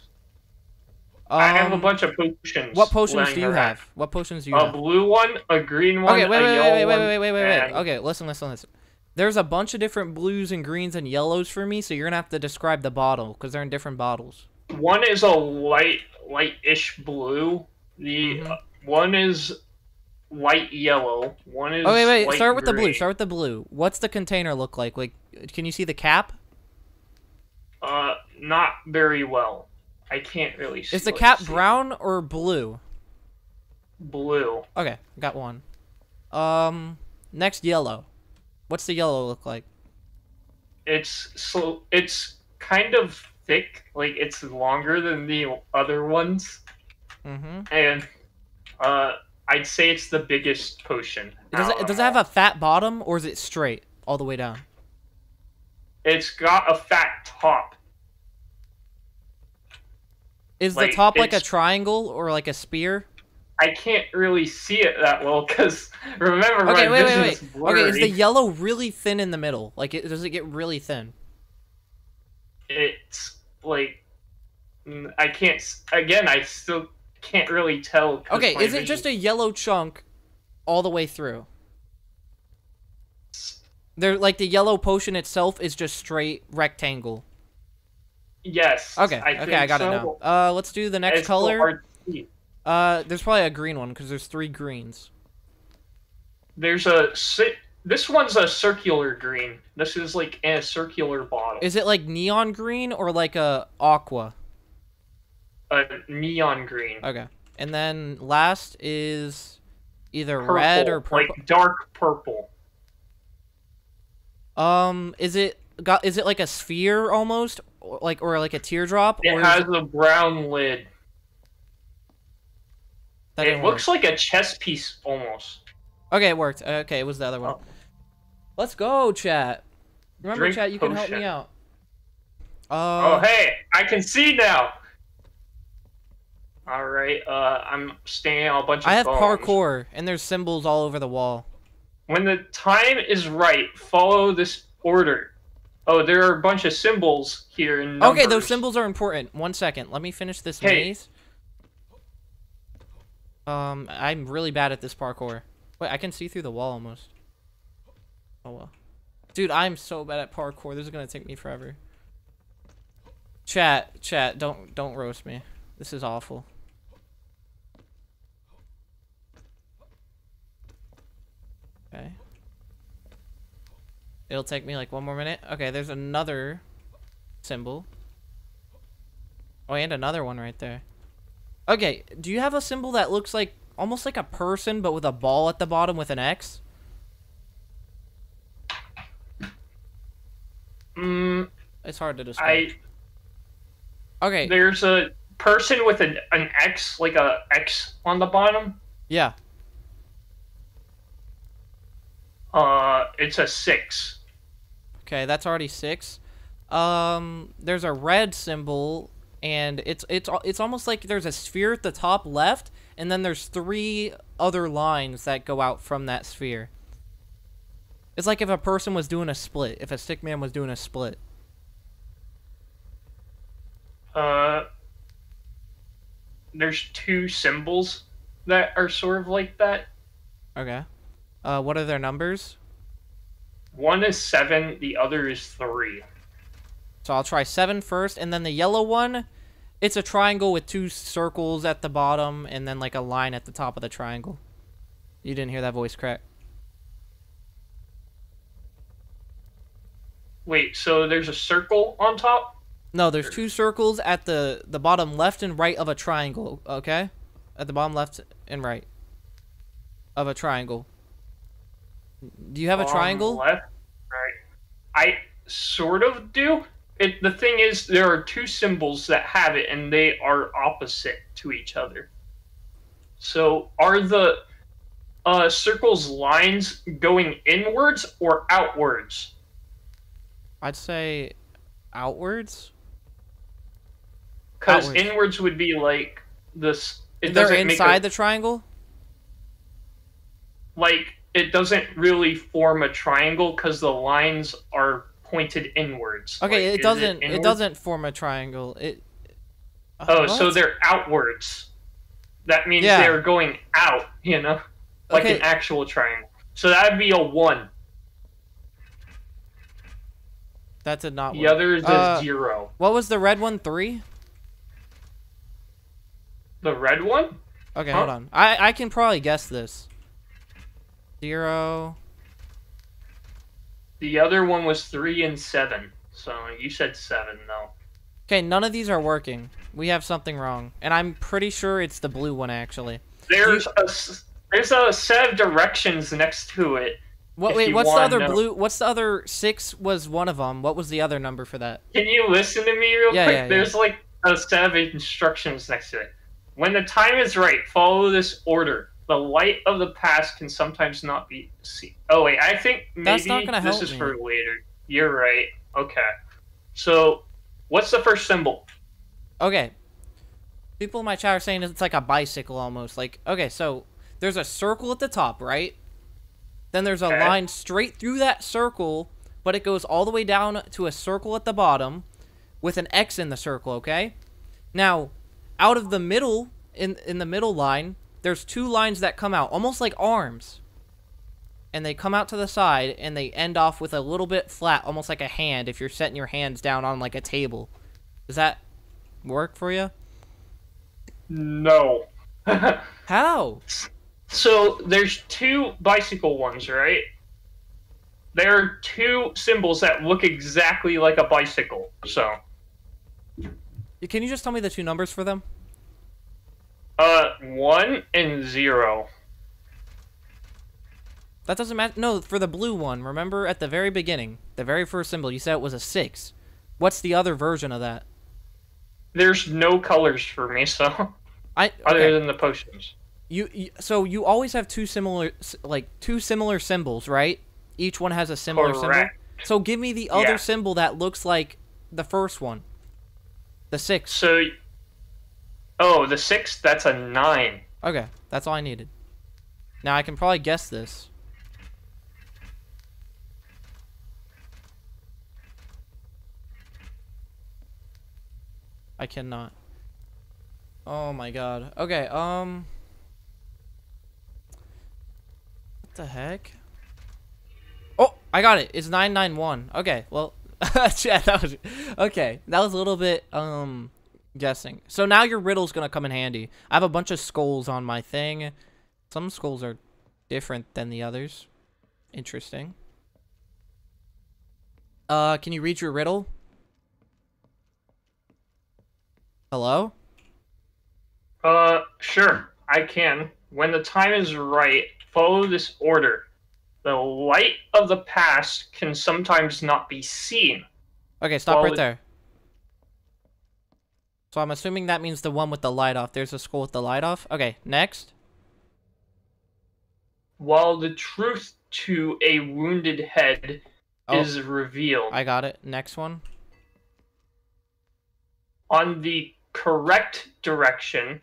Um, I have a bunch of potions. What potions do you have? What potions do you have? A blue one, a green one, a yellow one. Okay, wait, wait, wait, wait, wait, wait, wait. Okay, listen, listen, listen. There's a bunch of different blues and greens and yellows for me, so you're going to have to describe the bottle, because they're in different bottles. One is a light, light-ish blue. The mm-hmm. uh, one is... white yellow. One is. Oh wait, wait. White, Start with gray. the blue. Start with the blue. What's the container look like? Like, can you see the cap? Uh, not very well. I can't really see. Is the cap brown or blue? Blue. Okay, got one. Um, next yellow. What's the yellow look like? It's so it's kind of thick. Like it's longer than the other ones. Mm-hmm. And, uh. I'd say it's the biggest potion. Does it, does it have a fat bottom, or is it straight all the way down? It's got a fat top. Is like, the top like a triangle or like a spear? I can't really see it that well, because remember, okay, my wait, vision's wait, wait. blurry. Okay, is the yellow really thin in the middle? Like, it, does it get really thin? It's, like, I can't, again, I still... can't really tell. Okay, is it just a yellow chunk all the way through? They're like the yellow potion itself is just straight rectangle. Yes. Okay. I okay, I got so. it now. Uh, let's do the next it's color. Uh, there's probably a green one because there's three greens. There's a this one's a circular green. This is like a circular bottle. Is it like neon green or like a aqua? Uh, neon green. Okay. And then last is either purple, red or purple. Like dark purple. Um, is it got? Is it like a sphere almost, or like or like a teardrop? It or has it... a brown lid. That it looks work. like a chess piece almost. Okay, it worked. Okay, it was the other one. Oh. Let's go, chat. Remember, Drink chat, you potion. can help me out. Uh, oh, hey, I can see now. All right, uh, I'm standing on a bunch of I have bones. parkour, and there's symbols all over the wall. When the time is right, follow this order. Oh, there are a bunch of symbols here. In okay, those symbols are important. One second, let me finish this hey. maze. Um, I'm really bad at this parkour. Wait, I can see through the wall almost. Oh, well. Dude, I'm so bad at parkour. This is going to take me forever. Chat, chat, don't, don't roast me. This is awful. Okay. It'll take me like one more minute. Okay, there's another symbol. Oh, and another one right there. Okay, do you have a symbol that looks like almost like a person but with a ball at the bottom with an X? Mm, it's hard to describe. I, okay. There's a person with an, an X, like a X on the bottom. Yeah. Uh, it's a six. Okay, that's already six. Um, there's a red symbol, and it's it's it's almost like there's a sphere at the top left, and then there's three other lines that go out from that sphere. It's like if a person was doing a split, if a stick man was doing a split. Uh, there's two symbols that are sort of like that. Okay. Uh, what are their numbers? One is seven, the other is three. So I'll try seven first, and then the yellow one, it's a triangle with two circles at the bottom, and then like a line at the top of the triangle. You didn't hear that voice crack. Wait, so there's a circle on top? No, there's two circles at the, the bottom left and right of a triangle, okay? At the bottom left and right of a triangle. Do you have bottom a triangle? Left, right. I sort of do. It, the thing is, there are two symbols that have it, and they are opposite to each other. So are the uh, circle's lines going inwards or outwards? I'd say outwards. Because outwards. Inwards would be like this. It They're inside a, the triangle? Like, it doesn't really form a triangle because the lines are pointed inwards. Okay, like, it doesn't. It, it doesn't form a triangle. It. Oh, what? So they're outwards. That means yeah. they're going out. You know, like okay. an actual triangle. So that'd be a one. That did not work. The other is a uh, zero. What was the red one? Three? The red one? Okay, huh? Hold on. I, I can probably guess this. Zero. The other one was three and seven. So you said seven, though. Okay, none of these are working. We have something wrong. And I'm pretty sure it's the blue one, actually. There's, you... a, there's a set of directions next to it. What, wait, what's the other blue? What's the other six was one of them? What was the other number for that? Can you listen to me real yeah, quick? Yeah, There's yeah. like a set of instructions next to it. When the time is right, follow this order. The light of the past can sometimes not be seen. Oh, wait, I think maybe That's not gonna this help is me. for later. You're right. Okay. So, what's the first symbol? Okay. People in my chat are saying it's like a bicycle almost. Like, okay, so there's a circle at the top, right? Then there's a okay. line straight through that circle, but it goes all the way down to a circle at the bottom with an X in the circle, okay? Now, out of the middle, in, in the middle line, there's two lines that come out, almost like arms. And they come out to the side, and they end off with a little bit flat, almost like a hand, if you're setting your hands down on, like, a table. Does that work for you? No. How? So there's two bicycle ones, right? There are two symbols that look exactly like a bicycle, so. Can you just tell me the two numbers for them? Uh, one and zero. That doesn't matter. No, for the blue one, remember at the very beginning, the very first symbol, you said it was a six. What's the other version of that? There's no colors for me, so. I, okay. Other than the potions. You, you so you always have two similar like two similar symbols, right? Each one has a similar Correct. symbol. So give me the other yeah. symbol that looks like the first one, the six. So, oh, the six. That's a nine. Okay, that's all I needed. Now I can probably guess this. I cannot. Oh my god. Okay. Um. The heck? Oh, I got it. It's nine nine one. Okay, well, yeah, that was okay. That was a little bit um guessing. So now your riddle's gonna come in handy. I have a bunch of skulls on my thing. Some skulls are different than the others. Interesting. Uh, can you read your riddle? Hello? Uh, sure, I can. When the time is right, follow this order. The light of the past can sometimes not be seen. Okay, stop right there. So I'm assuming that means the one with the light off. There's a skull with the light off. Okay, next. While the truth to a wounded head oh, is revealed. I got it. Next one. On the correct direction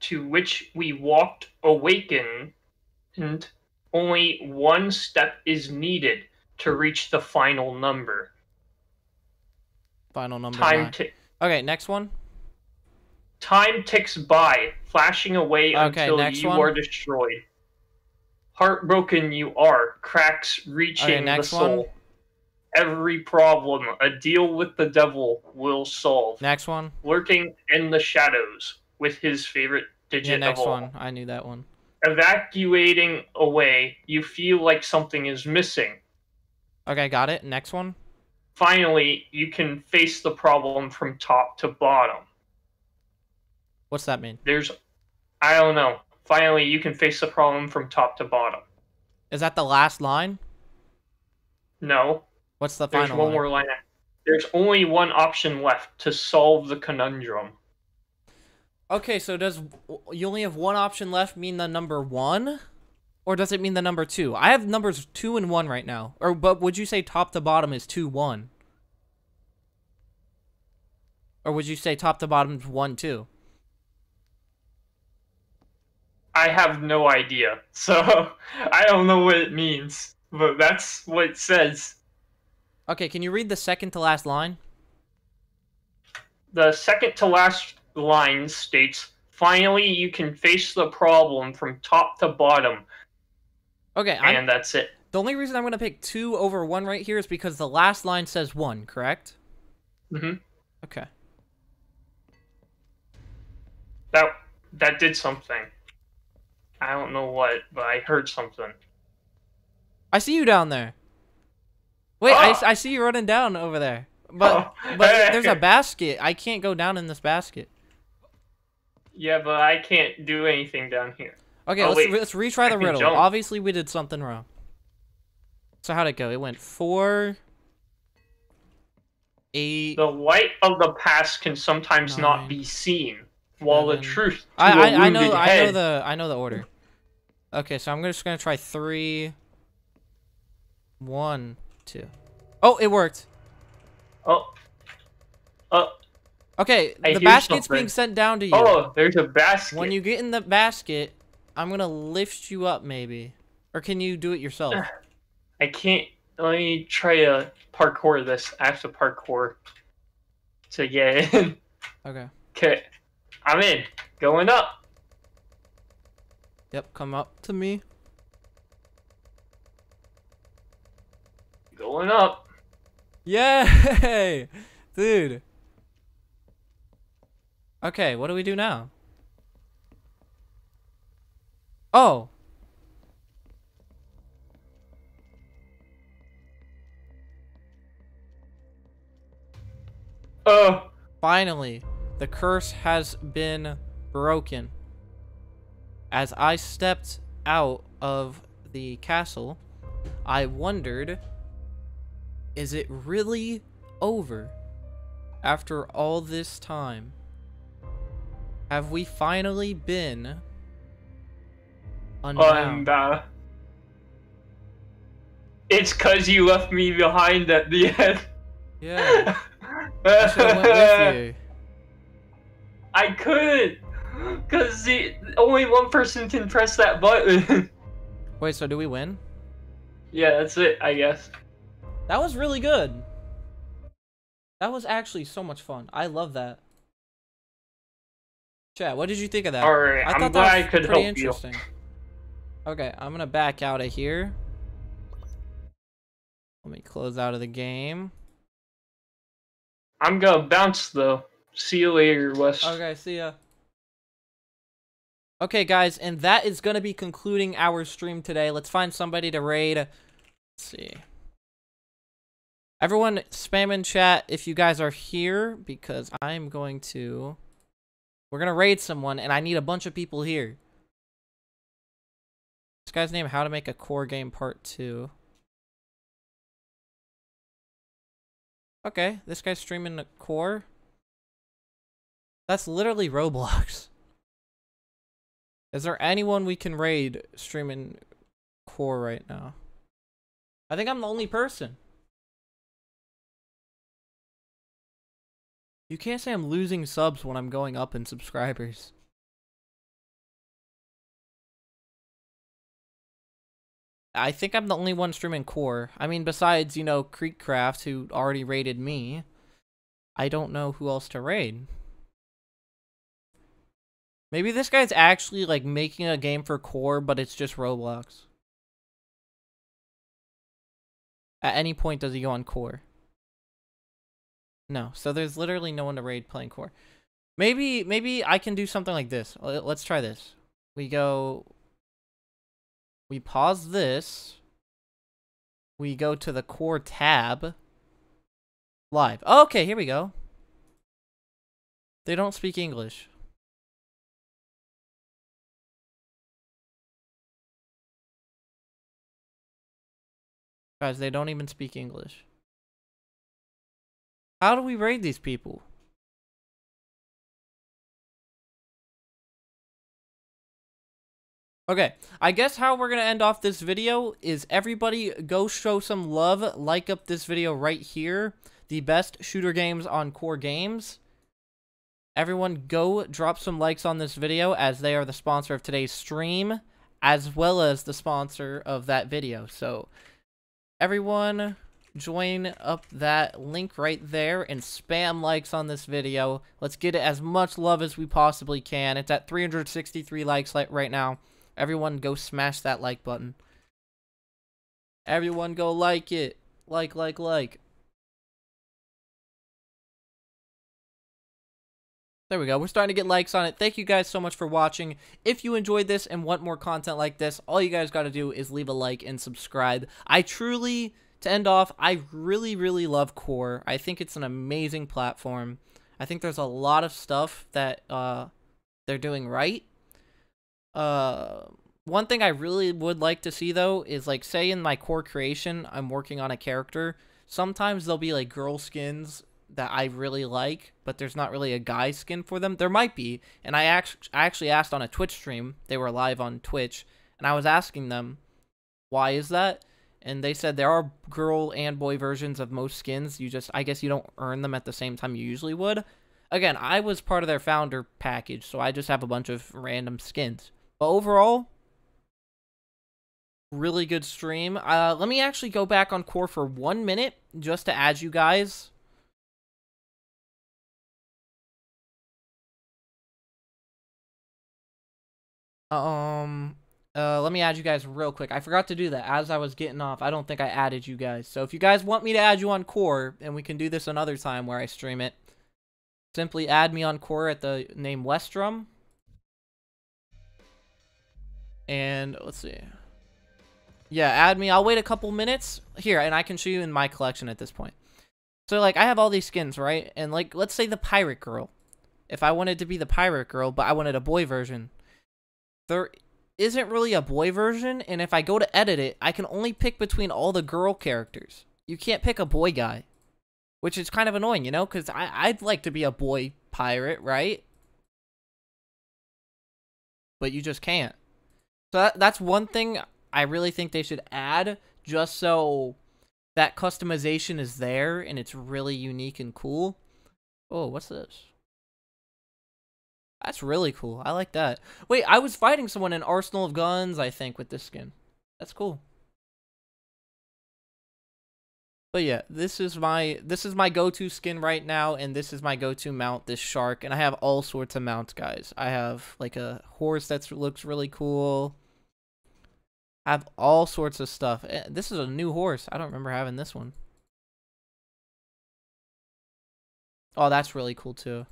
to which we walked awakened, and only one step is needed to reach the final number. Final number. Time tick. Okay, next one. Time ticks by, flashing away okay, until next you one. are destroyed. Heartbroken you are, cracks reaching okay, next the soul. One. Every problem, a deal with the devil will solve. Next one. Lurking in the shadows. With his favorite digit. Yeah, next of all. one. I knew that one. Evacuating away, you feel like something is missing. Okay, got it. Next one. Finally, you can face the problem from top to bottom. What's that mean? There's, I don't know. Finally, you can face the problem from top to bottom. Is that the last line? No. What's the final line? There's one more line. There's only one option left to solve the conundrum. Okay, so does you only have one option left mean the number one? Or does it mean the number two? I have numbers two and one right now. Or but would you say top to bottom is two, one? Or would you say top to bottom is one, two? I have no idea. So I don't know what it means. But that's what it says. Okay, can you read the second to last line? The second to last line states, finally you can face the problem from top to bottom. Okay, and I'm, that's it. The only reason I'm going to pick two over one right here is because the last line says one, correct? Mm-hmm. Okay. That that did something. I don't know what, but I heard something. I see you down there. Wait, oh. I, I see you running down over there. But oh. but there's a basket. I can't go down in this basket. Yeah, but I can't do anything down here. Okay, oh, let's, wait. let's retry the riddle. Jump. Obviously, we did something wrong. So how'd it go? It went four, eight... The light of the past can sometimes nine, not be seen, while seven. The truth to I, I, I know head. I know the I know the order. Okay, so I'm just gonna try three, one, two. Oh, it worked. Oh. Oh. Okay, I the basket's something. being sent down to you. Oh, there's a basket. When you get in the basket, I'm gonna lift you up, maybe. Or can you do it yourself? I can't. Let me try to parkour this. I have to parkour to get in. Okay. Okay. I'm in. Going up. Yep, come up to me. Going up. Yay! Dude. Okay, what do we do now? Oh. Oh. Finally, the curse has been broken. As I stepped out of the castle, I wondered, is it really over after all this time? Have we finally been unbound? Uh, it's because you left me behind at the end. Yeah. I should have went with you. I couldn't, because only one person can press that button. Wait, so do we win? Yeah, that's it, I guess. That was really good. That was actually so much fun. I love that. Chat, what did you think of that? All right, I thought I'm glad that was I could pretty help interesting. You. Okay, I'm gonna back out of here. Let me close out of the game. I'm gonna bounce though. See you later, Wes. Okay, see ya. Okay, guys, and that is gonna be concluding our stream today. Let's find somebody to raid. Let's see. Everyone, spam in chat if you guys are here because I'm going to. We're gonna raid someone, and I need a bunch of people here. This guy's name, How to Make a Core Game Part two. Okay, this guy's streaming a core. That's literally Roblox. Is there anyone we can raid streaming core right now? I think I'm the only person. You can't say I'm losing subs when I'm going up in subscribers. I think I'm the only one streaming core. I mean, besides, you know, KreekCraft, who already raided me. I don't know who else to raid. Maybe this guy's actually, like, making a game for core, but it's just Roblox. At any point, does he go on core? No, so there's literally no one to raid playing core. Maybe, maybe I can do something like this. Let's try this. We go... We pause this. we go to the core tab. Live. Oh, okay, here we go. They don't speak English. Guys, they don't even speak English. How do we raid these people? Okay, I guess how we're going to end off this video is everybody go show some love, like up this video right here. The best shooter games on Core Games. Everyone go drop some likes on this video as they are the sponsor of today's stream, as well as the sponsor of that video. So everyone join up that link right there and spam likes on this video. Let's get it as much love as we possibly can. It's at three hundred sixty-three likes right now. Everyone go smash that like button. Everyone go like it. Like, like, like. There we go. We're starting to get likes on it. Thank you guys so much for watching. If you enjoyed this and want more content like this, all you guys got to do is leave a like and subscribe. I truly, to end off, I really, really love Core. I think it's an amazing platform. I think there's a lot of stuff that uh, they're doing right. Uh, one thing I really would like to see, though, is, like, say in my core creation, I'm working on a character. Sometimes there'll be, like, girl skins that I really like, but there's not really a guy skin for them. There might be, and I, act I actually asked on a Twitch stream. They were live on Twitch, and I was asking them, why is that? And they said there are girl and boy versions of most skins. You just, I guess you don't earn them at the same time you usually would. Again, I was part of their founder package, so I just have a bunch of random skins. But overall, really good stream. Uh, let me actually go back on Core for one minute just to add you guys. Um, uh, let me add you guys real quick. I forgot to do that as I was getting off. I don't think I added you guys. So if you guys want me to add you on Core, and we can do this another time where I stream it, simply add me on Core at the name Westdrum. And let's see. Yeah, add me. I'll wait a couple minutes here, and I can show you in my collection at this point. So, like, I have all these skins, right? And, like, let's say the pirate girl. If I wanted to be the pirate girl, but I wanted a boy version, there isn't really a boy version. And if I go to edit it, I can only pick between all the girl characters. You can't pick a boy guy, which is kind of annoying, you know, because I'd like to be a boy pirate, right? But you just can't. So that's one thing I really think they should add, just so that customization is there and it's really unique and cool. Oh, what's this? That's really cool. I like that. Wait, I was fighting someone in Arsenal of Guns, I think, with this skin. That's cool. But yeah, this is my this is my go-to skin right now, and this is my go-to mount, this shark. And I have all sorts of mounts, guys. I have, like, a horse that looks really cool. I have all sorts of stuff. This is a new horse. I don't remember having this one. Oh, that's really cool, too.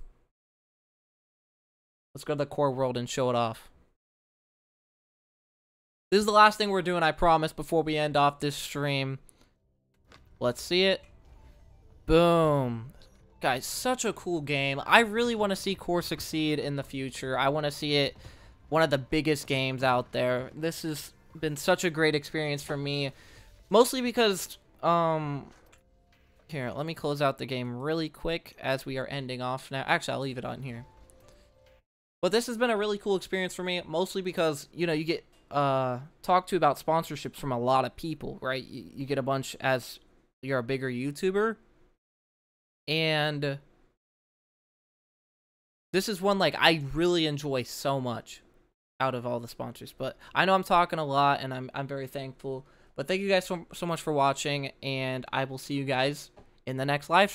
Let's go to the Core world and show it off. This is the last thing we're doing, I promise, before we end off this stream. Let's see it. Boom. Guys, such a cool game. I really want to see Core succeed in the future. I want to see it one of the biggest games out there. This has been such a great experience for me. Mostly because, um... here, let me close out the game really quick as we are ending off now. Actually, I'll leave it on here. But this has been a really cool experience for me. Mostly because, you know, you get uh, talked to about sponsorships from a lot of people, right? You, you get a bunch as... you're a bigger YouTuber, and this is one, like, I really enjoy so much out of all the sponsors. But I know I'm talking a lot, and I'm, I'm very thankful. But thank you guys so, so much for watching, and I will see you guys in the next live stream.